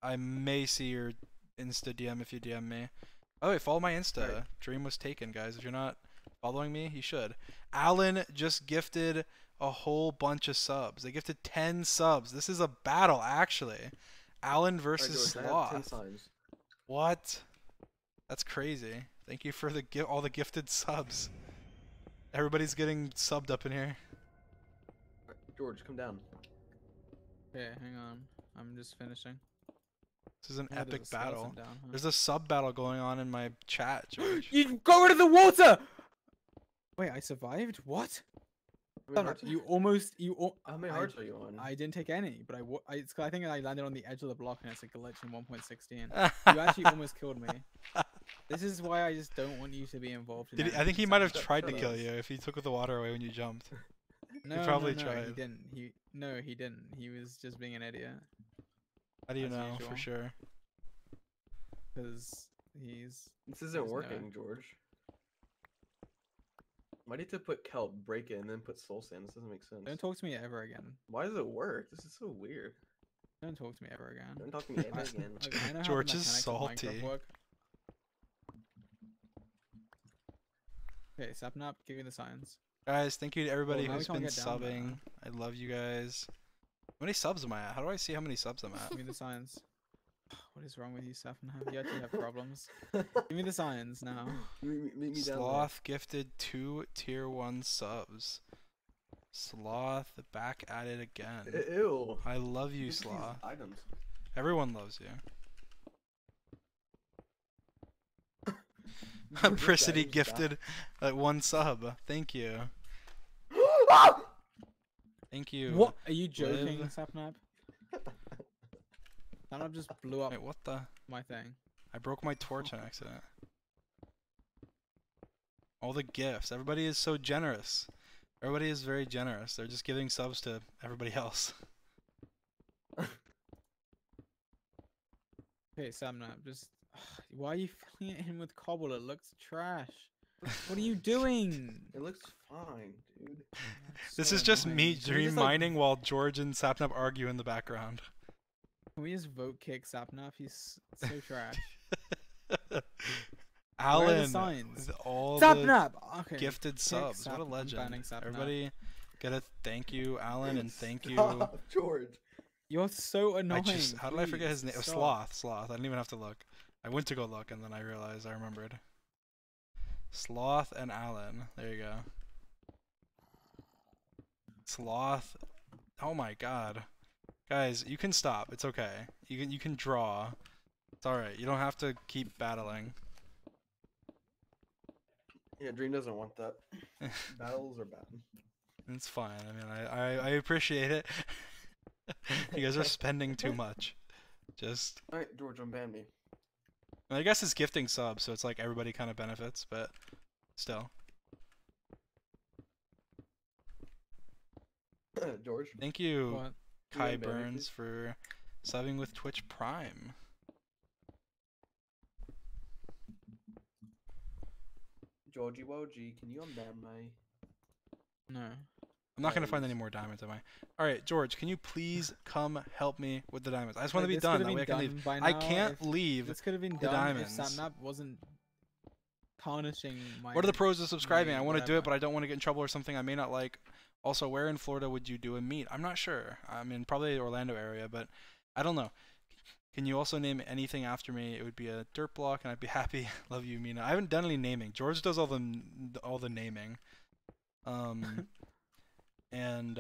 I may see your Insta DM if you DM me. Oh, wait, follow my Insta. Right. Dream was taken, guys. If you're not following me, you should. Alan just gifted a whole bunch of subs. They gifted 10 subs. This is a battle, actually. Alan versus Sloth. What? That's crazy. Thank you for all the gifted subs. Everybody's getting subbed up in here. George, come down. Okay, hang on. I'm just finishing. This is an epic battle. Down, huh? There's a sub battle going on in my chat, George. You got rid of the water! Wait, I survived? What? How many hearts are you on? I didn't take any, but I think I landed on the edge of the block and it's a glitch in 1.16. You actually almost killed me. This is why I just don't want you to be involved in I think he might have tried to kill you if he took the water away when you jumped. No, he probably tried. He didn't. He didn't. He was just being an idiot. How do you know for sure? Because he's... This isn't working, George. Why do you have to put kelp, break it, and then put soul sand? This doesn't make sense. Don't talk to me ever again. Why does it work? This is so weird. Don't talk to me ever again. Don't talk to me ever again. Okay, George is salty. Okay, Sapnap, give me the signs. Guys, thank you to everybody who's been subbing. I love you guys. How many subs am I at? How do I see how many subs I'm at? Give me the signs. What is wrong with you, Sapnap? You actually have problems. Give me the signs now. Meet me down Sloth there. Gifted 2 tier 1 subs. Sloth, back at it again. Ew. I love you, Sloth. Items. Everyone loves you. Prissity gifted one sub. Thank you. Thank you. What? Are you joking, Sapnap? Sapnap just blew up. Wait, what the? My thing. I broke my torch on accident. All the gifts. Everybody is so generous. Everybody is very generous. They're just giving subs to everybody else. Okay, Sapnap, just... Why are you filling it in with cobble? It looks trash. What are you doing? It looks fine, dude. This is just me dream mining while George and Sapnap argue in the background. Can we just vote kick Sapnap? He's so trash. Alan, with all Sapnap! Okay. Gifted subs. What a legend. Everybody, gotta thank you, Alan, and thank you, George. You're so annoying. How did I forget his name? Sloth. I didn't even have to look. I went to go look, and then I realized I remembered. Sloth and Alan. There you go. Sloth. Oh my god. Guys, you can stop. It's okay. You can draw. It's alright. You don't have to keep battling. Yeah, Dream doesn't want that. Battles are bad. It's fine. I mean, I appreciate it. You guys are spending too much. Just... Alright, George, unban me. I guess it's gifting subs, so it's like everybody kind of benefits, but still. George. Thank you, what? Kai you Burns, for subbing with Twitch Prime. Georgie Woji, can you unban my... No. I'm not going to find any more diamonds, am I? Alright, George, can you please come help me with the diamonds? I just want to be done. That way I can leave. I can't leave the diamonds. This Sapnap wasn't tarnishing my... What are the pros of subscribing? I want to do it, but I don't want to get in trouble or something I may not like. Also, where in Florida would you do a meet? I'm not sure. I'm in probably the Orlando area, but I don't know. Can you also name anything after me? It would be a dirt block, and I'd be happy. Love you, Mina. I haven't done any naming. George does all the naming. And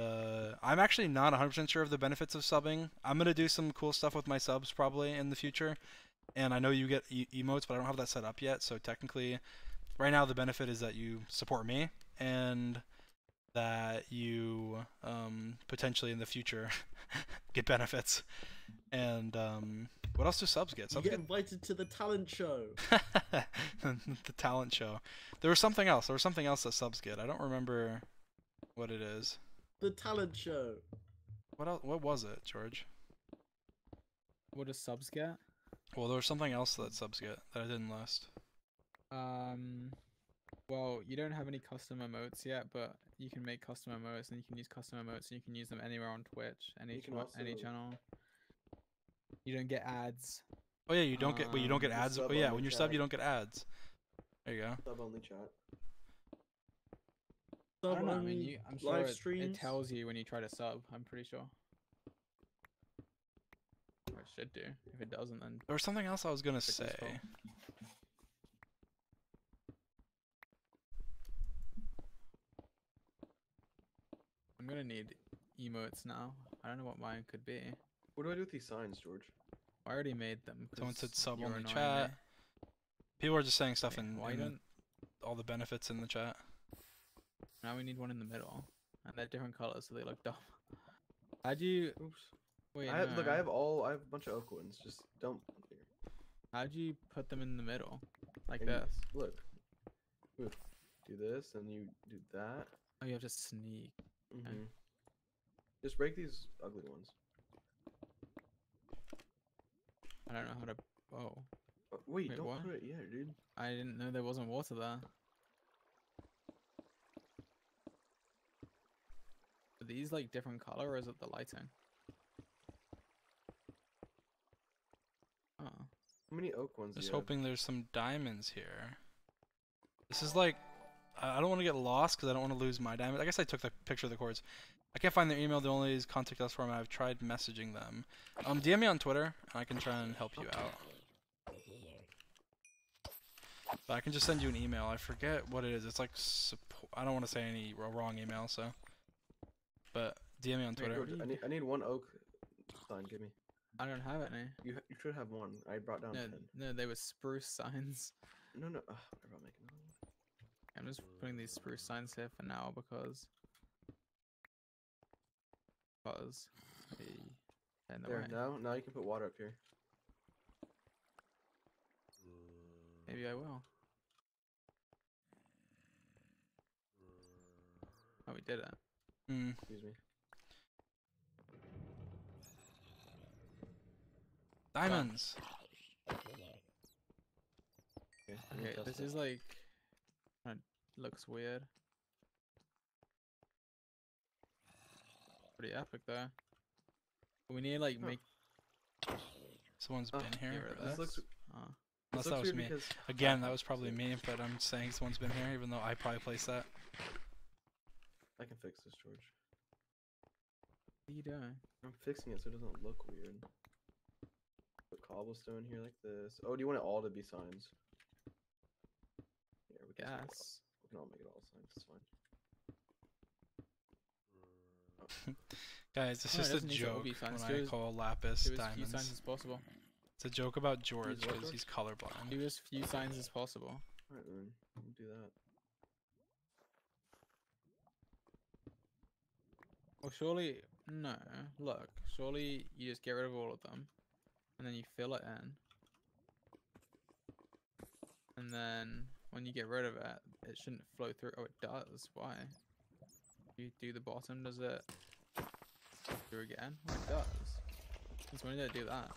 I'm actually not 100% sure of the benefits of subbing. I'm gonna do some cool stuff with my subs probably in the future. And I know you get emotes, but I don't have that set up yet. So technically, right now the benefit is that you support me and that you potentially in the future get benefits. And what else do subs get? Subs you get invited to the talent show. The talent show. There was something else. There was something else that subs get. I don't remember what it is. The talent show. What else? What was it, George? What does subs get? Well, there was something else that subs get that I didn't list. Well, you don't have any custom emotes yet, but you can make custom emotes, and you can use custom emotes, and you can use them anywhere on Twitch, any channel. You don't get ads. Oh yeah, you don't get. But you don't get ads. Oh yeah, when you're sub, you don't get ads. There you go. Sub only chat. Sub I don't know. I mean, I'm sure it tells you when you try to sub. I'm pretty sure. Or it should do. If it doesn't, then. There was something else I was gonna say. I'm gonna need emotes now. I don't know what mine could be. What do I do with these signs, George? I already made them. Someone said sub on the chat. People are just saying stuff in all the benefits in the chat. Now we need one in the middle, and they're different colors, so they look dumb. I do. Oops. Wait. Look, I have a bunch of oak ones. Just don't. How do you put them in the middle, like this? Look. Oof. Do this, and you do that. Oh, you have to sneak. Mm-hmm. Okay. Just break these ugly ones. I don't know how to. Oh. Wait, don't put it here, dude. I didn't know there wasn't water there. Are these like different color, or is it the lighting? Oh. How many oak ones? Just hoping there's some diamonds here. This is like. I don't want to get lost because I don't want to lose my diamonds. I guess I took the picture of the cords. I can't find their email. The only contact us form. I've tried messaging them. DM me on Twitter, and I can try and help you out. But I can just send you an email. I forget what it is. It's like support. I don't want to say any wrong email, so. But DM me on Twitter. Wait, George, I need one oak sign. Give me. I don't have any. You should have one. I brought down 10. No, they were spruce signs. No. Ugh, I'm not making them. I'm just putting these spruce signs here for now because there, now you can put water up here. Maybe I will. Oh, we did it. Excuse me. Diamonds. Okay, this is like. It looks weird. Pretty epic though. We need to like make. Someone's been here. This looks. Unless that was me. Again, that was probably me, but I'm saying someone's been here, even though I probably placed that. I can fix this, George. What are you doing? I'm fixing it so it doesn't look weird. Put cobblestone here like this. Oh, do you want it all to be signs? Yes. We can all make it all signs. It's fine. Oh. Guys, it's just a joke when I call lapis diamonds. Few signs as possible. It's a joke about George because he's colorblind. Do as few signs as possible. Alright, then we'll do that. Well, surely no. Look, surely you just get rid of all of them, and then you fill it in, and then. When you get rid of it, it shouldn't flow through. Oh, it does. Why? You do the bottom, does it through again? Oh, it does. Because when did I do that?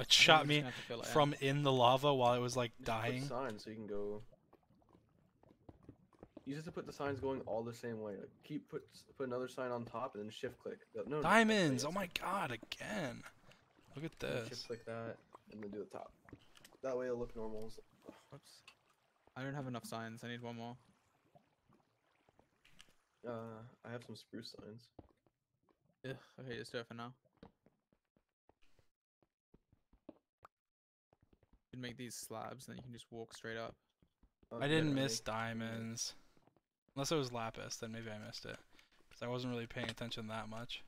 It shot me from in the lava while it was like dying. Put signs so you can go. You just have to put the signs going all the same way. Like keep put another sign on top and then shift click. No, diamonds! No, oh my god, again! Look at this. Shift click that and then do the top. That way it'll look normal. Whoops. I don't have enough signs. I need one more. I have some spruce signs. Ugh, okay, just do it for now. You can make these slabs, then you can just walk straight up. I didn't miss diamonds. Unless it was lapis, then maybe I missed it. Because I wasn't really paying attention that much.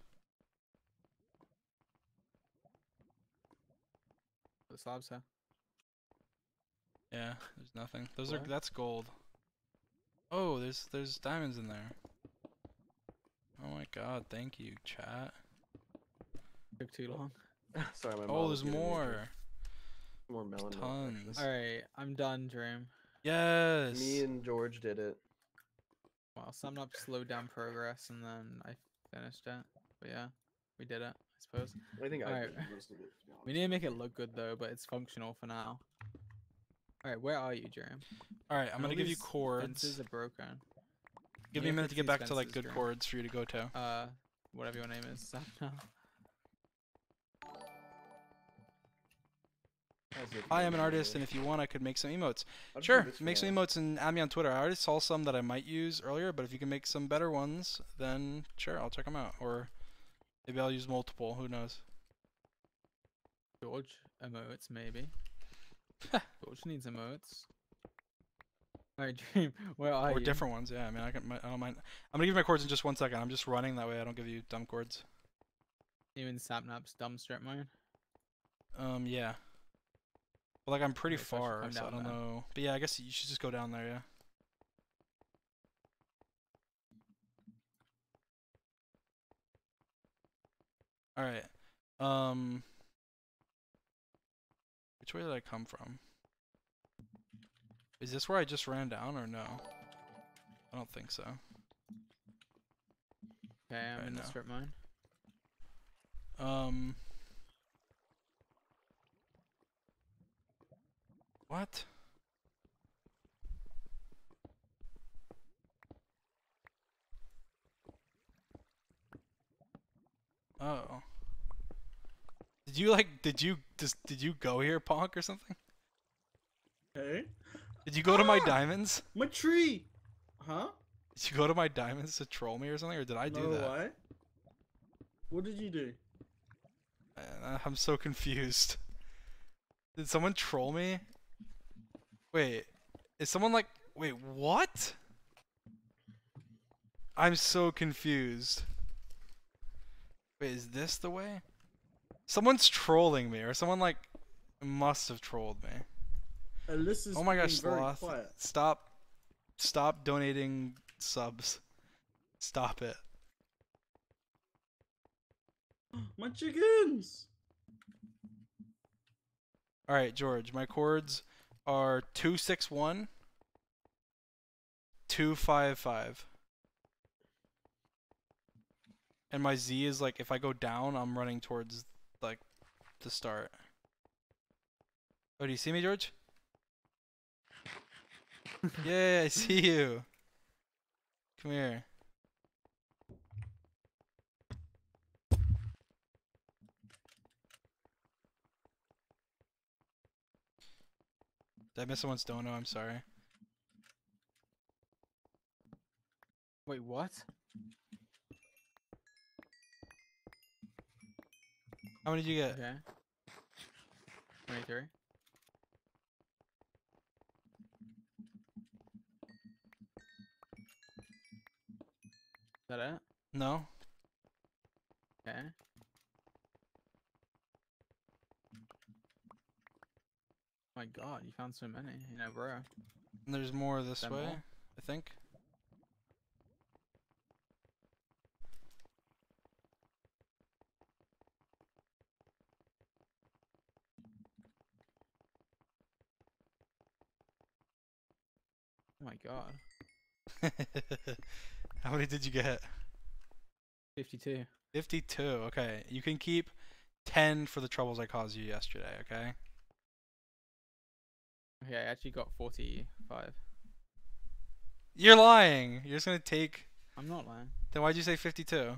The slabs, huh? Yeah, there's nothing. Those are, that's gold. Oh, there's diamonds in there. Oh my god, thank you, chat. Took too long. Sorry, my mom. Oh, there's more. More melon. Tons. Alright, I'm done, Dream. Yes! Me and George did it. Well, Sapnap slowed down progress and then I finished it. But yeah, we did it, I suppose. I think I did most of it, to be honest. We need to make it look good though, but it's functional for now. Alright, where are you, Jerem? Alright, I'm gonna give you cords. Fences are broken. Give me a minute to get back to like good cords for you to go to. Whatever your name is, Sapnap. I am an artist, and if you want, I could make some emotes. Sure, make some emotes and add me on Twitter. I already saw some that I might use earlier, but if you can make some better ones, then sure, I'll check them out. Or maybe I'll use multiple, who knows. George emotes, maybe. George needs emotes. Alright, Dream, where are you? Or different ones, yeah, I mean, I don't mind. I'm gonna give you my cords in just 1 second. I'm just running, that way I don't give you dumb cords. Even Sapnap's dumb strip mine? Yeah. Well, like, I'm pretty far, so I don't know. But yeah, I guess you should just go down there, yeah. Alright. Which way did I come from? Is this where I just ran down, or no? I don't think so. Okay, I'm in the strip mine. What? Oh. Did you go here, Ponk, or something? Hey? Did you go to my diamonds? My tree! Huh? Did you go to my diamonds to troll me or something, or did I do that? No, why? What did you do? I'm so confused. Did someone troll me? Wait, is someone like... Wait, what? I'm so confused. Wait, is this the way? Someone's trolling me, or someone like... must have trolled me. Alyssa's oh my gosh, Sloth. Stop. Stop donating subs. Stop it. My chickens! Alright, George, my cords... are 261 255. And my Z is like if I go down I'm running towards like the start. Oh, do you see me, George? Yeah, I see you. Come here. Did I miss someone's dono? I'm sorry. Wait, what? How many did you get? Okay. 23. Is that it? No. Okay. Oh my god, you found so many, you know, bro. And there's more this way, I think. Oh my god. How many did you get? 52. 52, okay. You can keep 10 for the troubles I caused you yesterday, okay? Okay, I actually got 45. You're lying! You're just gonna take... I'm not lying. Then why'd you say 52? That's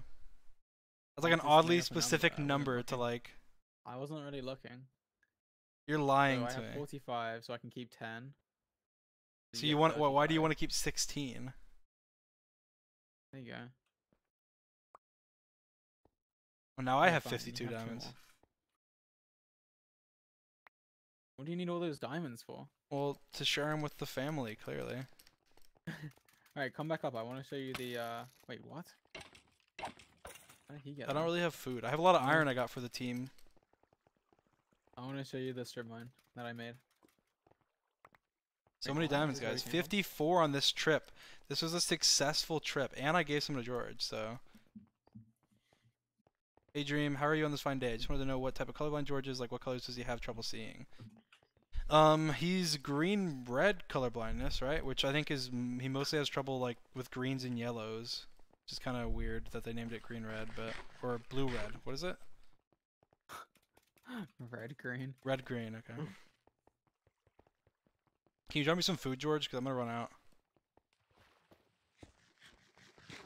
like an oddly specific number to like... I wasn't really looking. You're lying to me. I have 45, so I can keep 10. So you want... Well, why do you want to keep 16? There you go. Well, now I have 52 diamonds. What do you need all those diamonds for? Well, to share them with the family, clearly. Alright, come back up. I want to show you the, Wait, what? How did he get I don't really have food. I have a lot of iron I got for the team. I want to show you the strip mine that I made. So many diamonds, guys. 54 on this trip. This was a successful trip, and I gave some to George, so... Hey, Dream, how are you on this fine day? I just wanted to know what type of colorblind George is, like what colors does he have trouble seeing? He's green-red colorblindness, right? Which I think is, he mostly has trouble, like, with greens and yellows. Which is kind of weird that they named it green-red, but, or blue-red. What is it? Red-green. Red-green, okay. Can you drop me some food, George? Because I'm going to run out.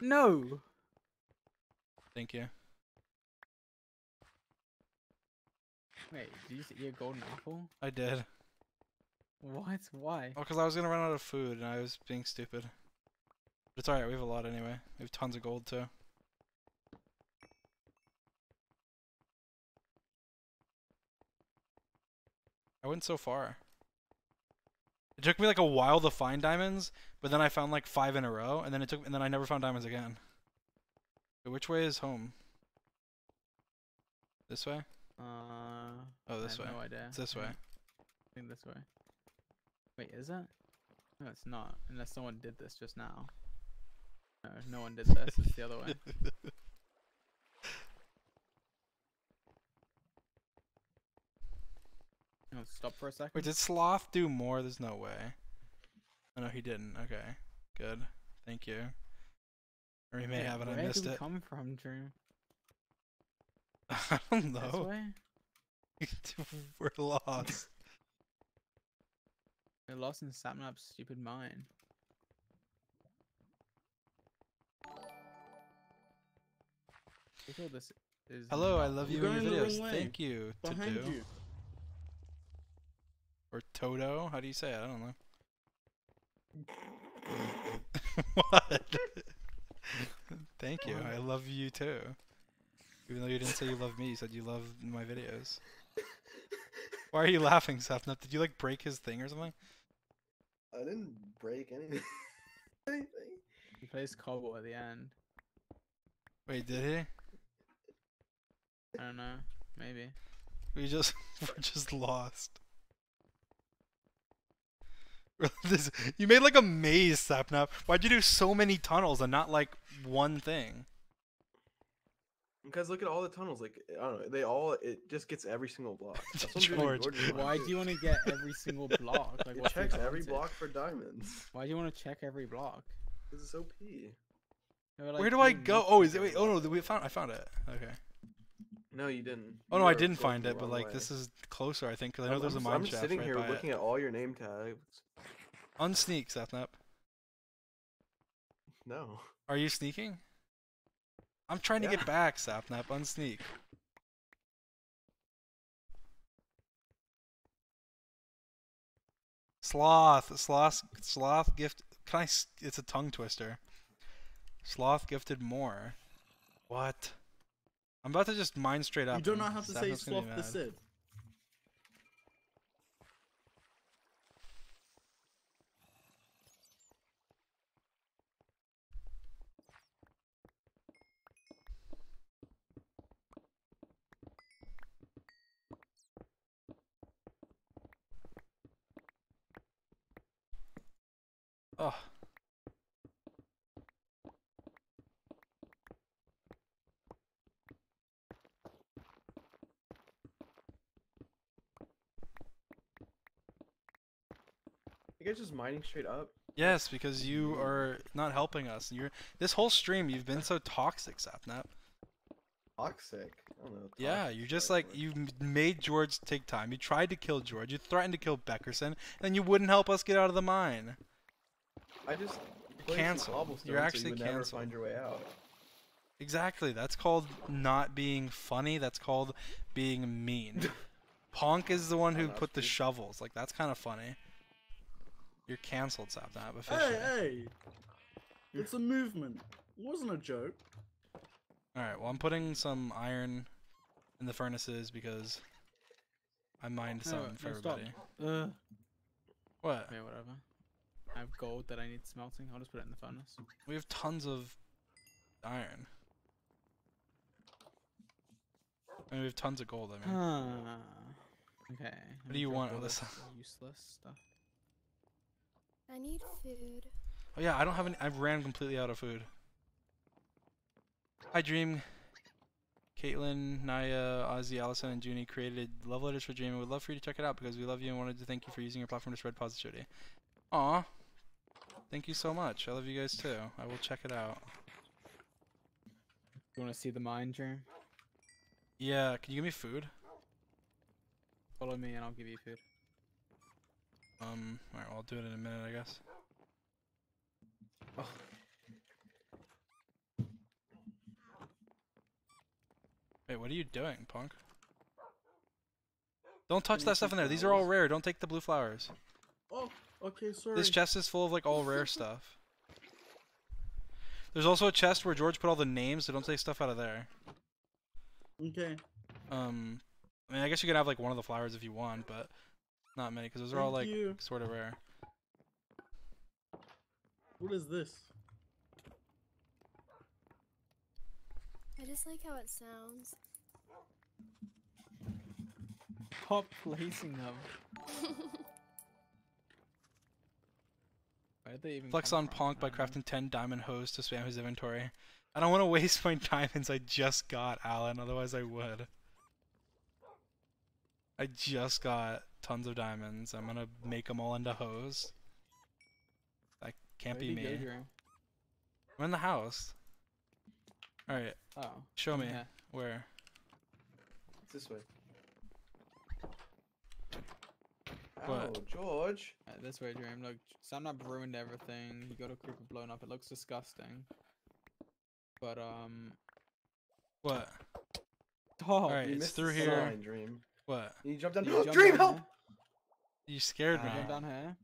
No! Thank you. Wait, did you eat a golden apple? I did. What? Why? Oh, because I was going to run out of food and I was being stupid. But it's alright, we have a lot anyway. We have tons of gold too. I went so far. It took me like a while to find diamonds, but then I found like 5 in a row, and then it took, and then I never found diamonds again. Wait, which way is home? This way? Oh, this way. I have no idea. It's this way. I think this way. Wait, is it? No, it's not. Unless someone did this just now. No, no one did this. It's the other way. Stop for a second. Wait, did Sloth do more? There's no way. Oh, no, he didn't. Okay, good. Thank you. Or he may have it. I missed it. Where did you come from, Drew? I don't know. This way? We're lost. We're lost in Sapnap's stupid mine. This is hello, I love you in your videos. Thank you, Todo. Or Todo? How do you say it? I don't know. What? Thank you, I love you too. Even though you didn't say you love me, you said you love my videos. Why are you laughing, Sapnap? Did you like break his thing or something? I didn't break anything. He plays cobble at the end. Wait, did he? I don't know. Maybe. We're just lost. You made like a maze, Sapnap. Why'd you do so many tunnels and not like one thing? Because look at all the tunnels, like, I don't know, it just gets every single block. George, why do you want to get every single block? Like, it checks every block for diamonds. Why do you want to check every block? Because it's OP. Like, where do I go? Oh, is it, wait, oh no, I found it. Okay. No, you didn't. Oh no, I didn't find it, but like, this is closer, I think, because I know there's a mine shaft right by it. I'm sitting here looking at all your name tags. Unsneak, Sapnap. No. Are you sneaking? I'm trying to get back, Sapnap. Unsneak. Sloth gift. Can I? It's a tongue twister. Sloth gifted more. What? I'm about to just mine straight up. You do not have to say Sloth the Sid. Oh. You guys just mining straight up? Yes, because you are not helping us. This whole stream, you've been so toxic, Sapnap. toxic. I don't know. Toxic, yeah, you just like, you made George take time. You tried to kill George. You threatened to kill Beckerson, and then you wouldn't help us get out of the mine. I just cancel. You're actually so you canceled. Never find your way out. Exactly. That's called not being funny. That's called being mean. Ponk is the one who put the shovels. Like, that's kind of funny. You're canceled, Sapnap, officially. Hey, hey! It's a movement. It wasn't a joke. Alright, well, I'm putting some iron in the furnaces because I mined something for everybody. What? Okay, whatever. I have gold that I need smelting. I'll just put it in the furnace. We have tons of iron. I mean, we have tons of gold, I mean. Okay. What do you want, Alyssa? Useless stuff. I need food. Oh yeah, I don't have any. I ran completely out of food. Hi, Dream. Caitlin, Naya, Ozzy, Allison, and Junie created love letters for Dream. We'd love for you to check it out because we love you and wanted to thank you for using your platform to spread positivity. Aw. Thank you so much. I love you guys too. I will check it out. You want to see the mine, Dream? Yeah, can you give me food? Follow me and I'll give you food. Alright, well, I'll do it in a minute, I guess. Oh. Wait, what are you doing, Ponk? Don't touch that stuff in there. These are all rare. Don't take the blue flowers. Oh, okay, sorry. This chest is full of, like, all rare stuff. There's also a chest where George put all the names, so don't take stuff out of there. Okay. I mean, I guess you could have, like, one of the flowers if you want, but... Not many, because those are all like sort of rare. What is this? I just like how it sounds. Stop placing them. Why did they even flex on Ponk by crafting 10 diamond hoes to spam his inventory. I don't want to waste my diamonds. I just got Alan, otherwise I would. I just got tons of diamonds. I'm gonna make them all into hoes. That can't be me. I'm in the house. Alright. Oh. Show me. Yeah. Where? It's this way. What? Oh, George! This way, Dream. Look, Sapnap ruined everything. He got a creeper blown up. It looks disgusting. But, What? Oh, alright, it's through here. Sign, Dream. What? You jump down. You jump Dream, down help! Here. You scared me. Jump down here.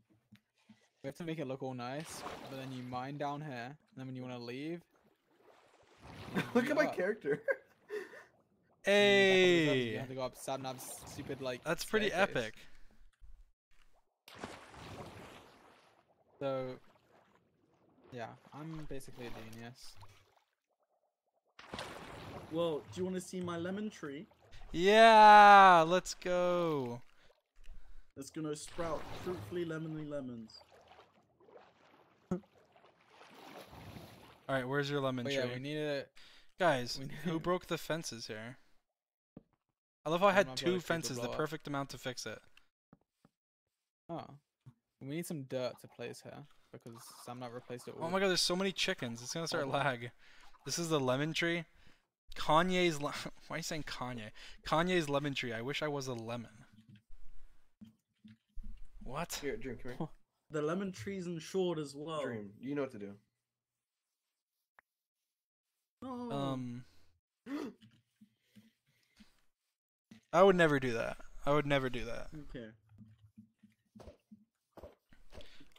We have to make it look all nice, but then you mine down here, and then when you want to leave. Look at my character. Hey! You have to go up Sapnap's stupid, like. That's pretty staircase. Epic. So. Yeah, I'm basically a genius. Well, do you want to see my lemon tree? Yeah, let's go. It's gonna sprout fruitfully lemony lemons. Alright, where's your lemon tree? Yeah, we need it. Guys, who broke the fences here? I love how I had two fences, the perfect amount to fix it. Oh. We need some dirt to place here because Sapnap replaced it all. Oh my god, there's so many chickens. It's gonna start lag. This is the lemon tree. Kanye's why are you saying Kanye? Kanye's lemon tree. I wish I was a lemon. What? Here, Dream, come here. The lemon tree's insured as well. Dream, you know what to do. No. I would never do that. I would never do that. Okay.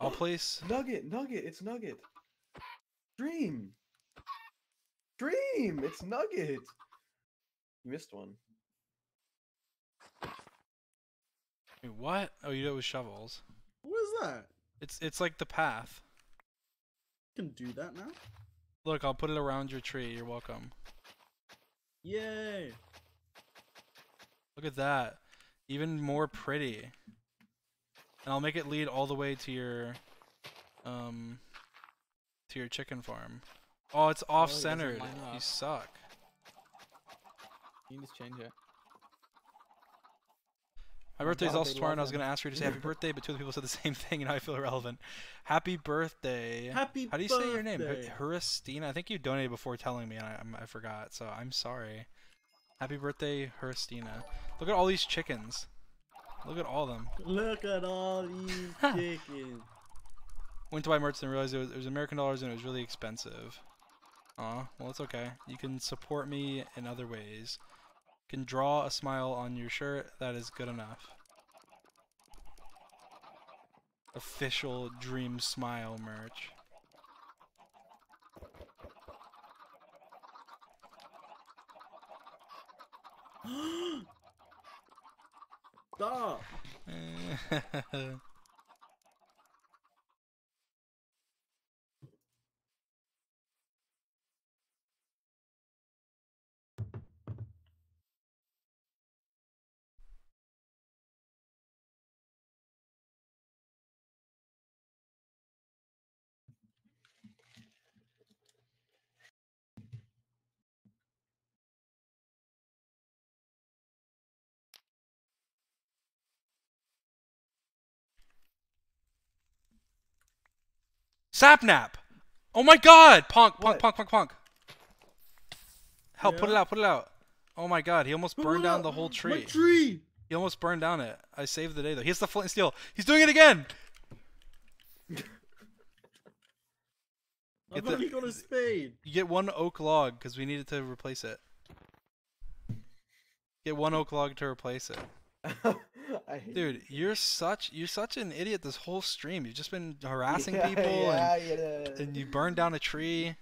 I'll place Nugget, it's Nugget. Dream. Dream! It's Nugget! You missed one. Wait, what? Oh, you did it with shovels. What is that? It's like the path. You can do that now? Look, I'll put it around your tree. You're welcome. Yay! Look at that. Even more pretty. And I'll make it lead all the way to your chicken farm. Oh, it's off-centered. Oh, you suck. You can just change it. My birthday's also tomorrow, and I was going to ask her to say happy birthday, but two other people said the same thing, and I feel irrelevant. Happy birthday. Happy birthday. How do you say your name? Huristina? I think you donated before telling me, and I forgot, so I'm sorry. Happy birthday, Hurstina. Look at all these chickens. Look at all of them. Look at all these chickens. Went to buy merch and realized it was American dollars and it was really expensive. Aw, well it's okay. You can support me in other ways. You can draw a smile on your shirt. That is good enough. Official Dream Smile merch. Stop! Sapnap! Oh my god! Ponk, Ponk, Ponk, Ponk, Ponk. Help, yeah. Put it out, put it out. Oh my god, he almost burned down the whole tree. My tree! He almost burned down it. I saved the day though. He has the flint and steel. He's doing it again! I'm gonna get a spade. You get one oak log because we needed to replace it. Get one oak log to replace it. Dude, you're such an idiot this whole stream. You've just been harassing people and you burned down a tree.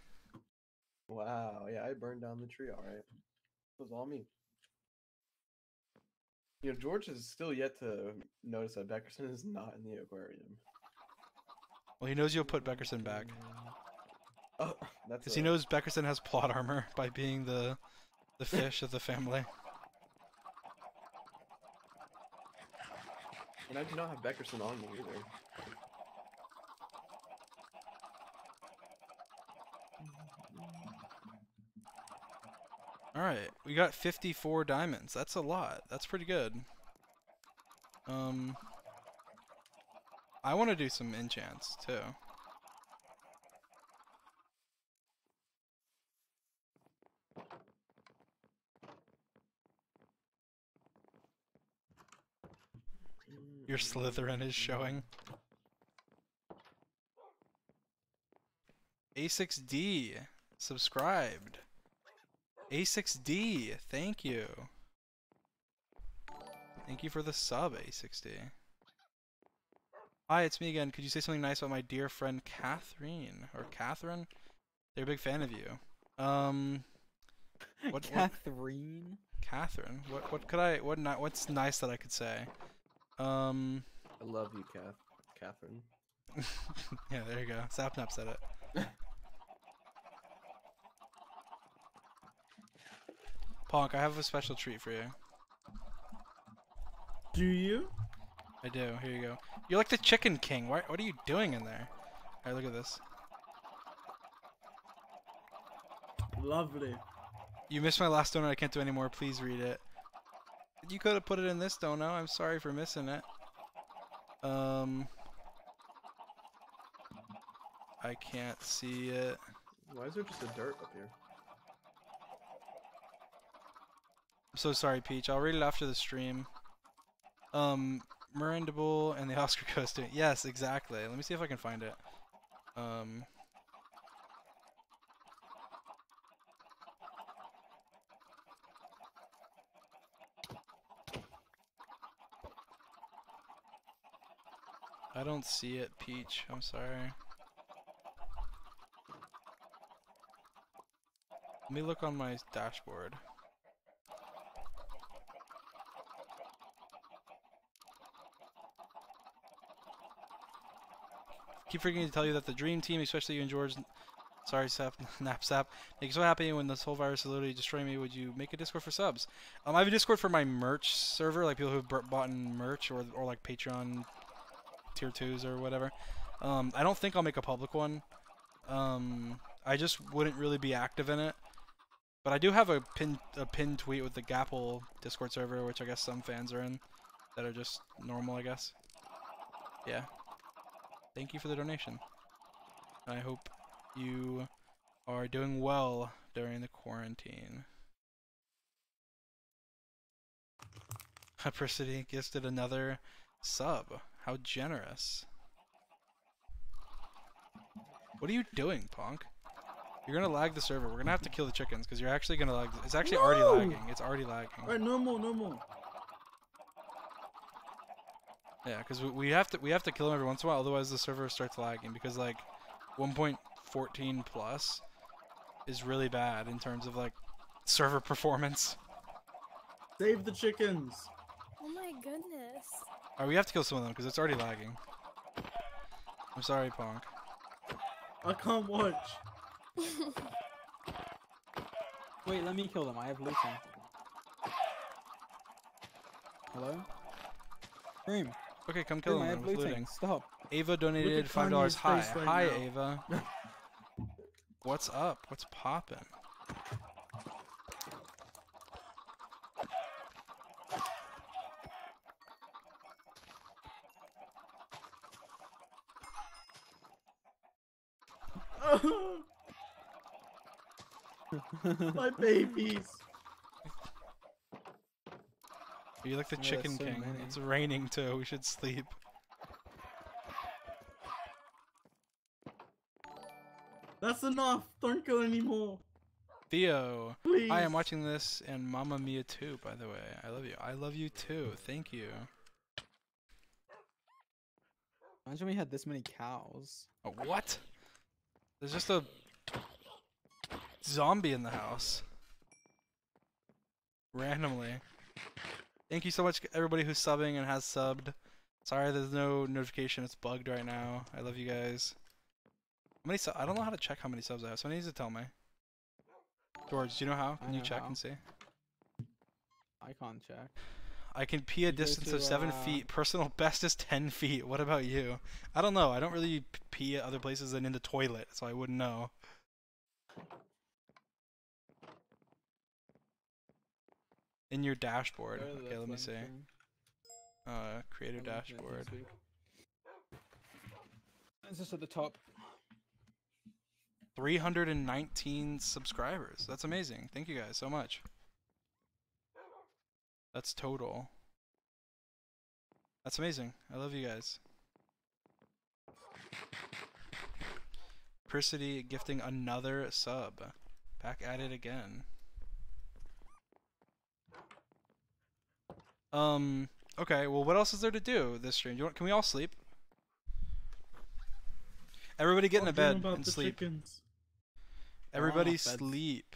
Wow, yeah, I burned down the tree, alright. It was all me. You know, George is still yet to notice that Beckerson is not in the aquarium. Well, he knows you'll put Beckerson back. Oh, that's because he knows Beckerson has plot armor by being the fish of the family. And I do not have Beckerson on me either. Alright, we got 54 diamonds. That's a lot. That's pretty good. I want to do some enchants too. Your Slytherin is showing. A6D subscribed. A6D, thank you. Thank you for the sub, A6D. Hi, it's me again. Could you say something nice about my dear friend Catherine? Or Catherine? They're a big fan of you. What, Catherine? What, Catherine? What's nice that I could say? I love you, Catherine. Yeah, there you go. Sapnap said it. Ponk, I have a special treat for you. Do you? I do. Here you go. You're like the chicken king. What are you doing in there? All right, look at this. Lovely. You missed my last donut. I can't do any more. Please read it. You could have put it in this dono. I'm sorry for missing it. I can't see it. Why is there just a dirt up here? I'm so sorry, Peach. I'll read it after the stream. Miranda Bull and the Oscar goes to. Yes, exactly. Let me see if I can find it. I don't see it, Peach. I'm sorry. Let me look on my dashboard. Keep forgetting to tell you that the Dream Team, especially you and George, sorry, Sapnap, makes so happy when this whole virus is literally destroying me. Would you make a Discord for subs? I have a Discord for my merch server, like people who have bought in merch or like Patreon. Tier 2s or whatever. I don't think I'll make a public one. I just wouldn't really be active in it. But I do have a pinned tweet with the Gapple Discord server, which I guess some fans are in that are just normal, I guess. Yeah. Thank you for the donation. I hope you are doing well during the quarantine. Hypercity gifted another sub. How generous. What are you doing, Ponk? You're gonna lag the server. We're gonna have to kill the chickens because you're actually gonna lag. It's actually already lagging. It's already lagging. Alright, normal. Yeah, because we have to kill them every once in a while, otherwise the server starts lagging. Because like 1.14 plus is really bad in terms of like server performance. Save the chickens. Oh my goodness. Alright, we have to kill some of them because it's already lagging. I'm sorry, Ponk. I can't watch. Wait, let me kill them. I have Lucian. Hello? Room. Okay, come kill them. I'm looting. Stop. Ava donated $5. Hi. Right Hi, now. Ava. What's up? What's poppin'? My babies. You like the chicken king. Many. It's raining too. We should sleep. That's enough. Don't kill anymore. Theo, please. I am watching this and Mamma Mia too. By the way, I love you. I love you too. Thank you. Imagine we had this many cows. Oh, what? There's just a zombie in the house. Randomly. Thank you so much, everybody who's subbing and has subbed. Sorry, there's no notification. It's bugged right now. I love you guys. How many subs? I don't know how to check how many subs I have. Someone needs to tell me. George, do you know how? Can you check and see? I can't check. I can pee a distance of 7 feet. Personal best is 10 feet. What about you? I don't know. I don't really pee at other places than in the toilet, so I wouldn't know. In your dashboard. Okay, let me see. Creator dashboard. It's just at the top. 319 subscribers. That's amazing. Thank you guys so much. That's total. That's amazing. I love you guys. Priscity gifting another sub. Back at it again. Okay, well, what else is there to do this stream? You want, can we all sleep? Everybody get in a bed and sleep. Chickens. Everybody sleep.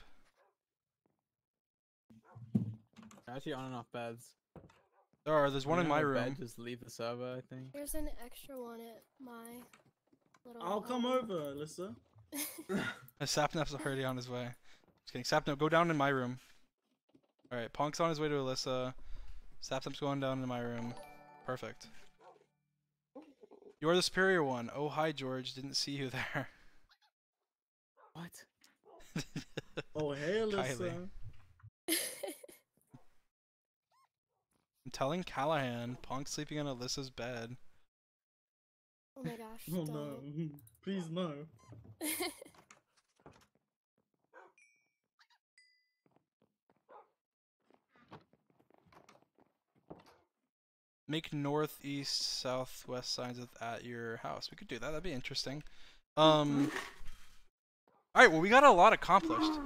Actually, on and off beds. There are. There's one in my room. Bed, just leave the server, I think. There's an extra one at my little. I'll come over, Alyssa. Sapnap's already on his way. Just kidding. Sapnap, go down in my room. All right, Punk's on his way to Alyssa. Sapnap's going down to my room. Perfect. You're the superior one. Oh, hi, George. Didn't see you there. What? Oh, hey, Alyssa. I'm telling Callahan, Punk's sleeping on Alyssa's bed. Oh my gosh. Oh no. Please no. Make northeast, southwest signs at your house. We could do that. That'd be interesting. Alright, well, we got a lot accomplished.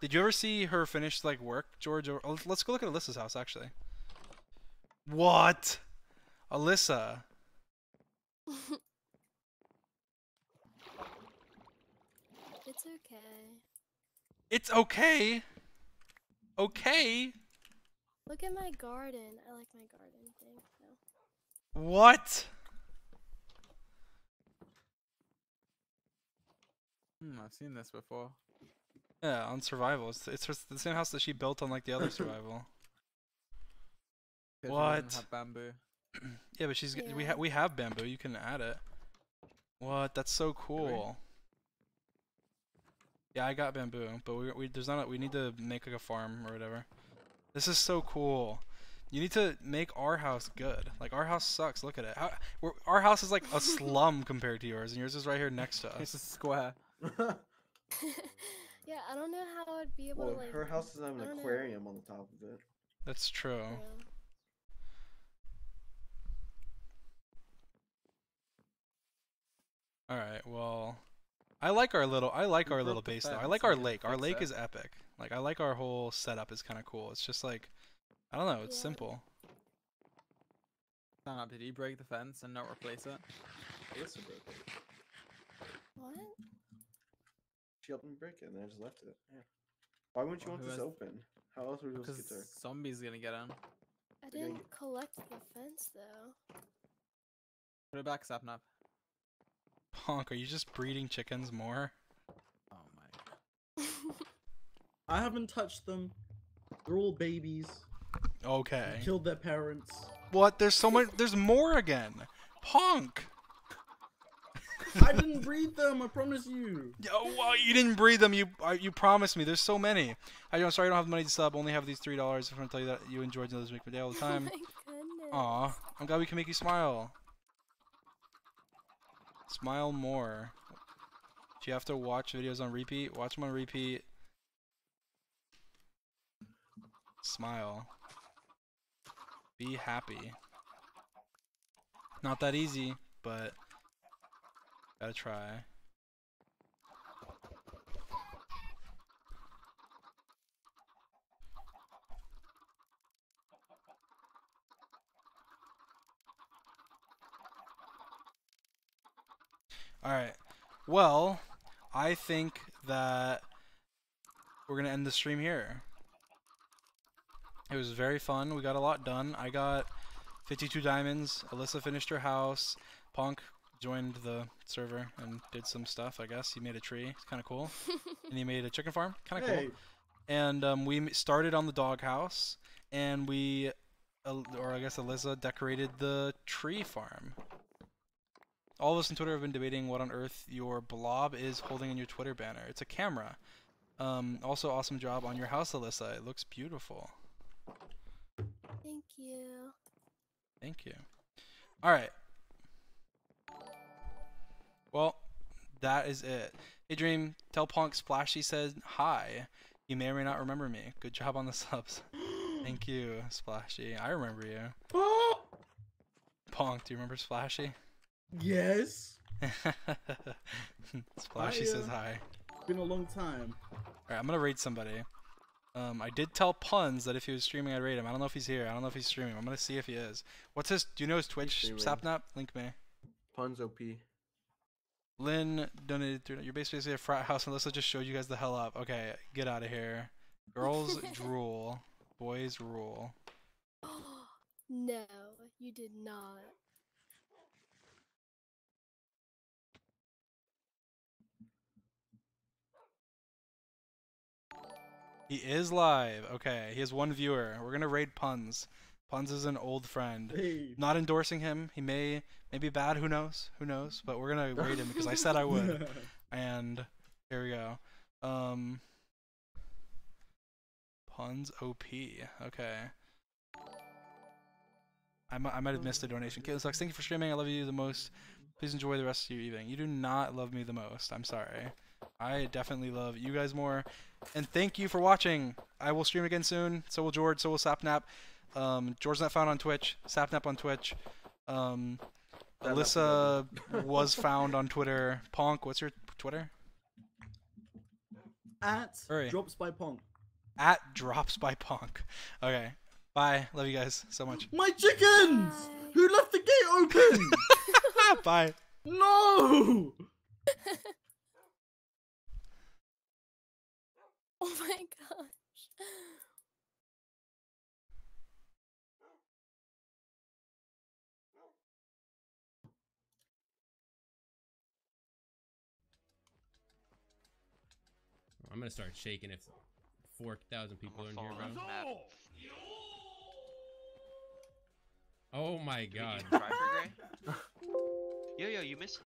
Did you ever see her finish, like, work, George? Or, oh, let's go look at Alyssa's house, actually. What? Alyssa. It's okay. It's okay? Okay? Look at my garden. I like my garden thing. So. What? I've seen this before. Yeah, on survival. It's the same house that she built on like the other survival. What? Have bamboo. Yeah, but she's we have bamboo. You can add it. What? That's so cool. Yeah, I got bamboo, but we need to make like a farm or whatever. This is so cool. You need to make our house good. Like, our house sucks. Look at it. Our house is like a slum compared to yours, and yours is right here next to us. It's a square. Yeah, I don't know how I'd be able to, like... Her house doesn't have an aquarium on the top of it. That's true. Yeah. All right. Well, I like our little base though. I like our lake. Our lake is epic. Like I like our whole setup is kind of cool. It's just like, I don't know. It's simple. Nah, did he break the fence and not replace it? Alyssa broke it. What? She helped me break it and I just left it. Yeah. Why wouldn't you want this open? How else would we get there? Zombies gonna get in. I didn't collect the fence though. Put it back, Sapnap. Ponk, are you just breeding chickens more? Oh my god. I haven't touched them. They're all babies. Okay. They killed their parents. What? There's so much. There's more again. Ponk! I didn't breed them, I promise you. Oh, well, you didn't breed them. You promised me. There's so many. I'm sorry I don't have the money to sub. Only have these $3. I just want to tell you that you enjoyed Nether's Make My Day all the time. Oh my goodness. Aw. I'm glad we can make you smile. Smile more. Do you have to watch videos on repeat? Watch them on repeat. Smile. Be happy. Not that easy, but gotta try. All right. Well, I think that we're gonna end the stream here. It was very fun. We got a lot done. I got 52 diamonds. Alyssa finished her house. Ponk joined the server and did some stuff, I guess. He made a tree. It's kind of cool. And he made a chicken farm. Kind of cool. And we started on the doghouse, and we, or I guess Alyssa decorated the tree farm. All of us on Twitter have been debating what on earth your blob is holding in your Twitter banner. It's a camera. Also, awesome job on your house, Alyssa. It looks beautiful. Thank you. Thank you. All right. Well, that is it. Hey, Dream, tell Ponk Splashy said hi. You may or may not remember me. Good job on the subs. Thank you, Splashy. I remember you. Oh! Ponk, do you remember Splashy? Yes. Splashy says hi. It's been a long time. Alright, I'm gonna raid somebody. I did tell Punz that if he was streaming I'd raid him. I don't know if he's here. I don't know if he's streaming. I'm gonna see if he is. What's his do you know his Twitch, Sapnap? Link me. Punz OP. Lynn donated $3. You're basically a frat house unless I just showed you guys the hell up. Okay, get out of here. Girls drool. Boys rule. No, you did not. He is live. Okay, he has one viewer. We're gonna raid Punz. Punz is an old friend. Hey. Not endorsing him. He may be bad. Who knows? Who knows? But we're gonna raid him because I said I would. And here we go. Punz OP. Okay. I might have missed a donation. Caitlin sucks. Thank you for streaming. I love you the most. Please enjoy the rest of your evening. You do not love me the most. I'm sorry. I definitely love you guys more. And thank you for watching. I will stream again soon. So will George. So will Sapnap. George Not Found on Twitch. Sapnap on Twitch. Alyssa was found on Twitter. Ponk, what's your Twitter? @dropsbyponk. @dropsbyponk. Okay. Bye. Love you guys so much. My chickens! Bye. Who left the gate open? Bye. No! Oh my gosh. I'm gonna start shaking if 4,000 people are in here, bro. No! Oh my god. Yo, you missed